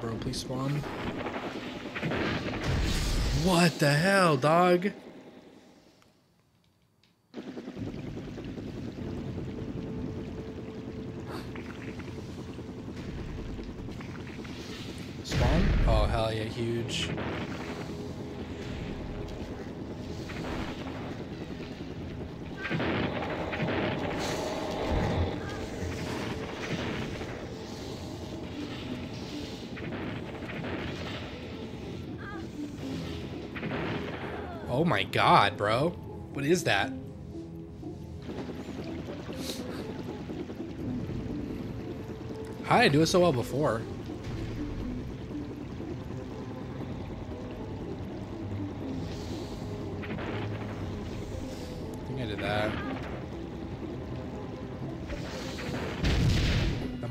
Bro, please spawn. What the hell, dog? Huge. Oh my god, bro. What is that? How did I do it so well before?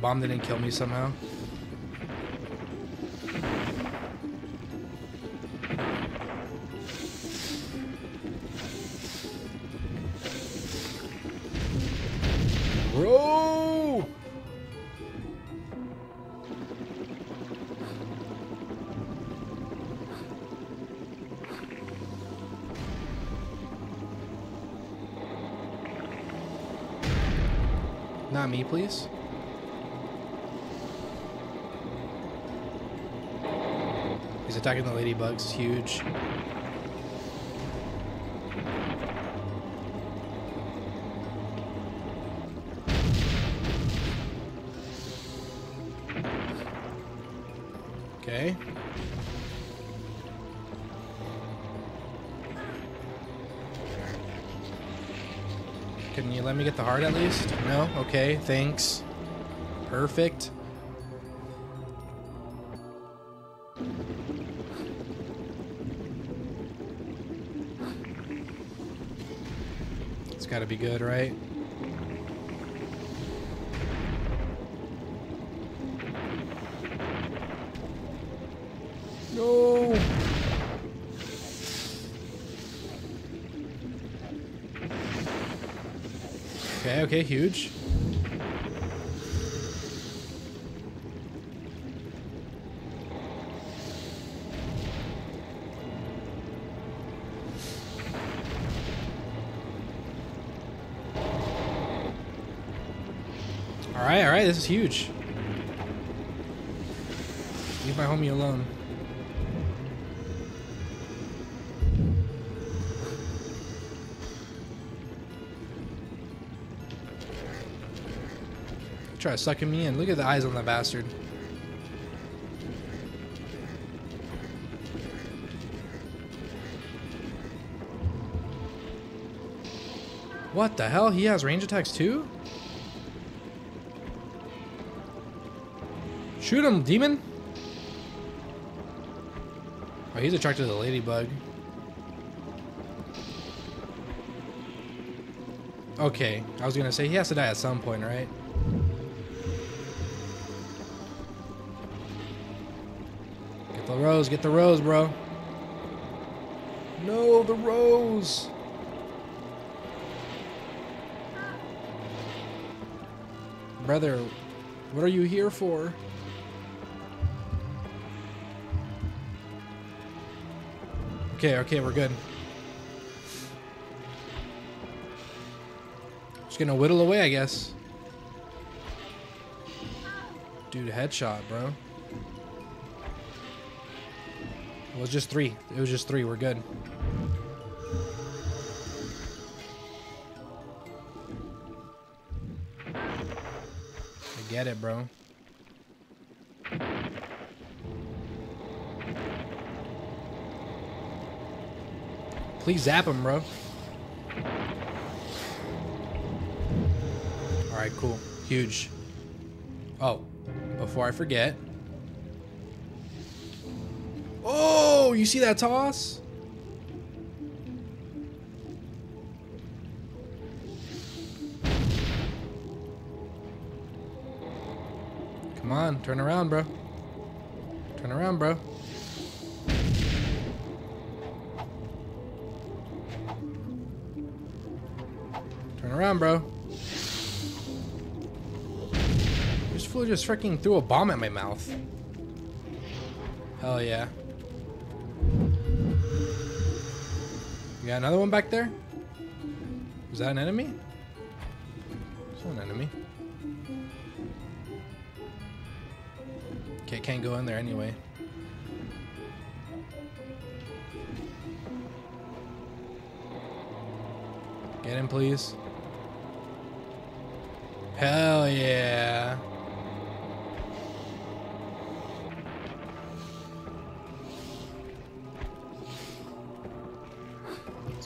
Bomb didn't kill me somehow. Bro! Not me, please. He's attacking the ladybugs. It's huge. Okay. Can you let me get the heart at least? No? Okay, thanks. Perfect. It's gotta be good, right? No! Okay, okay, huge. All right, this is huge. Leave my homie alone. Try sucking me in. Look at the eyes on that bastard. What the hell? He has range attacks too? Shoot him, demon! Oh, he's attracted to the ladybug. Okay, I was gonna say he has to die at some point, right? Rose, get the rose, bro. No, the rose. Brother, what are you here for? Okay, okay, we're good. Just gonna whittle away, I guess. Dude, headshot, bro. It was just three. It was just three. We're good. I get it, bro. Please zap him, bro. Alright, cool. Huge. Oh, before I forget... Oh, you see that toss? Come on, turn around, bro. Turn around, bro. Turn around, bro. This fool just freaking threw a bomb at my mouth. Hell yeah. You got another one back there? Is that an enemy? It's not an enemy. Okay, can't go in there anyway. Get in, please. Hell yeah.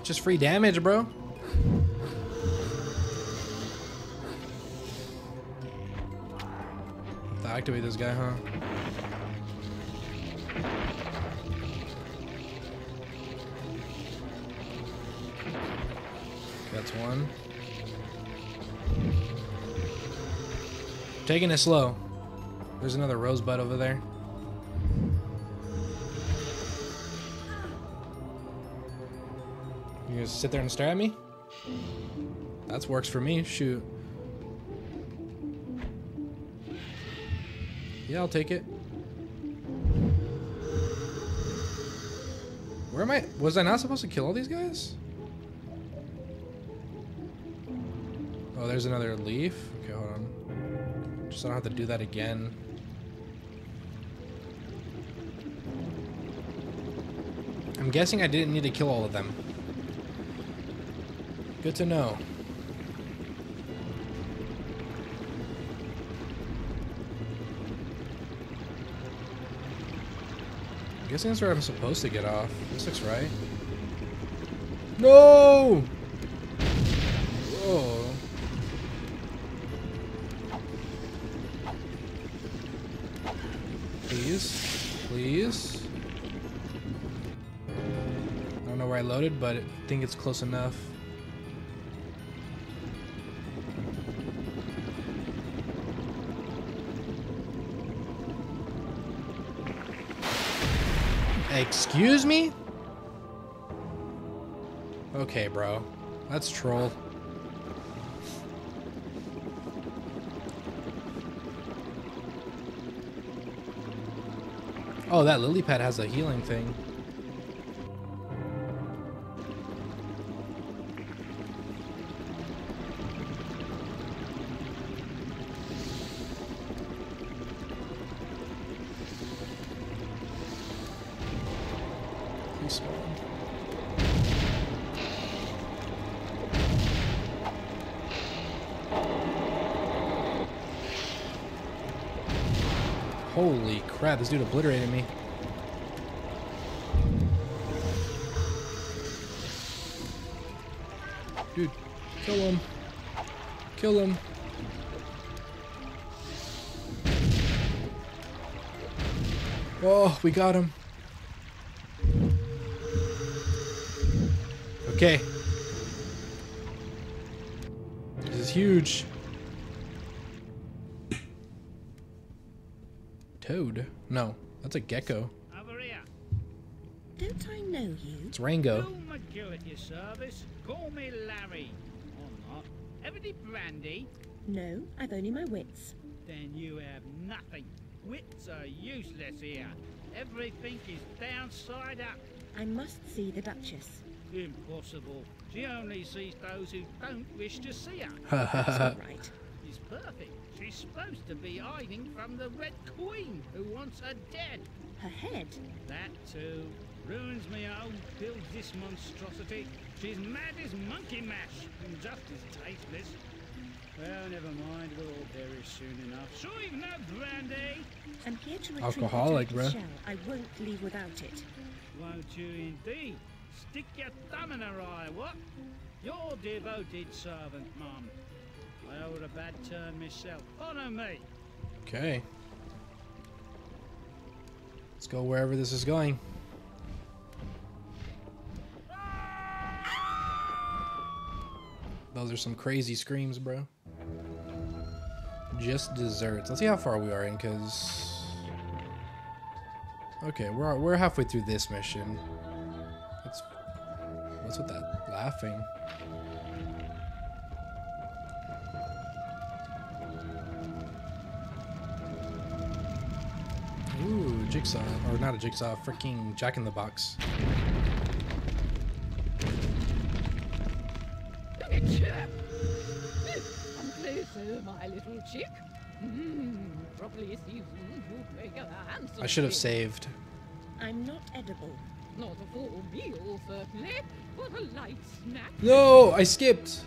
Just free damage, bro. Have to activate this guy, huh? That's one. Taking it slow. There's another rosebud over there. You just sit there and stare at me? That works for me. Shoot. Yeah, I'll take it. Where am I? Was I not supposed to kill all these guys? Oh, there's another leaf. Okay, hold on. Just so I don't have to do that again. I'm guessing I didn't need to kill all of them. Good to know. I'm guessing that's where I'm supposed to get off. This looks right. No! Whoa. Please. Please. I don't know where I loaded, but I think it's close enough. Excuse me? Okay, bro. That's troll. Oh, that lily pad has a healing thing. Holy crap, this dude obliterated me. Dude, kill him. Kill him. Oh, we got him. Okay. This is huge. Toad? No, that's a gecko. Don't I know you? It's Rango. Oh, McGill at your service. Call me Larry. Or not. Ever did brandy? No, I've only my wits. Then you have nothing. Wits are useless here. Everything is downside up. I must see the Duchess. Impossible. She only sees those who don't wish to see her. That's all right. She's perfect. She's supposed to be hiding from the Red Queen, who wants her dead. Her head? That too. Ruins me home, builds this monstrosity. She's mad as monkey mash, and just as tasteless. Well, never mind, we'll all perish soon enough. Sure you've no brandy? I'm here to retrieve Alcoholic, bro. Shell. I won't leave without it. Won't you indeed? Stick your thumb in her eye, what? Your devoted servant, Mum. I owe her a bad turn myself. Honor me. Okay. Let's go wherever this is going. Those are some crazy screams, bro. Just desserts. Let's see how far we are in, because... Okay, we're halfway through this mission. What's with that laughing? Ooh, jigsaw. Or not a jigsaw, freaking jack-in-the-box. My little chick. I should have saved. I'm not edible. Not a full meal, certainly, but a light snack. No, I skipped.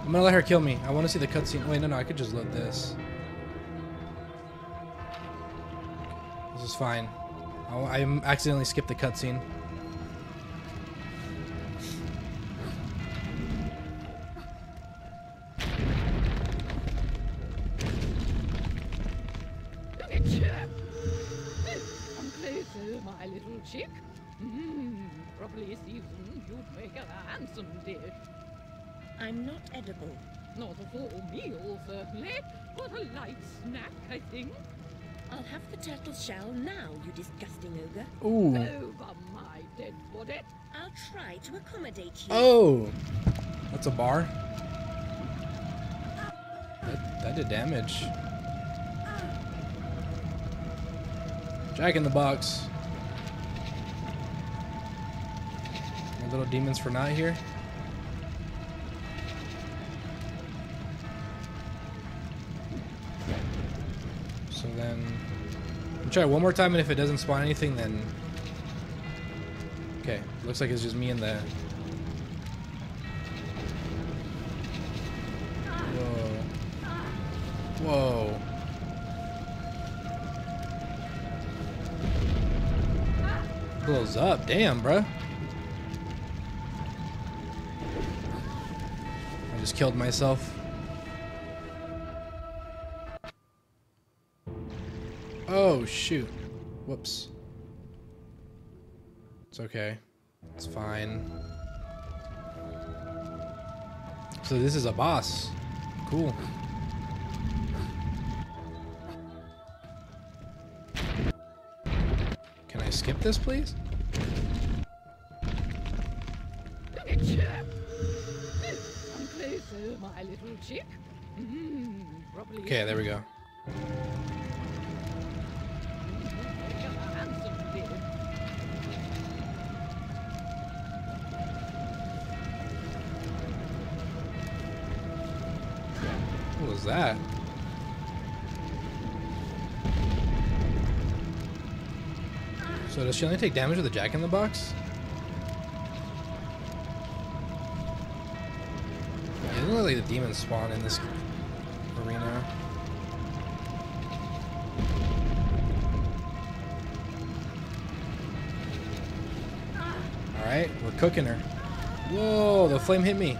I'm gonna let her kill me. I want to see the cutscene. Wait, no, I could just load this. This is fine. I accidentally skipped the cutscene. I'm not edible. Not a full meal, certainly, but a light snack, I think. I'll have the turtle shell now, you disgusting ogre. Ooh. Over my dead body. I'll try to accommodate you. Oh! That's a bar. That did damage. Jack in the box. Little demons for not here. So then we'll try one more time, and if it doesn't spawn anything, then... Okay, looks like it's just me and the... Whoa. Whoa. Blows up. Damn, bruh. I just killed myself. Oh, shoot. Whoops. It's okay. It's fine. So this is a boss. Cool. Can I skip this, please? Okay, there we go. What was that? So does she only take damage with the jack-in-the-box? It doesn't look like the demons spawn in this arena. Alright, we're cooking her. Whoa, the flame hit me.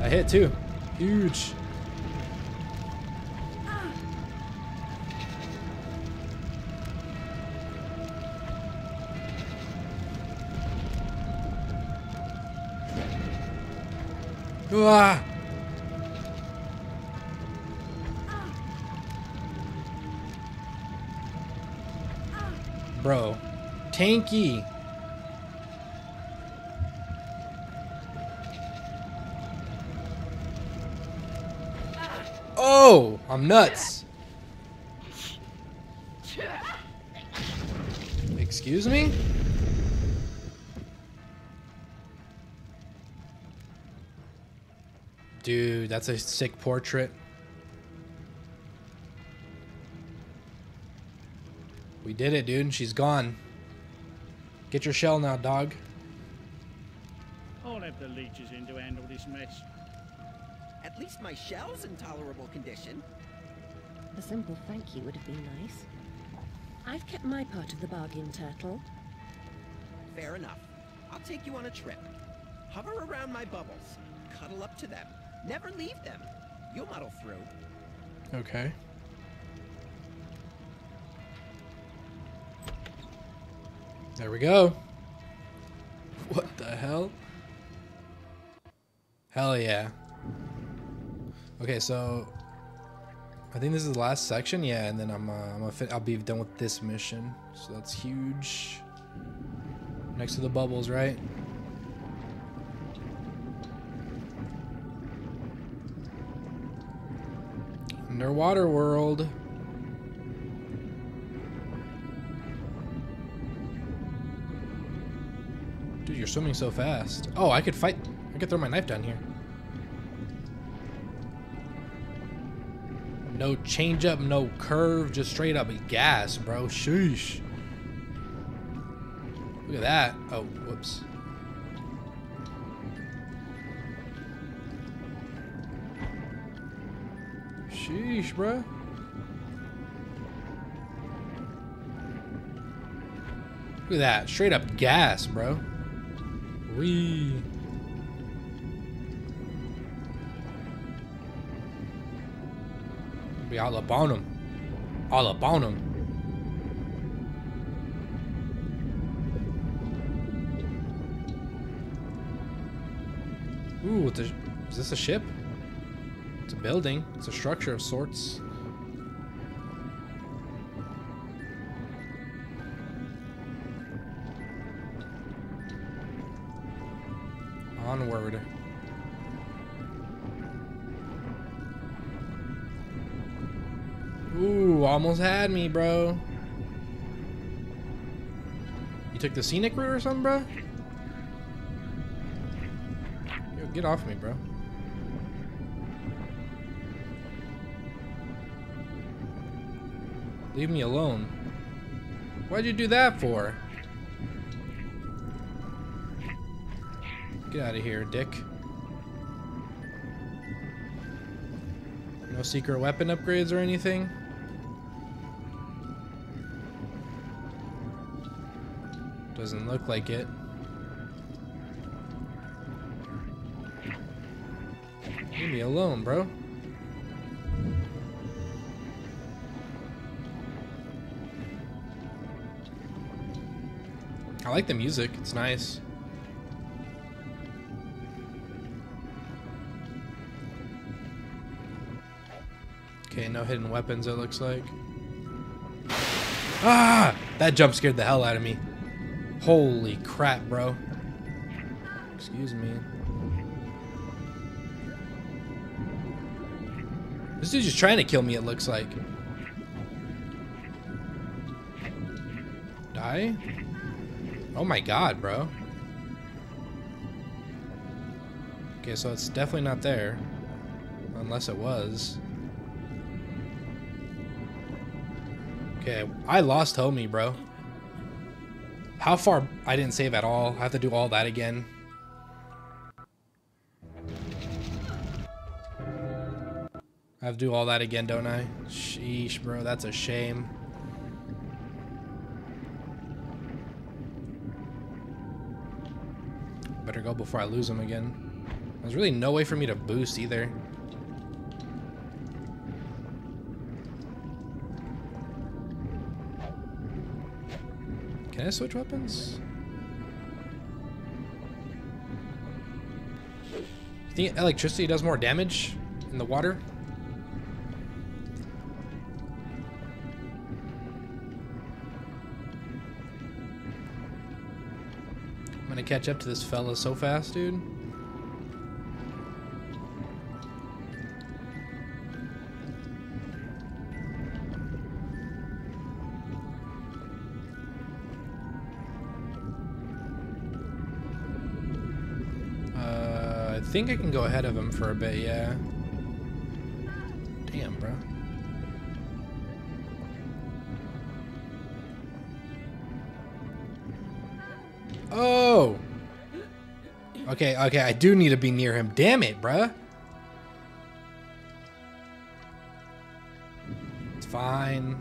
I hit too. Huge. Ah. Bro, tanky. Oh, I'm nuts. Excuse me? Dude, that's a sick portrait. We did it, dude. She's gone. Get your shell now, dog. I'll have the leeches in to handle this mess. At least my shell's in tolerable condition. A simple thank you would have been nice. I've kept my part of the bargain, Turtle. Fair enough. I'll take you on a trip. Hover around my bubbles. Cuddle up to them. Never leave them. You'll muddle through. Okay. There we go. What the hell? Hell yeah. Okay, so I think this is the last section, yeah, and then I'll be done with this mission, so that's huge. Next to the bubbles, right? Underwater world. Dude, you're swimming so fast. Oh, I could fight. I could throw my knife down here. No change up, no curve, just straight up gas, bro. Sheesh. Look at that. Oh, whoops. Sheesh, bro. Look at that. Straight up gas, bro. Wee. Be all up on him. All up on him. Ooh, is this a ship? It's a building. It's a structure of sorts. Onward. Ooh, almost had me, bro. You took the scenic route or something, bro? Yo, get off me, bro. Leave me alone. Why'd you do that for? Get out of here, dick. No secret weapon upgrades or anything? Doesn't look like it. Leave me alone, bro. I like the music, it's nice. Okay, no hidden weapons it looks like. Ah! That jump scared the hell out of me. Holy crap, bro. Excuse me. This dude's just trying to kill me, it looks like. Die? Oh my god, bro. Okay, so it's definitely not there. Unless it was. Okay, I lost homie, bro. How far? I didn't save at all. I have to do all that again. I have to do all that again, don't I? Sheesh, bro, that's a shame. Better go before I lose him again. There's really no way for me to boost either. Can I switch weapons? You think electricity does more damage in the water? I'm gonna catch up to this fella so fast, dude. I think I can go ahead of him for a bit, yeah. Damn, bro. Oh! Okay, okay, I do need to be near him. Damn it, bruh. It's fine.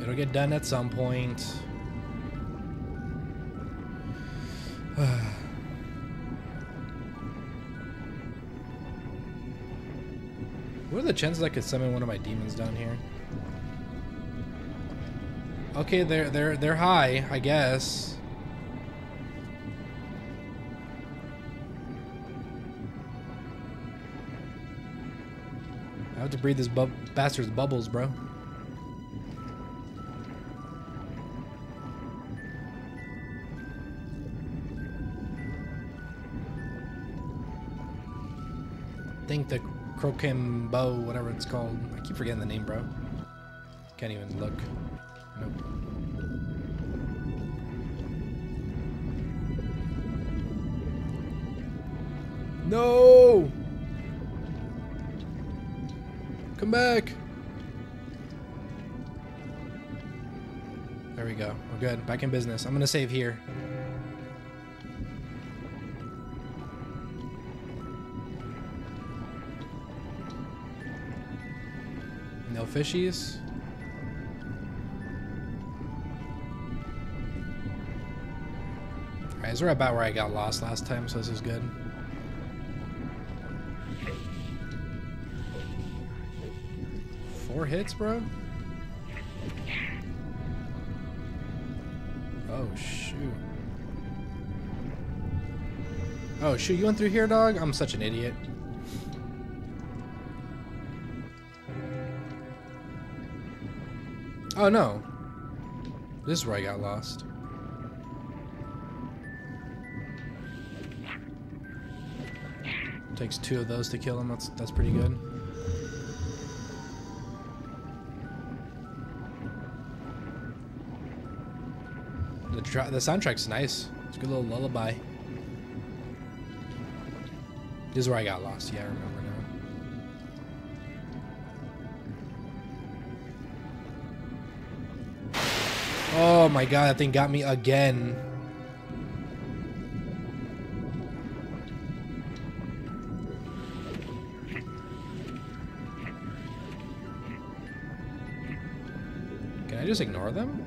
It'll get done at some point. What are the chances I could summon one of my demons down here? Okay, they're high, I guess. I have to breathe this bastard's bubbles, bro. I think the Crocambo, whatever it's called. I keep forgetting the name, bro. Can't even look. Nope. No! Come back! There we go. We're good. Back in business. I'm gonna save here. No fishies. Alright, we're about where I got lost last time, so this is good. Four hits, bro? Oh, shoot. Oh, shoot, you went through here, dog? I'm such an idiot. Oh no, this is where I got lost. Takes two of those to kill him, that's pretty good. The soundtrack's nice. It's a good little lullaby. This is where I got lost. Yeah, I remember now. Oh my god, that thing got me again. Can I just ignore them?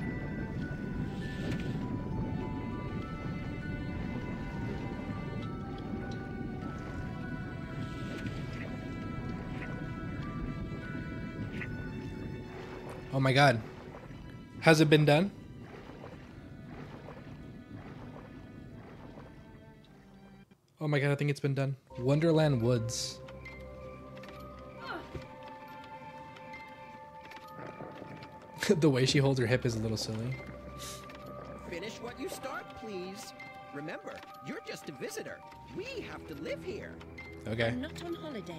Oh my god. Has it been done? Oh my god, I think it's been done. Wonderland Woods. The way she holds her hip is a little silly. Finish what you start, please. Remember, you're just a visitor. We have to live here. Okay. I'm not on holiday.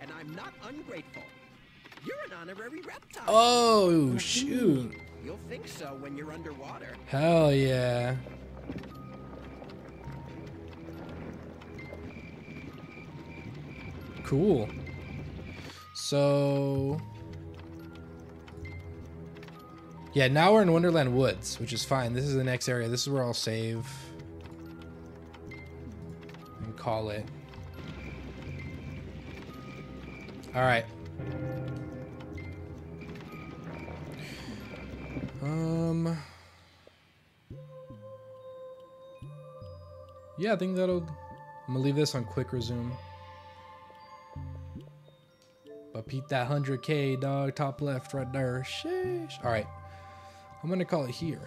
And I'm not ungrateful. You're an honorary reptile. Oh, shoot. You'll think so when you're underwater. Hell yeah. Cool. So yeah, now we're in Wonderland Woods, which is fine. This is the next area. This is where I'll save and call it. All right. Yeah, I think that'll... I'm gonna leave this on quick resume. Peep that 100K, dog. Top left, right there. Sheesh. All right. I'm going to call it here.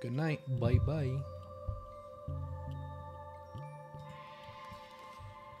Good night. Bye-bye.